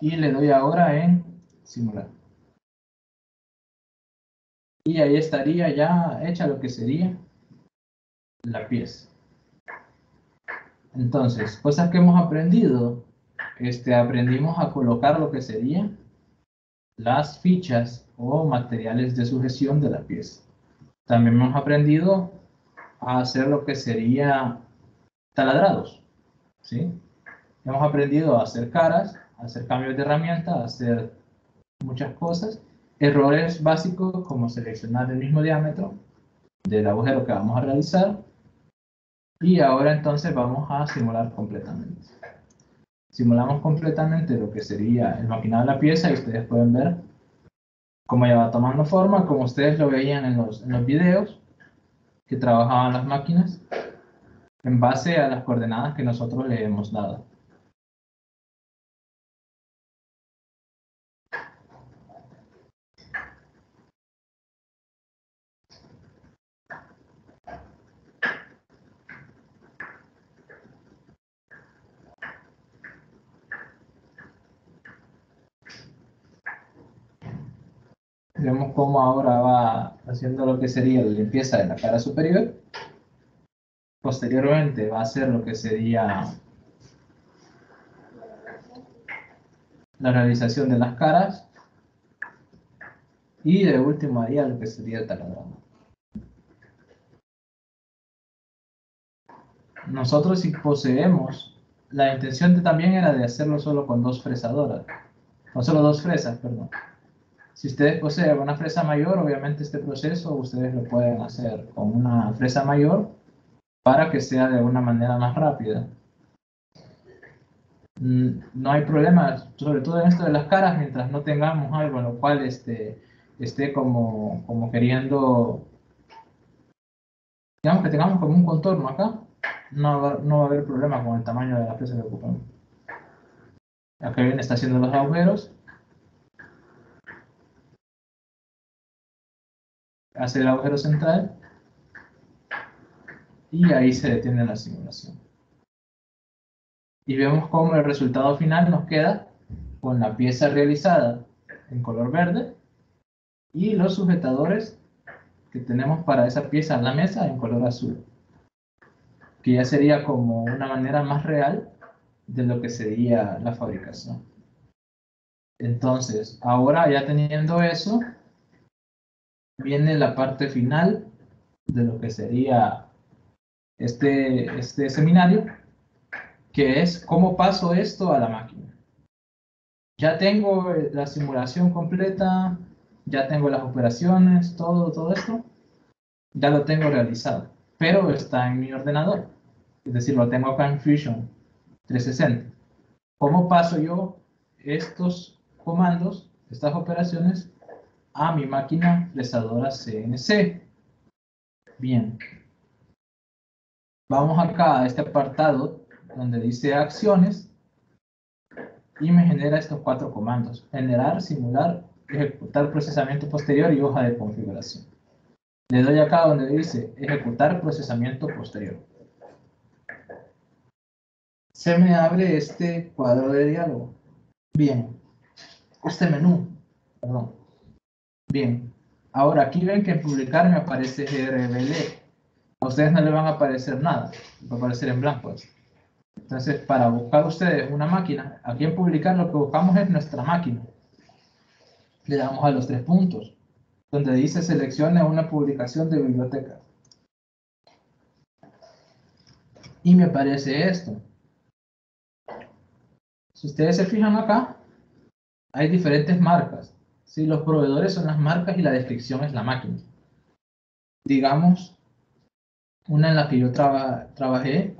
Y le doy ahora en simular. Y ahí estaría ya hecha lo que sería la pieza. Entonces, cosas que hemos aprendido. Aprendimos a colocar lo que sería las fichas o materiales de sujeción de la pieza. También hemos aprendido a hacer lo que sería taladrados, ¿sí? Hemos aprendido a hacer caras, a hacer cambios de herramienta, a hacer muchas cosas. Errores básicos como seleccionar el mismo diámetro del agujero que vamos a realizar. Y ahora entonces vamos a simular completamente. Simulamos completamente lo que sería el maquinado de la pieza y ustedes pueden ver cómo ya va tomando forma, como ustedes lo veían en los videos que trabajaban las máquinas en base a las coordenadas que nosotros le hemos dado. Vemos cómo ahora va haciendo lo que sería la limpieza de la cara superior. Posteriormente va a hacer lo que sería la realización de las caras. Y de último haría lo que sería el taladrama. Nosotros, si poseemos, la intención también era de hacerlo solo con dos fresadoras. No solo dos fresas, perdón. Si ustedes poseen una fresa mayor, obviamente este proceso ustedes lo pueden hacer con una fresa mayor para que sea de una manera más rápida. No hay problema, sobre todo en esto de las caras, mientras no tengamos algo en lo cual esté como queriendo, digamos que tengamos como un contorno acá, no va a haber problema con el tamaño de la fresa que ocupamos. Acá bien está haciendo los agujeros. Hace el agujero central y ahí se detiene la simulación. Y vemos cómo el resultado final nos queda con la pieza realizada en color verde y los sujetadores que tenemos para esa pieza en la mesa en color azul, que ya sería como una manera más real de lo que sería la fabricación. Entonces, ahora ya teniendo eso, viene la parte final de lo que sería este seminario, que es cómo paso esto a la máquina. Ya tengo la simulación completa, ya tengo las operaciones, todo esto, ya lo tengo realizado, pero está en mi ordenador, es decir, lo tengo acá en Fusion 360. ¿Cómo paso yo estos comandos, estas operaciones, a mi máquina fresadora CNC? Bien. Vamos acá a este apartado donde dice acciones y me genera estos cuatro comandos: generar, simular, ejecutar procesamiento posterior y hoja de configuración. Le doy acá donde dice ejecutar procesamiento posterior. Se me abre este cuadro de diálogo. Bien. Este menú. Perdón. Bien, ahora aquí ven que en publicar me aparece GRBL. A ustedes no le van a aparecer nada, va a aparecer en blanco. Entonces, para buscar ustedes una máquina, aquí en publicar lo que buscamos es nuestra máquina. Le damos a los tres puntos, donde dice seleccione una publicación de biblioteca. Y me aparece esto. Si ustedes se fijan acá, hay diferentes marcas. Sí, los proveedores son las marcas y la descripción es la máquina. Digamos, una en la que yo trabajé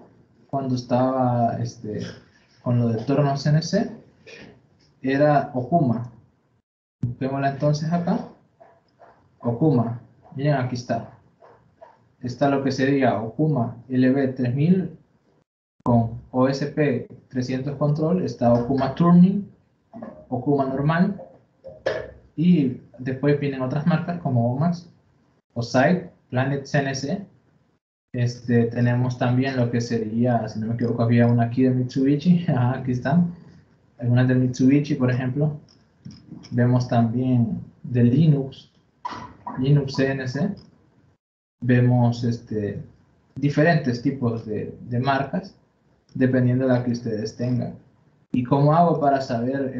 cuando estaba con lo del torno CNC, era Okuma. Busquémosla entonces acá. Okuma. Miren, aquí está. Está lo que sería Okuma LB3000 con OSP 300 control. Está Okuma Turning, Okuma normal. Y después vienen otras marcas como OMAX, OSIDE, Planet CNC. Tenemos también lo que sería, si no me equivoco, había una aquí de Mitsubishi. Ajá, aquí están. Algunas de Mitsubishi, por ejemplo. Vemos también de Linux CNC. Vemos diferentes tipos de marcas, dependiendo de la que ustedes tengan. ¿Y cómo hago para saber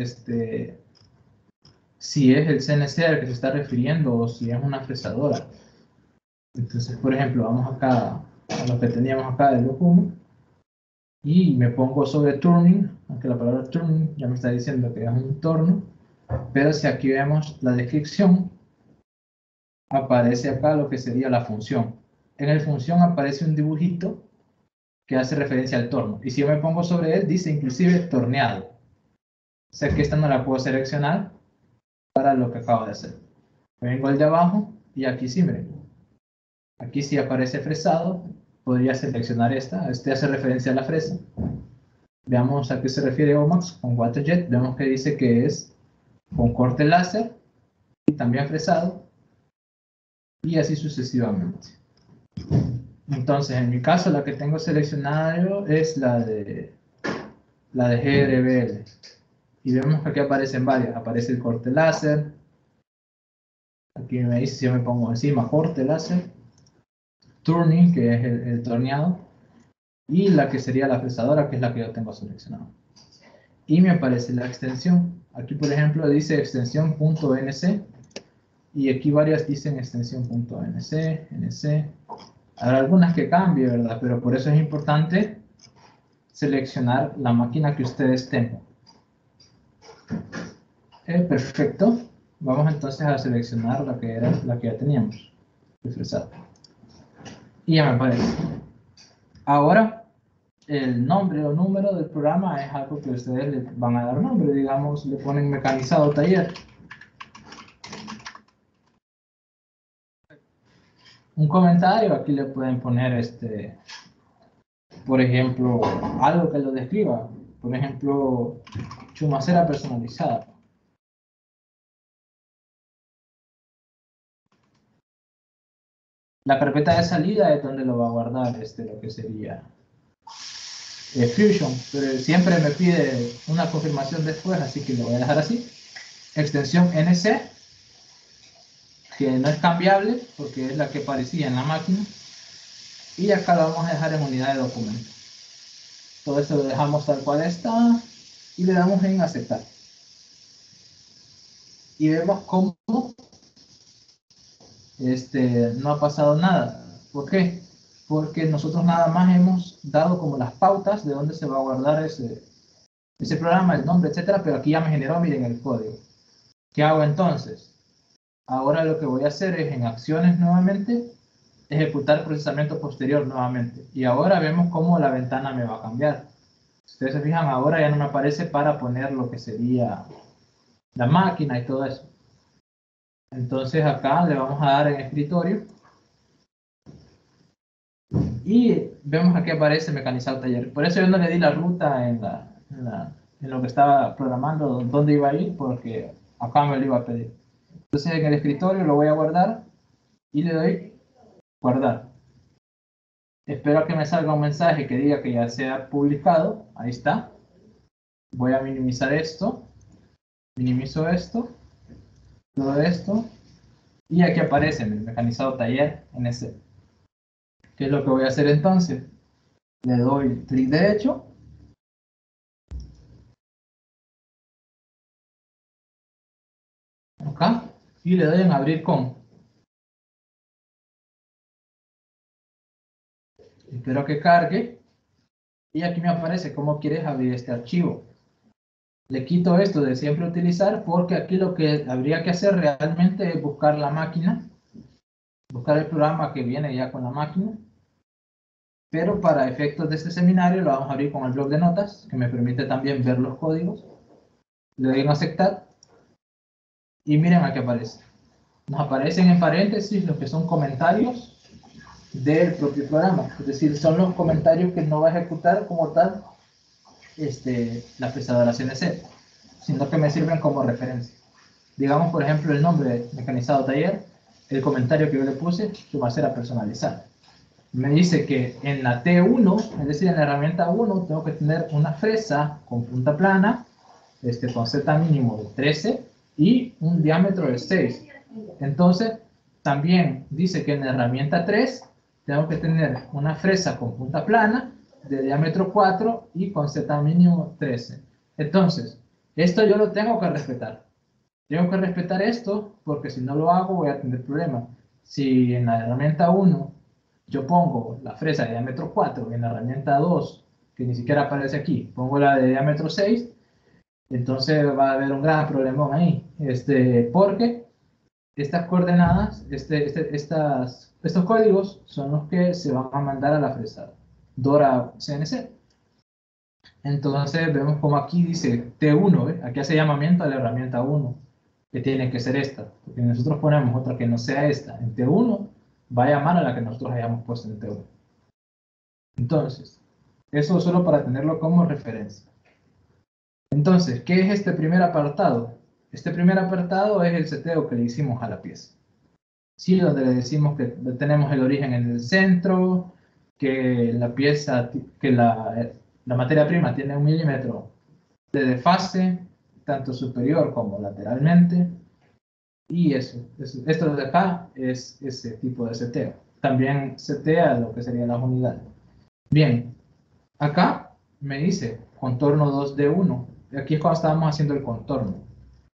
si es el CNC al que se está refiriendo o si es una fresadora? Entonces, por ejemplo, vamos acá a lo que teníamos acá del Okuma y me pongo sobre turning, aunque la palabra turning ya me está diciendo que es un torno, pero si aquí vemos la descripción, aparece acá lo que sería la función. En el función aparece un dibujito que hace referencia al torno, y si yo me pongo sobre él, dice inclusive torneado. O sea que esta no la puedo seleccionar para lo que acabo de hacer. Vengo al de abajo y aquí sí, miren. Aquí sí aparece fresado. Podría seleccionar esta. Este hace referencia a la fresa. Veamos a qué se refiere OMAX con Waterjet. Vemos que dice que es con corte láser y también fresado. Y así sucesivamente. Entonces, en mi caso, la que tengo seleccionada es la de GRBL. Y vemos que aquí aparecen varias. Aparece el corte láser, Aquí me dice si yo me pongo encima, corte, láser, turning, que es el torneado, y la que sería la fresadora, que es la que yo tengo seleccionada. Y me aparece la extensión. Aquí, por ejemplo, dice extensión.nc, y aquí varias dicen extensión.nc, nc. Habrá algunas que cambie, ¿verdad? Pero por eso es importante seleccionar la máquina que ustedes tengan. Perfecto. Vamos entonces a seleccionar la que era la que ya teníamos. Y ya me aparece. Ahora, el nombre o número del programa es algo que ustedes le van a dar nombre. Digamos, le ponen mecanizado taller. Un comentario, aquí le pueden poner, por ejemplo, algo que lo describa. Por ejemplo, chumacera personalizada. La carpeta de salida es donde lo va a guardar, lo que sería Fusion, pero siempre me pide una confirmación después, así que lo voy a dejar así. Extensión NC, que no es cambiable, porque es la que aparecía en la máquina. Y acá lo vamos a dejar en unidad de documento. Todo esto lo dejamos tal cual está y le damos en aceptar. Y vemos cómo no ha pasado nada. ¿Por qué? Porque nosotros nada más hemos dado como las pautas de dónde se va a guardar ese programa, el nombre, etcétera, pero aquí ya me generó, miren, el código. ¿Qué hago entonces? Ahora lo que voy a hacer es, en acciones nuevamente, ejecutar procesamiento posterior nuevamente. Y ahora vemos cómo la ventana me va a cambiar. Si ustedes se fijan, ahora ya no me aparece para poner lo que sería la máquina y todo eso. Entonces acá le vamos a dar en escritorio. Y vemos aquí aparece mecanizado taller. Por eso yo no le di la ruta en lo que estaba programando, dónde iba a ir, porque acá me lo iba a pedir. Entonces en el escritorio lo voy a guardar y le doy guardar. Espero a que me salga un mensaje que diga que ya se ha publicado. Ahí está. Voy a minimizar esto. Minimizo esto. Todo esto, y aquí aparece el mecanizado taller NC. ¿Qué es lo que voy a hacer entonces? Le doy clic derecho. Acá, y le doy en abrir con. Espero que cargue. Y aquí me aparece cómo quieres abrir este archivo. Le quito esto de siempre utilizar, porque aquí lo que habría que hacer realmente es buscar la máquina, buscar el programa que viene ya con la máquina. Pero para efectos de este seminario lo vamos a abrir con el bloc de notas, que me permite también ver los códigos. Le doy en aceptar. Y miren a qué aparece. Nos aparecen en paréntesis los que son comentarios del propio programa. Es decir, son los comentarios que no va a ejecutar como tal la fresadora CNC, sino que me sirven como referencia. Digamos, por ejemplo, el nombre mecanizado taller, el comentario que yo le puse, chumacera personalizada. Me dice que en la T1, es decir, en la herramienta 1, tengo que tener una fresa con punta plana, con Z mínimo de 13 y un diámetro de 6. Entonces, también dice que en la herramienta 3, tengo que tener una fresa con punta plana, de diámetro 4 y con Z mínimo 13. Entonces, esto yo lo tengo que respetar. Tengo que respetar esto porque si no lo hago voy a tener problemas. Si en la herramienta 1 yo pongo la fresa de diámetro 4 y en la herramienta 2, que ni siquiera aparece aquí, pongo la de diámetro 6, entonces va a haber un gran problemón ahí. Porque estas coordenadas, estos códigos son los que se van a mandar a la fresada Dora CNC. Entonces vemos como aquí dice T1, ¿eh? Aquí hace llamamiento a la herramienta 1, que tiene que ser esta, porque nosotros ponemos otra que no sea esta. En T1 va a llamar a la que nosotros hayamos puesto en T1. Entonces, eso solo para tenerlo como referencia. Entonces, ¿qué es este primer apartado? Este primer apartado es el seteo que le hicimos a la pieza. Sí, donde le decimos que tenemos el origen en el centro, que la pieza, que la materia prima tiene 1 milímetro de desfase, tanto superior como lateralmente, Y esto de acá es ese tipo de seteo. También setea lo que serían las unidades. Bien, acá me dice contorno 2D1. Aquí es cuando estábamos haciendo el contorno.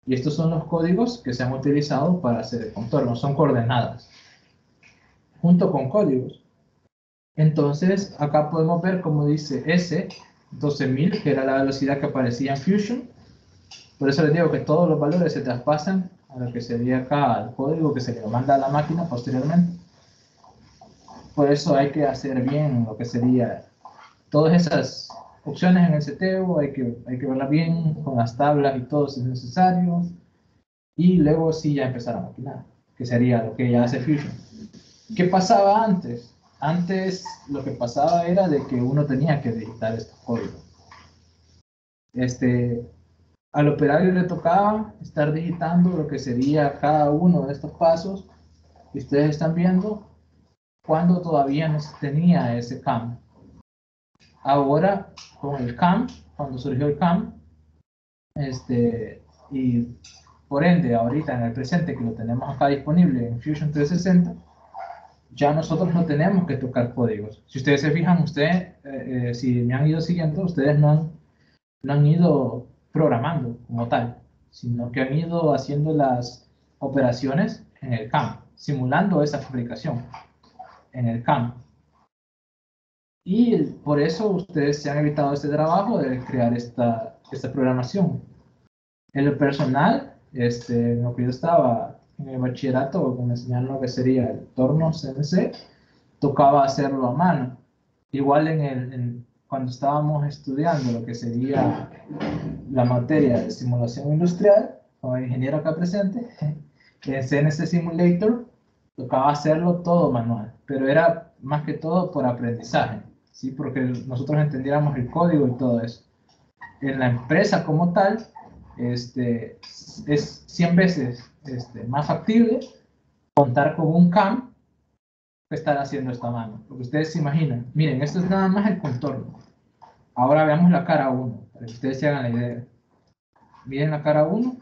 Y estos son los códigos que se han utilizado para hacer el contorno. Son coordenadas. Junto con códigos. Entonces, acá podemos ver como dice S12000, que era la velocidad que aparecía en Fusion. Por eso les digo que todos los valores se traspasan a lo que sería acá el código que se le manda a la máquina posteriormente. Por eso hay que hacer bien lo que sería todas esas opciones en el seteo, hay que verlas bien con las tablas y todo si es necesario. Y luego sí ya empezar a maquinar, que sería lo que ya hace Fusion. ¿Qué pasaba antes? Antes lo que pasaba era de que uno tenía que digitar estos códigos. Al operario le tocaba estar digitando lo que sería cada uno de estos pasos que ustedes están viendo cuando todavía no se tenía ese CAM. Ahora con el CAM, cuando surgió el CAM, y por ende ahorita en el presente que lo tenemos acá disponible en Fusion 360, ya nosotros no tenemos que tocar códigos. Si ustedes se fijan, si me han ido siguiendo, ustedes no han ido programando como tal, sino que han ido haciendo las operaciones en el CAM, simulando esa fabricación en el CAM. Y por eso ustedes se han evitado este trabajo de crear esta programación. En lo personal, en lo que yo estaba en el bachillerato, que me enseñaron lo que sería el torno CNC, tocaba hacerlo a mano. Igual cuando estábamos estudiando lo que sería la materia de simulación industrial, como el ingeniero acá presente, en CNC Simulator, tocaba hacerlo todo manual, pero era más que todo por aprendizaje, ¿sí? Porque nosotros entendiéramos el código y todo eso. En la empresa como tal, es 100 veces más factible contar con un CAM que estar haciendo esta mano. Porque ustedes se imaginan, miren, esto es nada más el contorno. Ahora veamos la cara 1, para que ustedes se hagan la idea. Miren la cara 1,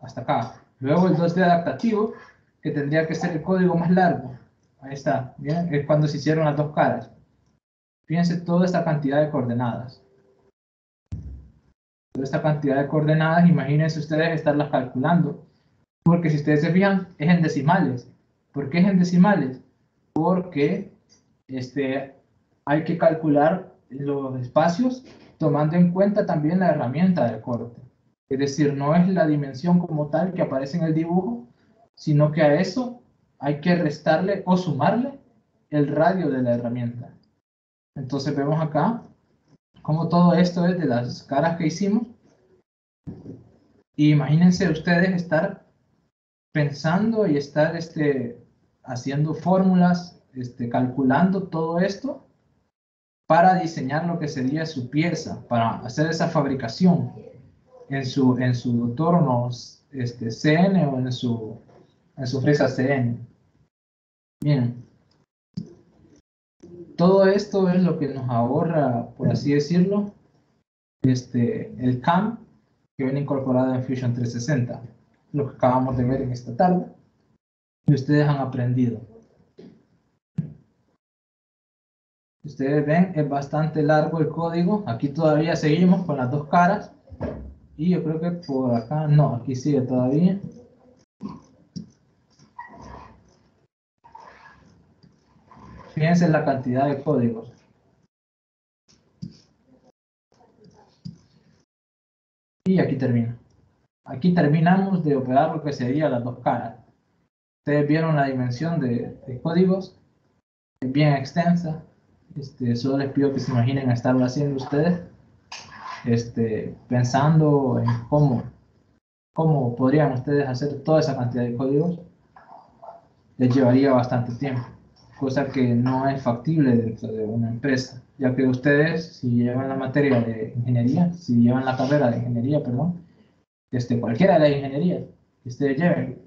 hasta acá. Luego el 2D adaptativo, que tendría que ser el código más largo. Ahí está, miren, es cuando se hicieron las dos caras. Fíjense toda esta cantidad de coordenadas. Toda esta cantidad de coordenadas, imagínense ustedes estarlas calculando. Porque si ustedes se fijan, es en decimales. ¿Por qué es en decimales? Porque hay que calcular los espacios tomando en cuenta también la herramienta del corte. Es decir, no es la dimensión como tal que aparece en el dibujo, sino que a eso hay que restarle o sumarle el radio de la herramienta. Entonces vemos acá como todo esto es de las caras que hicimos. Y imagínense ustedes estar pensando y estar haciendo fórmulas, calculando todo esto para diseñar lo que sería su pieza, para hacer esa fabricación en su torno CN o en su fresa CN. Bien. Todo esto es lo que nos ahorra, por así decirlo, el CAM que viene incorporado en Fusion 360. Lo que acabamos de ver en esta tarde. Y ustedes han aprendido. Ustedes ven, es bastante largo el código. Aquí todavía seguimos con las dos caras. Y yo creo que por acá, no, aquí sigue todavía. Fíjense la cantidad de códigos. Y aquí termina. Aquí terminamos de operar lo que sería las dos caras. Ustedes vieron la dimensión de códigos. Es bien extensa. Solo les pido que se imaginen estarlo haciendo ustedes. Pensando en cómo podrían ustedes hacer toda esa cantidad de códigos. Les llevaría bastante tiempo. Cosa que no es factible dentro de una empresa, ya que ustedes, si llevan la materia de ingeniería, si llevan la carrera de ingeniería, perdón, cualquiera de las ingenierías que ustedes lleven,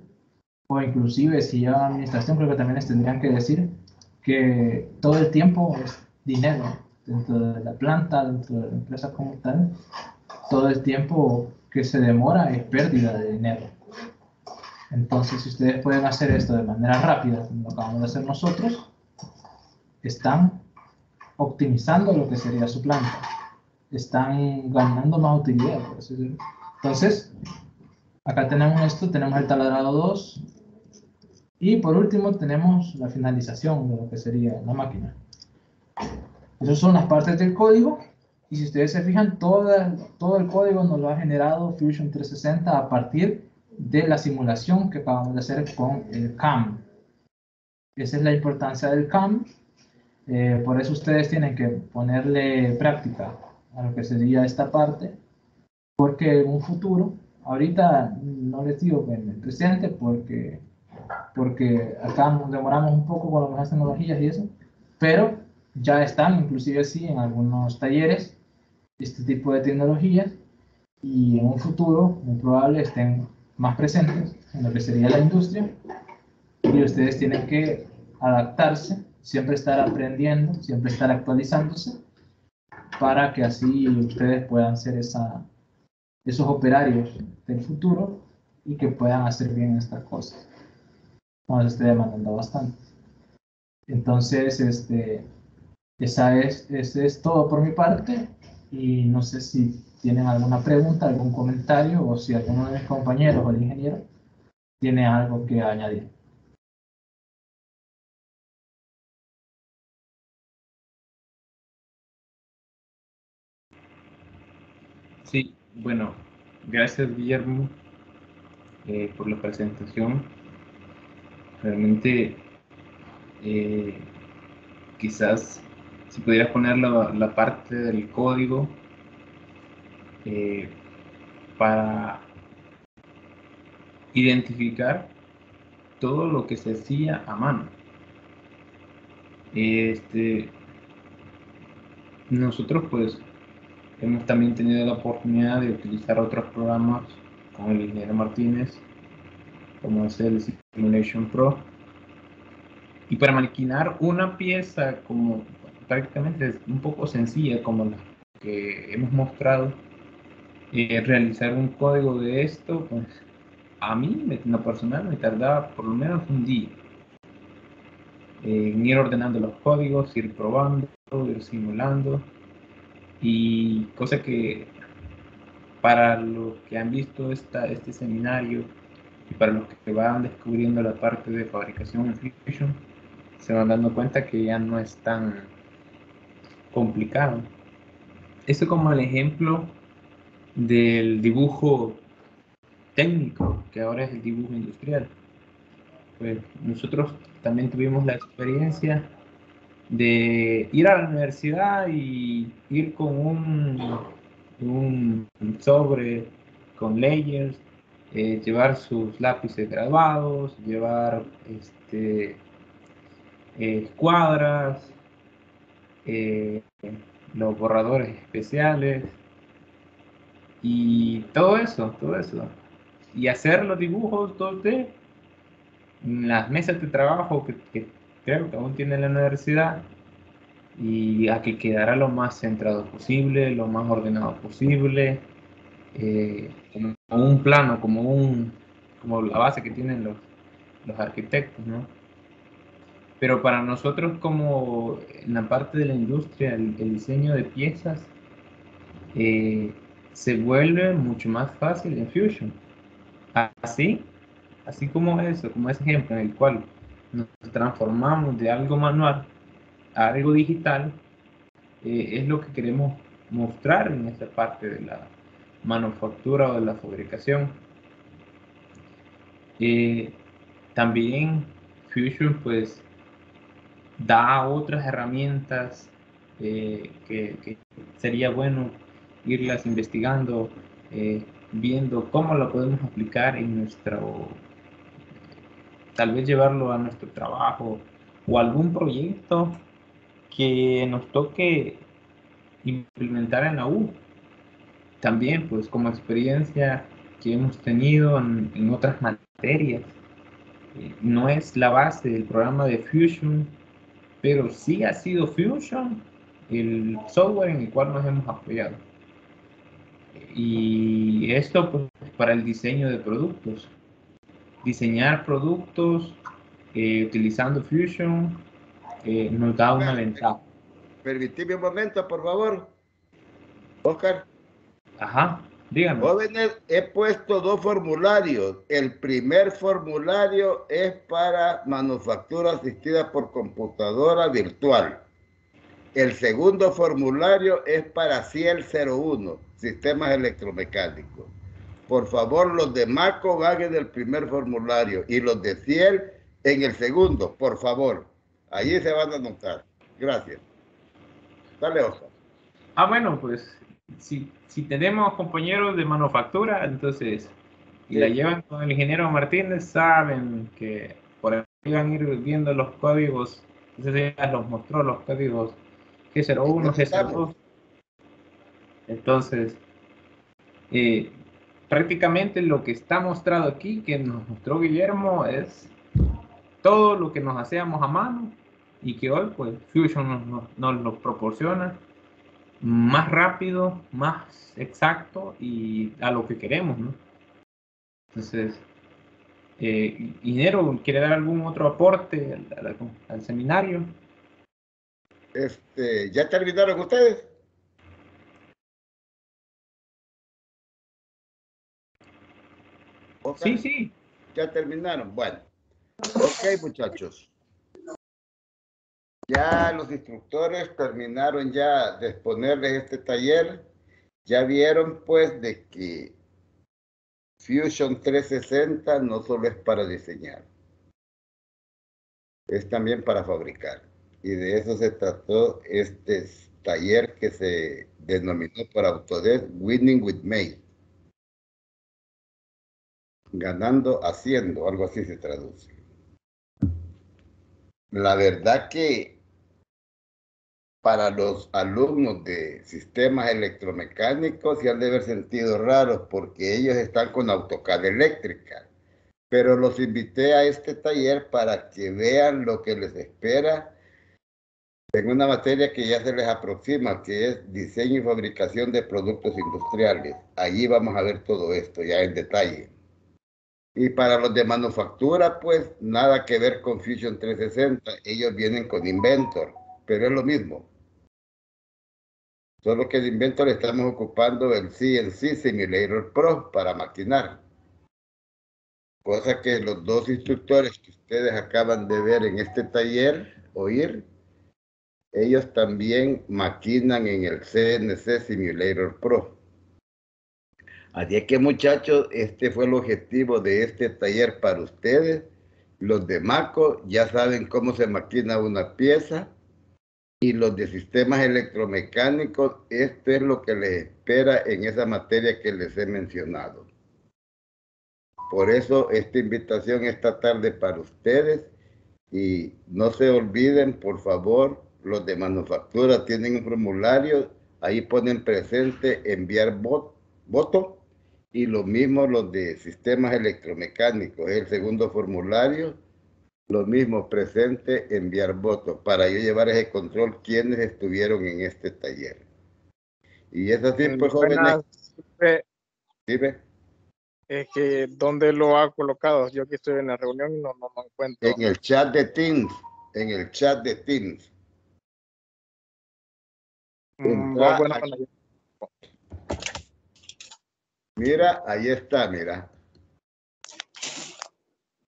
o inclusive si llevan administración, creo que también les tendrían que decir que todo el tiempo es dinero dentro de la planta, dentro de la empresa como tal, todo el tiempo que se demora es pérdida de dinero. Entonces, si ustedes pueden hacer esto de manera rápida, como lo acabamos de hacer nosotros, están optimizando lo que sería su planta. Están ganando más utilidad, por así decirlo. Entonces, acá tenemos esto, tenemos el taladrado 2. Y por último tenemos la finalización de lo que sería la máquina. Esas son las partes del código. Y si ustedes se fijan, todo el código nos lo ha generado Fusion 360 a partir de la simulación que acabamos de hacer con el CAM. Esa es la importancia del CAM. Por eso ustedes tienen que ponerle práctica a lo que sería esta parte. Porque en un futuro, ahorita no les digo que en el presente, porque acá demoramos un poco con las nuevas tecnologías y eso, pero ya están, inclusive sí, en algunos talleres, este tipo de tecnologías, y en un futuro muy probable estén más presentes en lo que sería la industria, y ustedes tienen que adaptarse, siempre estar aprendiendo, siempre estar actualizándose, para que así ustedes puedan ser esos operarios del futuro y que puedan hacer bien estas cosas. Nos esté demandando bastante. Entonces, ese es todo por mi parte. Y no sé si tienen alguna pregunta, algún comentario, o si alguno de mis compañeros o el ingeniero tiene algo que añadir. Sí, bueno, gracias Guillermo por la presentación. Realmente, quizás si pudieras poner la parte del código para identificar todo lo que se hacía a mano. Nosotros pues hemos también tenido la oportunidad de utilizar otros programas con el ingeniero Martínez, como es el Simulation Pro, y para maquinar una pieza como prácticamente es un poco sencilla como la que hemos mostrado, realizar un código de esto, pues a mí en lo personal me tardaba por lo menos un día en ir ordenando los códigos, ir probando, ir simulando, y cosa que para los que han visto este seminario y para los que van descubriendo la parte de fabricación en Fusion, se van dando cuenta que ya no es tan complicado. Eso como el ejemplo del dibujo técnico, que ahora es el dibujo industrial. Pues nosotros también tuvimos la experiencia de ir a la universidad y ir con un sobre con layers, llevar sus lápices graduados, llevar escuadras, los borradores especiales y todo eso. Y hacer los dibujos 2D, las mesas de trabajo que creo que aún tiene la universidad, y a que quedara lo más centrado posible, lo más ordenado posible. Como un plano, como la base que tienen los arquitectos, ¿no? Pero para nosotros, como en la parte de la industria, el diseño de piezas se vuelve mucho más fácil en Fusion. Así como eso, como ese ejemplo en el cual nos transformamos de algo manual a algo digital, es lo que queremos mostrar en esta parte de la manufactura o de la fabricación. También Fusion pues da otras herramientas que sería bueno irlas investigando, viendo cómo lo podemos aplicar en nuestro, tal vez llevarlo a nuestro trabajo o algún proyecto que nos toque implementar en la U. También pues como experiencia que hemos tenido en otras materias, no es la base del programa de Fusion, pero sí ha sido Fusion el software en el cual nos hemos apoyado. Y esto pues para el diseño de productos, diseñar productos utilizando Fusion nos da una ventaja. Permíteme un momento, por favor. Oscar. Ajá, dígame. Jóvenes, he puesto dos formularios. El primer formulario es para manufactura asistida por computadora virtual. El segundo formulario es para CIEL 01, sistemas electromecánicos. Por favor, los de Maco hagan el primer formulario y los de CIEL en el segundo, por favor. Allí se van a anotar. Gracias. Dale, Oscar. Ah, bueno, pues si tenemos compañeros de manufactura, entonces, y sí, la llevan con el ingeniero Martínez, saben que por ahí van a ir viendo los códigos, entonces ya los mostró los códigos. G01, G02. Entonces, prácticamente lo que está mostrado aquí, que nos mostró Guillermo, es todo lo que nos hacíamos a mano y que hoy, pues, Fusion nos lo proporciona más rápido, más exacto y a lo que queremos, ¿no? Entonces, Inero, ¿quiere dar algún otro aporte al seminario? ¿Ya terminaron ustedes? Okay. Sí, sí. Ya terminaron. Bueno. Ok, muchachos. Ya los instructores terminaron ya de exponerles este taller. Ya vieron pues de que Fusion 360 no solo es para diseñar. Es también para fabricar. Y de eso se trató este taller que se denominó por Autodesk Winning with Made. Ganando haciendo, algo así se traduce. La verdad que para los alumnos de sistemas electromecánicos se han de haber sentido raros porque ellos están con AutoCAD eléctrica. Pero los invité a este taller para que vean lo que les espera en una materia que ya se les aproxima, que es diseño y fabricación de productos industriales. Allí vamos a ver todo esto ya en detalle. Y para los de manufactura, pues, nada que ver con Fusion 360. Ellos vienen con Inventor, pero es lo mismo. Solo que de Inventor estamos ocupando el CNC Simulator Pro para maquinar. Cosa que los dos instructores que ustedes acaban de ver en este taller, oír, ellos también maquinan en el CNC Simulator Pro. Así es que, muchachos, este fue el objetivo de este taller para ustedes. Los de Maco ya saben cómo se maquina una pieza. Y los de sistemas electromecánicos, esto es lo que les espera en esa materia que les he mencionado. Por eso, esta invitación esta tarde para ustedes. Y no se olviden, por favor, los de manufactura tienen un formulario, ahí ponen presente, enviar voto, y lo mismo los de sistemas electromecánicos, el segundo formulario, lo mismo presente, enviar voto, para yo llevar ese control quienes estuvieron en este taller. Y es así, pues, jóvenes. Dime. Es que, ¿dónde lo ha colocado? Yo aquí estoy en la reunión y no lo encuentro. En el chat de Teams, en el chat de Teams. Bueno. Mira, ahí está, mira.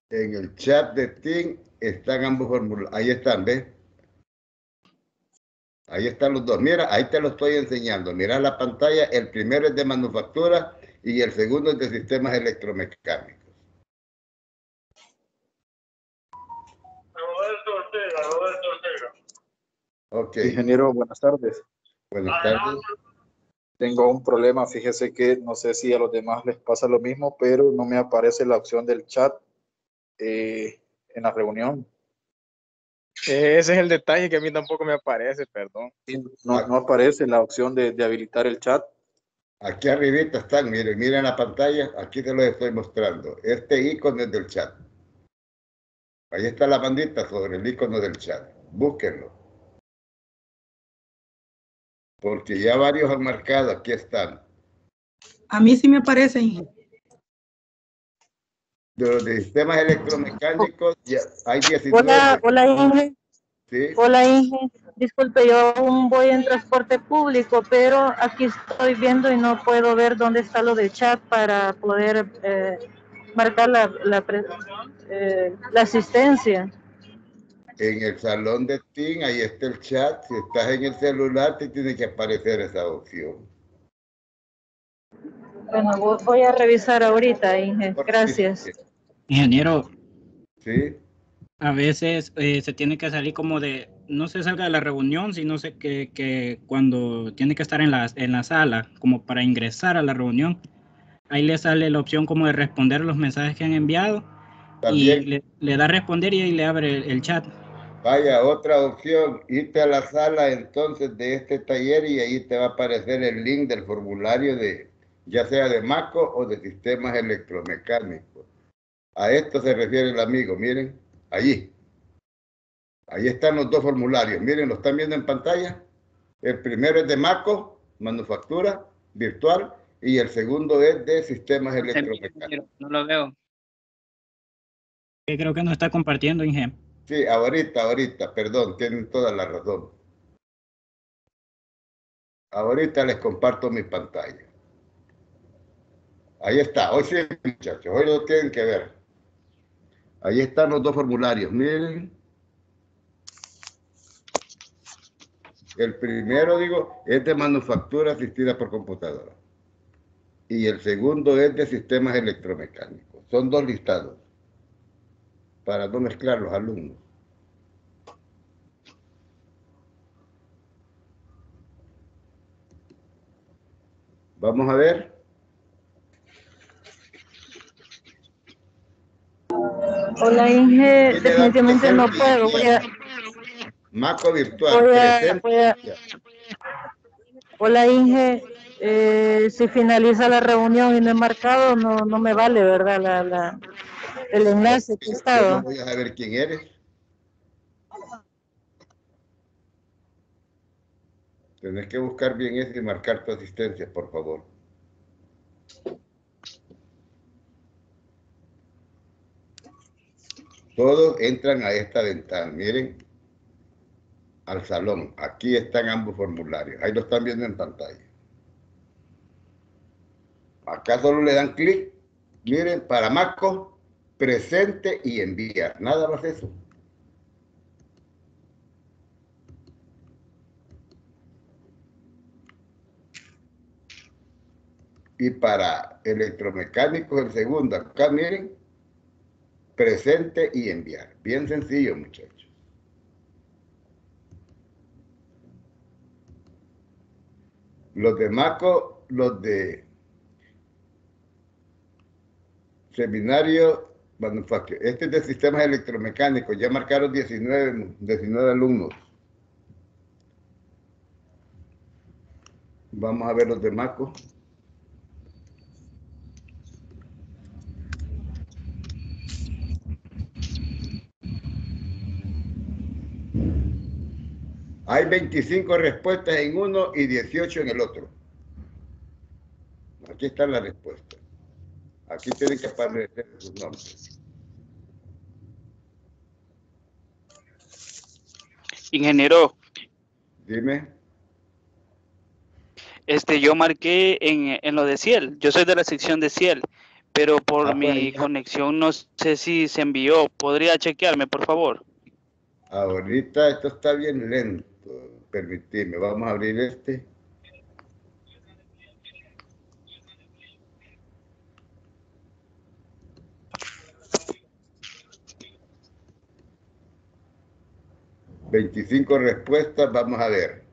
En el chat de Team están ambos formularios. Ahí están, ¿ves? Ahí están los dos. Mira, ahí te lo estoy enseñando. Mira la pantalla. El primero es de manufactura y el segundo es de sistemas electromecánicos. Roberto Ortega. Ok. Ingeniero, buenas tardes. Buenas tardes. Tengo un problema, fíjese que no sé si a los demás les pasa lo mismo, pero no me aparece la opción del chat en la reunión. Ese es el detalle que a mí tampoco me aparece, perdón. No aparece la opción de habilitar el chat. Aquí arribita están, miren la pantalla, aquí te lo estoy mostrando. Este icono es del chat. Ahí está la bandita sobre el icono del chat, búsquenlo. Porque ya varios han marcado, aquí están. A mí sí me aparecen. de los de sistemas electromecánicos, ya hay 19. Hola, Inge. ¿Sí? Hola, Inge. Disculpe, yo aún voy en transporte público, pero aquí estoy viendo y no puedo ver dónde está lo del chat para poder marcar la asistencia. En el salón de Teams, ahí está el chat. Si estás en el celular, te tiene que aparecer esa opción. Bueno, voy a revisar ahorita, Inge. Gracias. Ingeniero. Sí. A veces se tiene que salir como de, no se salga de la reunión, sino que cuando tiene que estar en la sala, como para ingresar a la reunión, ahí le sale la opción como de responder los mensajes que han enviado. También. Y le da responder y ahí le abre el chat. Vaya, otra opción, irte a la sala entonces de este taller y ahí te va a aparecer el link del formulario de, ya sea de Maco o de sistemas electromecánicos. A esto se refiere el amigo, miren, allí. Ahí están los dos formularios, miren, lo están viendo en pantalla. El primero es de Maco, manufactura, virtual, y el segundo es de sistemas electromecánicos. No lo veo. Creo que no está compartiendo, Inge. Sí, ahorita, perdón, tienen toda la razón. Ahorita les comparto mi pantalla. Ahí está, hoy sí, muchachos, hoy lo tienen que ver. Ahí están los dos formularios, miren. El primero, digo, es de manufactura asistida por computadora. Y el segundo es de sistemas electromecánicos. Son dos listados, para no mezclar los alumnos. Vamos a ver. Hola, Inge, definitivamente no puedo. Maco virtual. Hola, Inge, si finaliza la reunión y no he marcado, no me vale, ¿verdad? El enlace que estaba. Voy a saber quién eres. Tienes que buscar bien eso y marcar tu asistencia, por favor. Todos entran a esta ventana, miren, al salón. Aquí están ambos formularios. Ahí lo están viendo en pantalla. Acá solo le dan clic, miren, para Marco, presente y enviar, nada más eso. Y para electromecánicos, el segundo, acá miren, presente y enviar. Bien sencillo, muchachos. Los de Maco, los de seminario, este es de sistemas electromecánicos, ya marcaron 19 alumnos. Vamos a ver los de Maco. Hay 25 respuestas en uno y 18 en el otro. Aquí están las respuestas. Aquí tienen que aparecer sus nombres. Ingeniero. Dime. Yo marqué en lo de Ciel. Yo soy de la sección de Ciel, pero por mi conexión no sé si se envió. ¿Podría chequearme, por favor? Ahorita esto está bien lento. Permitime, vamos a abrir este. ...25 respuestas, vamos a ver.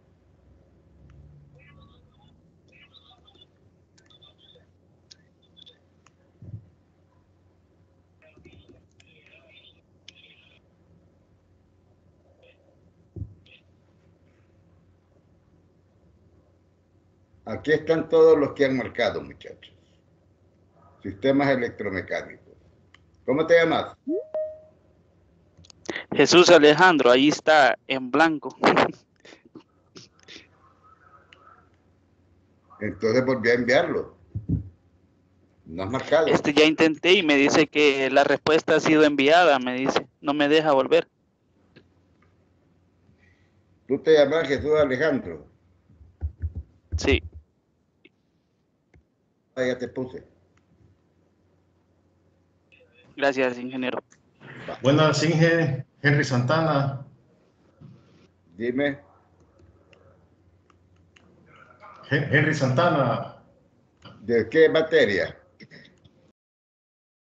Aquí están todos los que han marcado, muchachos. Sistemas electromecánicos. ¿Cómo te llamas? Jesús Alejandro, ahí está, en blanco. Entonces volví a enviarlo. No has marcado. Ya intenté y me dice que la respuesta ha sido enviada, me dice. No me deja volver. ¿Tú te llamas Jesús Alejandro? Sí. Ah, ya te puse. Gracias, ingeniero. Buenas, Inge. Henry Santana. Dime. Henry Santana. ¿De qué materia?